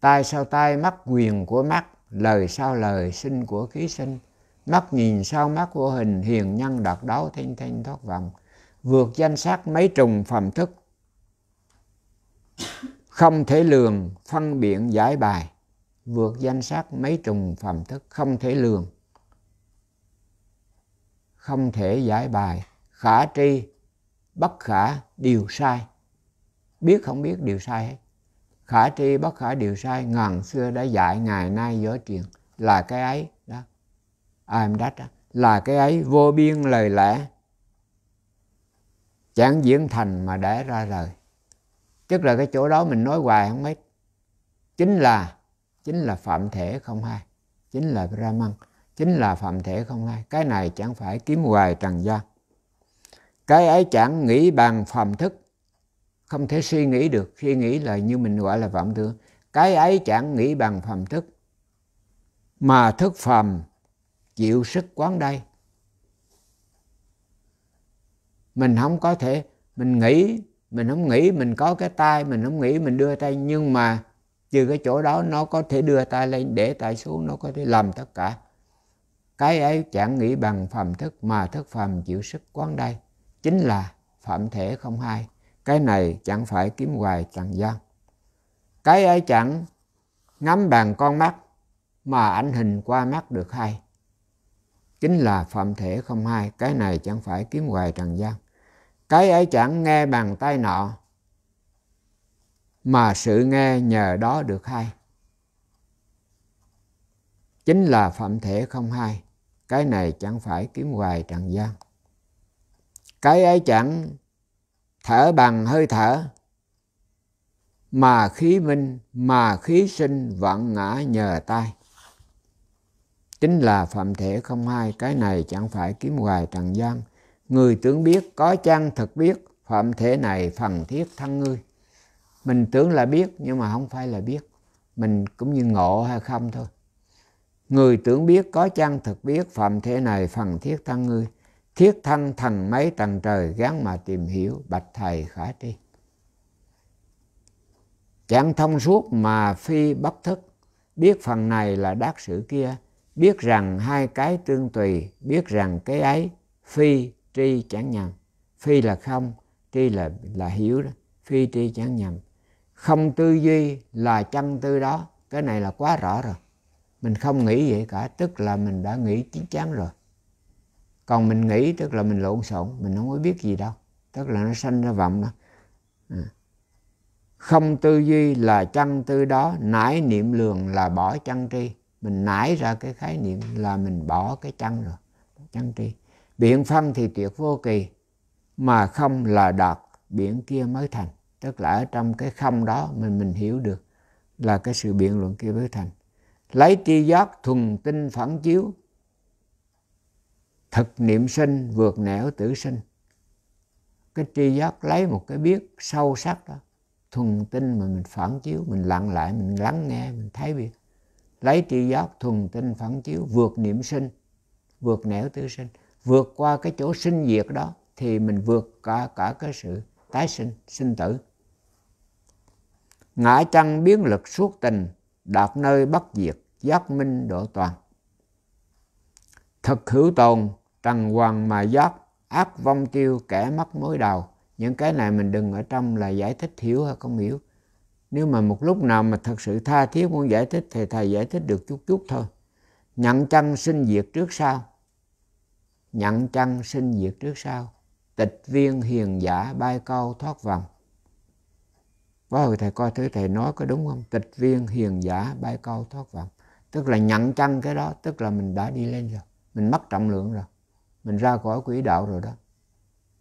Tai sau tai mắt quyền của mắt, lời sau lời sinh của khí sinh. Mắt nhìn sau mắt vô hình, hiền nhân đạt đáo, thênh thênh thoát vọng. Vượt danh sắc mấy trùng phẩm thức, không thể lường, phân biện giải bài. Vượt danh sắc mấy trùng phẩm thức, không thể lường, không thể giải bài. Khả tri bất khả điều sai, biết không biết điều sai hết. Khả tri bất khả điều sai, ngàn xưa đã dạy ngày nay giới truyền. Là cái ấy đó, là cái ấy vô biên lời lẽ, chẳng diễn thành mà để ra lời. Tức là cái chỗ đó mình nói hoài không hết. Chính là phạm thể không hai, chính là Brahman, chính là phạm thể không hai. Cái này chẳng phải kiếm hoài trần gian. Cái ấy chẳng nghĩ bằng phàm thức, không thể suy nghĩ được. Suy nghĩ là như mình gọi là vọng tưởng. Cái ấy chẳng nghĩ bằng phàm thức, mà thức phàm chịu sức quán đây. Mình không có thể, mình không nghĩ, mình có cái tay, mình không nghĩ, mình đưa tay. Nhưng mà trừ cái chỗ đó nó có thể đưa tay lên, để tay xuống, nó có thể làm tất cả. Cái ấy chẳng nghĩ bằng phàm thức, mà thức phàm chịu sức quán đây. Chính là phạm thể không hai. Cái này chẳng phải kiếm hoài trần gian. Cái ấy chẳng ngắm bằng con mắt, mà ảnh hình qua mắt được hay. Chính là phạm thể không hai. Cái này chẳng phải kiếm hoài trần gian. Cái ấy chẳng nghe bằng tai nọ, mà sự nghe nhờ đó được hay. Chính là phạm thể không hai. Cái này chẳng phải kiếm hoài trần gian. Cái ấy chẳng thở bằng hơi thở, mà khí minh, mà khí sinh vạn ngã nhờ tai. Chính là phạm thể không hai. Cái này chẳng phải kiếm hoài trần gian. Người tưởng biết có chăng thực biết, phạm thể này phần thiết thân ngươi. Mình tưởng là biết nhưng mà không phải là biết. Mình cũng như ngộ hay không thôi. Người tưởng biết có chăng thực biết, phạm thể này phần thiết thân ngươi. Thiết thân thần mấy tầng trời, gán mà tìm hiểu, bạch thầy khả tri. Chẳng thông suốt mà phi bất thức, biết phần này là đắc sự kia. Biết rằng hai cái tương tùy, biết rằng cái ấy phi tri chẳng nhầm. Phi là không, tri là hiểu đó. Phi tri chẳng nhầm. Không tư duy là chân tư đó. Cái này là quá rõ rồi. Mình không nghĩ vậy cả, tức là mình đã nghĩ chín chắn rồi. Còn mình nghĩ tức là mình lộn xộn, mình không có biết gì đâu. Tức là nó sanh ra vọng đó. Không tư duy là chân tư đó, nãi niệm lường là bỏ chân tri. Mình nãi ra cái khái niệm là mình bỏ cái chân rồi, chân tri. Biện phân thì tuyệt vô kỳ, mà không là đạt, biển kia mới thành. Tức là ở trong cái không đó mình hiểu được là cái sự biện luận kia mới thành. Lấy tri giác thuần tinh phản chiếu, thực niệm sinh vượt nẻo tử sinh. Cái tri giác lấy một cái biết sâu sắc đó, thuần tinh mà mình phản chiếu, mình lặng lại, mình lắng nghe, mình thấy biết. lấy tri giác thuần tinh phản chiếu, vượt niệm sinh, vượt nẻo tứ sinh, vượt qua cái chỗ sinh diệt đó thì mình vượt cả cái sự tái sinh, sinh tử. Ngã chăng biến lực suốt tình, đạt nơi bất diệt, giác minh độ toàn. Thực hữu tồn, trần hoàng mà giác, ác vong tiêu, kẻ mắc mối đào. Những cái này mình đừng ở trong là giải thích hiểu hay không hiểu. Nếu mà một lúc nào mà thật sự tha thiết muốn giải thích thì thầy giải thích được chút chút thôi. Nhận chăng sinh diệt trước sau. Nhận chăng sinh diệt trước sau. Tịch viên hiền giả bay câu thoát vòng. Có hồi thầy coi thử thầy nói có đúng không? Tịch viên hiền giả bay câu thoát vòng. Tức là nhận chăng cái đó, tức là mình đã đi lên rồi. Mình mất trọng lượng rồi. Mình ra khỏi quỹ đạo rồi đó.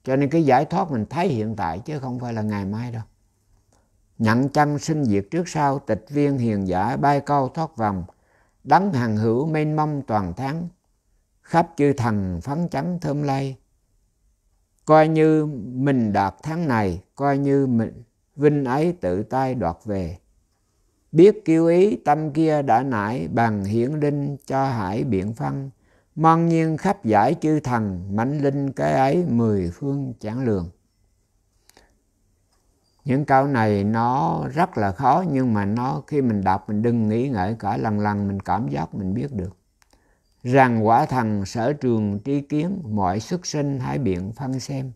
Cho nên cái giải thoát mình thấy hiện tại chứ không phải là ngày mai đâu. Nhận chăng sinh diệt trước sau, tịch viên hiền giả bay câu thoát vòng. Đắng hàng hữu mênh mông toàn tháng, khắp chư thần phấn chấn thơm lây. Coi như mình đạt tháng này, coi như mình vinh ấy tự tay đoạt về. Biết kiêu ý tâm kia đã nải, bằng hiển linh cho hải biện phân. Mong nhiên khắp giải chư thần, mãnh linh cái ấy mười phương chẳng lường. Những câu này nó rất là khó, nhưng mà nó khi mình đọc mình đừng nghĩ ngợi cả, lần lần mình cảm giác mình biết được. Rằng quả thần sở trường tri kiến, mọi xuất sinh hãy biện phân xem.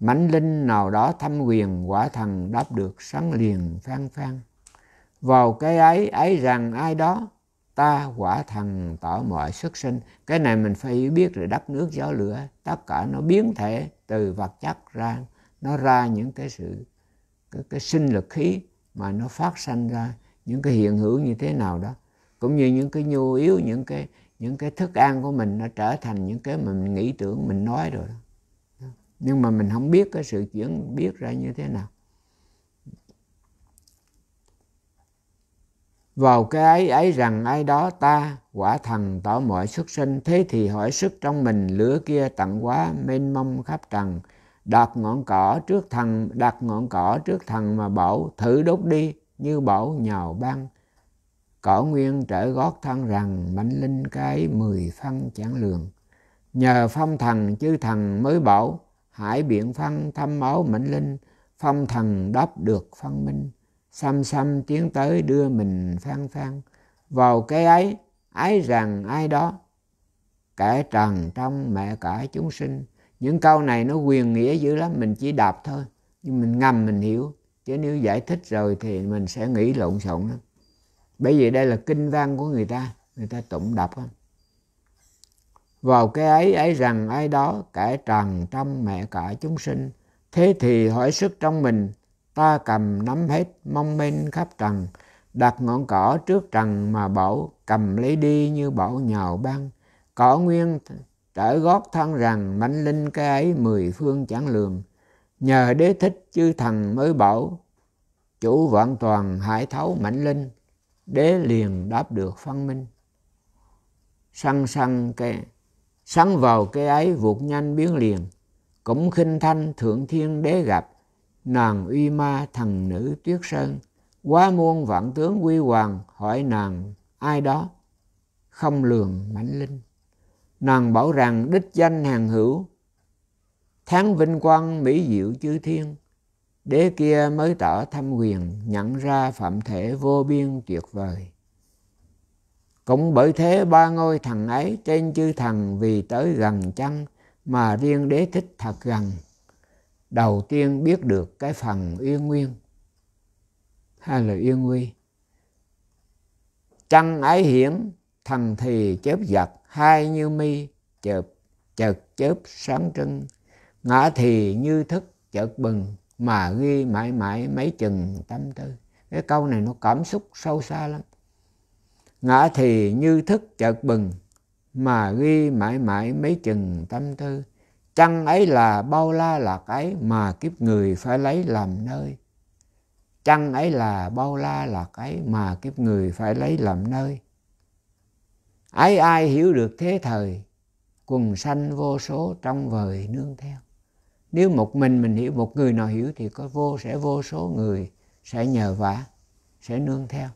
Mãnh linh nào đó thâm quyền, quả thần đáp được sáng liền phang phang. Vào cái ấy, ấy rằng ai đó, ta quả thần tạo mọi xuất sinh. Cái này mình phải biết rồi, đất nước gió lửa, tất cả nó biến thể từ vật chất ra, nó ra những cái sự, cái sinh lực khí mà nó phát sanh ra những cái hiện hữu như thế nào đó. Cũng như những cái nhu yếu, những cái thức ăn của mình nó trở thành những cái mà mình nghĩ tưởng, mình nói rồi đó. Nhưng mà mình không biết cái sự chuyển biết ra như thế nào. Vào cái ấy, ấy rằng ai đó, ta quả thần tạo mọi xuất sinh. Thế thì hỏi sức trong mình, lửa kia tận quá mênh mông khắp trần. Đặt ngọn cỏ trước thần mà bảo, thử đốt đi như bảo nhào băng. Cỏ nguyên trở gót thân rằng, mãnh linh cái mười phân chẳng lường. Nhờ phong thần chư thần mới bảo, hải biện phân thăm máu mãnh linh. Phong thần đắp được phân minh, xăm xăm tiến tới đưa mình phang phang. Vào cái ấy, ấy rằng ai đó, kẻ trần trong mẹ cả chúng sinh. Những câu này nó quyền nghĩa dữ lắm, mình chỉ đọc thôi, nhưng mình ngầm mình hiểu, chứ nếu giải thích rồi thì mình sẽ nghĩ lộn xộn lắm. Bởi vì đây là kinh văn của người ta tụng đọc. Vào cái ấy, ấy rằng ai đó, kẻ trần trong mẹ cả chúng sinh. Thế thì hỏi sức trong mình, ta cầm nắm hết mong bên khắp trần. Đặt ngọn cỏ trước trần mà bảo, cầm lấy đi như bảo nhào băng. Cỏ nguyên trở gót thân rằng, mãnh linh cái ấy mười phương chẳng lường. Nhờ đế thích chư thần mới bảo, chủ vạn toàn hải thấu mãnh linh. Đế liền đáp được phân minh. Săn vào cái ấy vụt nhanh biến liền. Cũng khinh thanh thượng thiên đế gặp, nàng uy ma thần nữ tuyết sơn. Quá muôn vạn tướng quy hoàng, hỏi nàng ai đó, không lường mãnh linh. Nàng bảo rằng đích danh hàng hữu, tháng vinh quang mỹ diệu chư thiên. Đế kia mới tỏ thâm quyền, nhận ra phạm thể vô biên tuyệt vời. Cũng bởi thế ba ngôi thần ấy, trên chư thần vì tới gần chăng, mà riêng đế thích thật gần. Đầu tiên biết được cái phần uyên nguyên hay là uyên nguy. Trăng ái hiển, thần thì chớp giật, hai như mi, chợt chớp sáng trưng. Ngã thì như thức, chợt bừng, mà ghi mãi mãi mấy chừng tâm tư. Cái câu này nó cảm xúc sâu xa lắm. Ngã thì như thức chợt bừng, mà ghi mãi mãi mấy chừng tâm tư. Chăng ấy là bao la lạc ấy, mà kiếp người phải lấy làm nơi. Chăng ấy là bao la lạc ấy, mà kiếp người phải lấy làm nơi. Ấy ai hiểu được thế thời, quần sanh vô số trong vời nương theo. Nếu một mình hiểu, một người nào hiểu thì có vô số người sẽ nhờ vả, sẽ nương theo.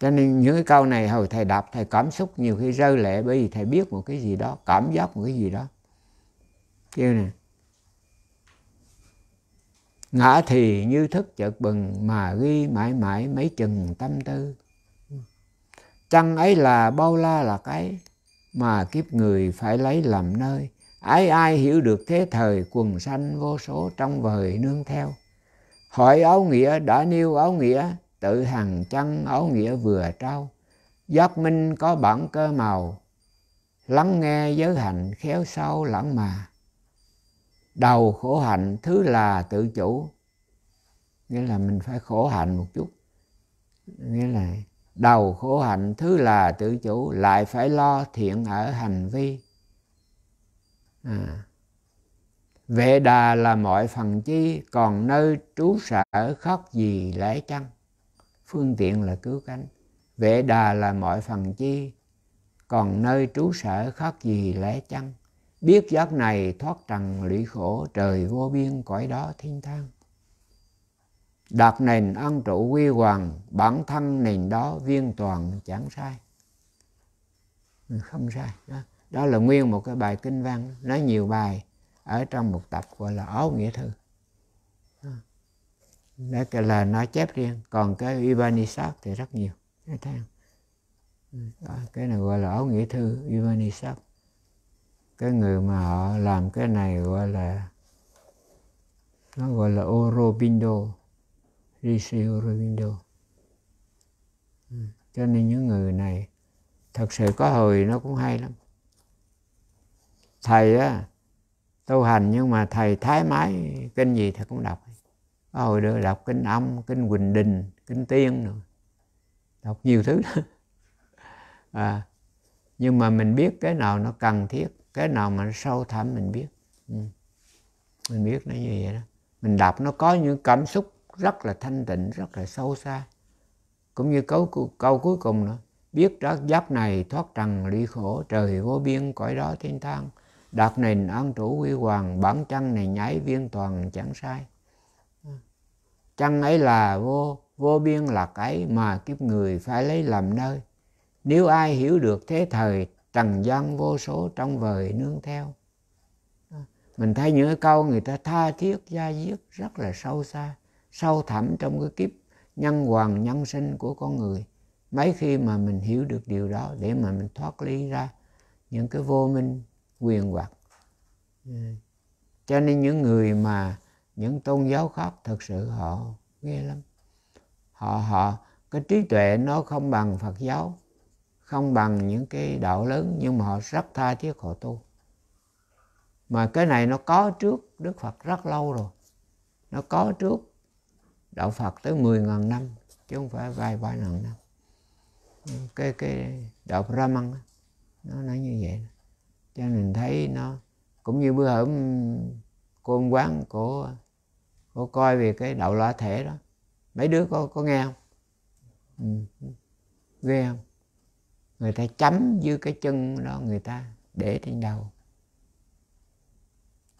Cho nên những cái câu này hồi thầy đọc thầy cảm xúc nhiều khi rơi lệ, bởi vì thầy biết một cái gì đó, cảm giác một cái gì đó. Kêu nè: ngã thì như thức chợt bừng, mà ghi mãi mãi mấy chừng tâm tư. Chăng ấy là bao la là cái, mà kiếp người phải lấy làm nơi. Ái ai hiểu được thế thời, quần sanh vô số trong vời nương theo. Hỏi áo nghĩa đã nêu áo nghĩa, tự hằng chăng áo nghĩa vừa trao. Giác minh có bản cơ màu, lắng nghe giới hạnh khéo sâu lãng mà. Đầu khổ hạnh thứ là tự chủ. Nghĩa là mình phải khổ hạnh một chút. Nghĩa là đầu khổ hạnh thứ là tự chủ, lại phải lo thiện ở hành vi. Vệ đà là mọi phần chi, còn nơi trú sở khóc gì lẽ chăng. Phương tiện là cứu cánh. Vệ đà là mọi phần chi, còn nơi trú sở khóc gì lẽ chăng. Biết giác này thoát trần lụy khổ, trời vô biên cõi đó thiên thang. Đạt nền an trụ quy hoàng, bản thân nền đó viên toàn chẳng sai. Không sai đó. Đó là nguyên một cái bài kinh văn, nói nhiều bài ở trong một tập gọi là Áo Nghĩa Thư. Đó là nó chép riêng. Còn cái Upanisad thì rất nhiều. Đó, cái này gọi là Áo Nghĩa Thư Upanisad. Cái người mà họ làm cái này gọi là, nó gọi là Orobindo, Rishi Orobindo. Cho nên những người này thật sự có hồi nó cũng hay lắm. Thầy á tu hành nhưng mà thầy thái mái, kinh gì thầy cũng đọc. Có hồi được đọc kinh Âm, kinh Huỳnh Đình, kinh Tiên rồi. Đọc nhiều thứ đó. Nhưng mà mình biết cái nào nó cần thiết, cái nào mà nó sâu thẳm mình biết. Mình biết nó như vậy đó. Mình đọc nó có những cảm xúc rất là thanh tịnh, rất là sâu xa. Cũng như câu cuối cùng nữa: biết rõ giáp này thoát trần lụy khổ, trời vô biên cõi đó thiên thang. Đạt nền an trụ quy hoàng, bản chân này nhảy viên toàn chẳng sai. Chân ấy là vô biên là cái, mà kiếp người phải lấy làm nơi. Nếu ai hiểu được thế thời, trần gian vô số trong vời nương theo. Mình thấy những cái câu người ta tha thiết da diết, rất là sâu xa, sâu thẳm trong cái kiếp nhân hoàng nhân sinh của con người. Mấy khi mà mình hiểu được điều đó để mà mình thoát ly ra những cái vô minh quyền hoặc. Cho nên những người mà những tôn giáo khác thật sự họ ghê lắm. Họ cái trí tuệ nó không bằng Phật giáo, không bằng những cái đạo lớn, nhưng mà họ rất tha thiết họ tu. Mà cái này nó có trước Đức Phật rất lâu rồi. Nó có trước đạo Phật tới 10.000 năm, chứ không phải vài 3.000 năm. Cái đạo Brahman nó nói như vậy. Cho nên mình thấy nó cũng như bữa hôm cô ông quán cô coi về cái đạo lõa thể đó. Mấy đứa có nghe không? Ghê không? Người ta chấm dưới cái chân đó, người ta để trên đầu.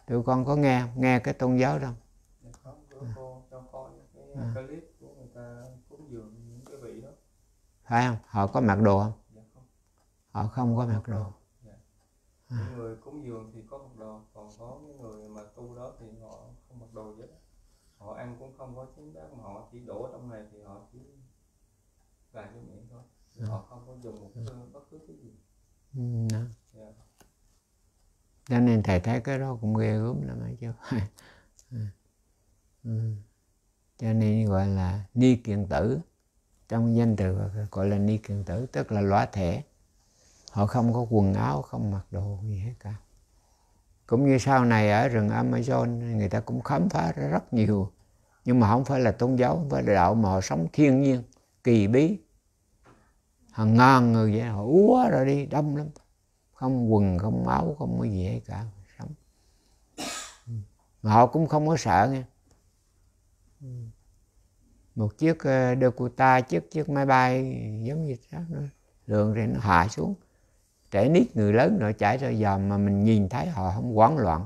Tụi con có nghe không? Nghe cái tôn giáo đó không? Không, con coi cái clip của người ta cúng dường những cái vị đó. Phải không? Họ có mặc đồ không? Dạ không. Họ không có mặc đồ. Dạ. Những người cúng dường thì có mặc đồ, còn có những người mà tu đó thì họ không mặc đồ vậy. Họ ăn cũng không có chính đáng, mà họ chỉ đổ trong này thì họ chỉ làm cái miệng thôi. Họ không có dùng một bất cứ cái gì. Cho nên thầy thấy cái đó cũng ghê gớm lắm ấy chứ. Cho nên gọi là ni kiền tử. Trong danh từ gọi là ni kiền tử, tức là lõa thể. Họ không có quần áo, không mặc đồ gì hết cả. Cũng như sau này ở rừng Amazon, người ta cũng khám phá ra rất nhiều. Nhưng mà không phải là tôn giáo, không phải là đạo, mà họ sống thiên nhiên, kỳ bí. Hàng ngàn người vậy, họ úa rồi đi, đông lắm. Không quần, không áo, không có gì hết cả. Sống. Mà họ cũng không có sợ nghe. Một chiếc Dakota, chiếc máy bay giống như đó, lượn rồi nó hạ xuống. Trẻ nít người lớn rồi chạy ra dòm, mà mình nhìn thấy họ không hoảng loạn.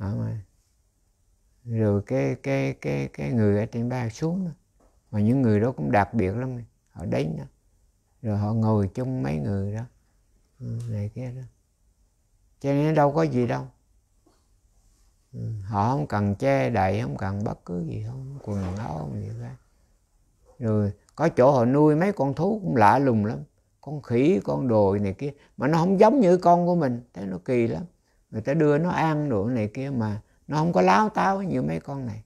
Đó mà. Rồi cái người ở trên bay xuống đó. Mà những người đó cũng đặc biệt lắm. họ đến đó, rồi họ ngồi chung mấy người đó này kia đó, cho nên đâu có gì đâu. Họ không cần che đậy, không cần bất cứ gì, không quần áo không gì cả. Rồi có chỗ họ nuôi mấy con thú cũng lạ lùng lắm, con khỉ con đồi này kia, mà nó không giống như con của mình, thế nó kỳ lắm. Người ta đưa nó ăn đồ này kia mà nó không có láo táo như mấy con này.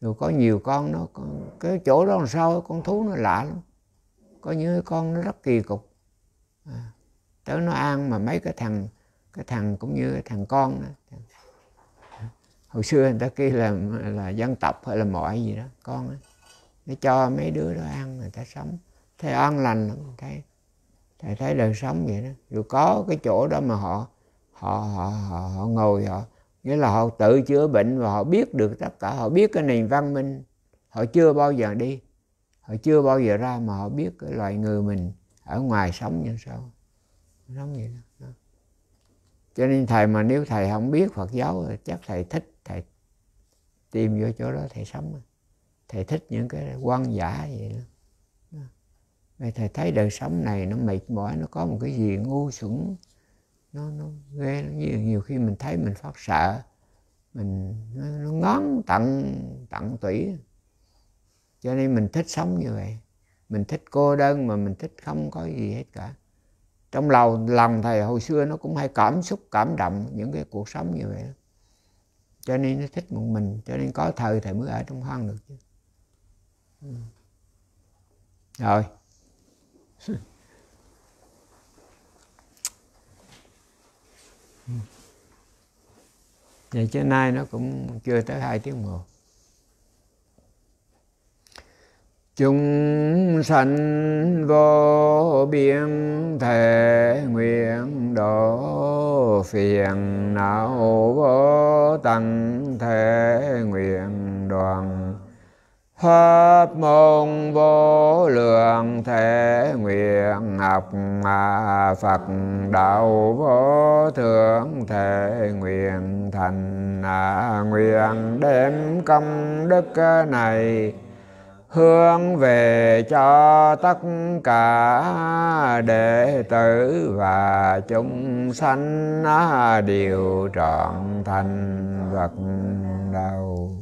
Rồi có nhiều con nó, cái chỗ đó làm sao con thú nó lạ lắm, có những con nó rất kỳ cục. Tới nó ăn mà mấy cái thằng cũng như cái thằng con đó. Hồi xưa người ta kia là dân tộc hay là mọi gì đó, con đó, nó cho mấy đứa đó ăn, người ta sống thấy an lành lắm, thấy đời sống vậy đó. Rồi có cái chỗ đó mà họ ngồi, họ nghĩa là họ tự chữa bệnh và họ biết được tất cả, họ biết cái nền văn minh, họ chưa bao giờ đi, họ chưa bao giờ ra mà họ biết cái loài người mình ở ngoài sống như sao, sống vậy đó. Cho nên thầy mà nếu thầy không biết Phật giáo thì chắc thầy thích, thầy tìm vô chỗ đó thầy sống, thầy thích những cái hoang dã vậy đó. Vậy thầy thấy đời sống này nó mệt mỏi, nó có một cái gì ngu xuẩn, nó ghê, nó nhiều khi mình thấy mình phát sợ, mình nó ngón tận tủy. Cho nên mình thích sống như vậy, mình thích cô đơn mà mình thích không có gì hết cả. Trong lòng thầy hồi xưa nó cũng hay cảm xúc, cảm động những cái cuộc sống như vậy đó. Cho nên nó thích một mình, cho nên có thời thầy mới ở trong hoang được chứ. Rồi. Vậy chứ nay nó cũng chưa tới 2 tiếng đồng hồ. Chúng sanh vô biên thể nguyện độ, phiền não vô tận thể nguyện đoàn, pháp môn vô lượng thể nguyện học, Phật đạo vô thượng thể nguyện thành, nguyện đem công đức này hướng về cho tất cả đệ tử và chúng sanh đều trọn thành Phật đạo.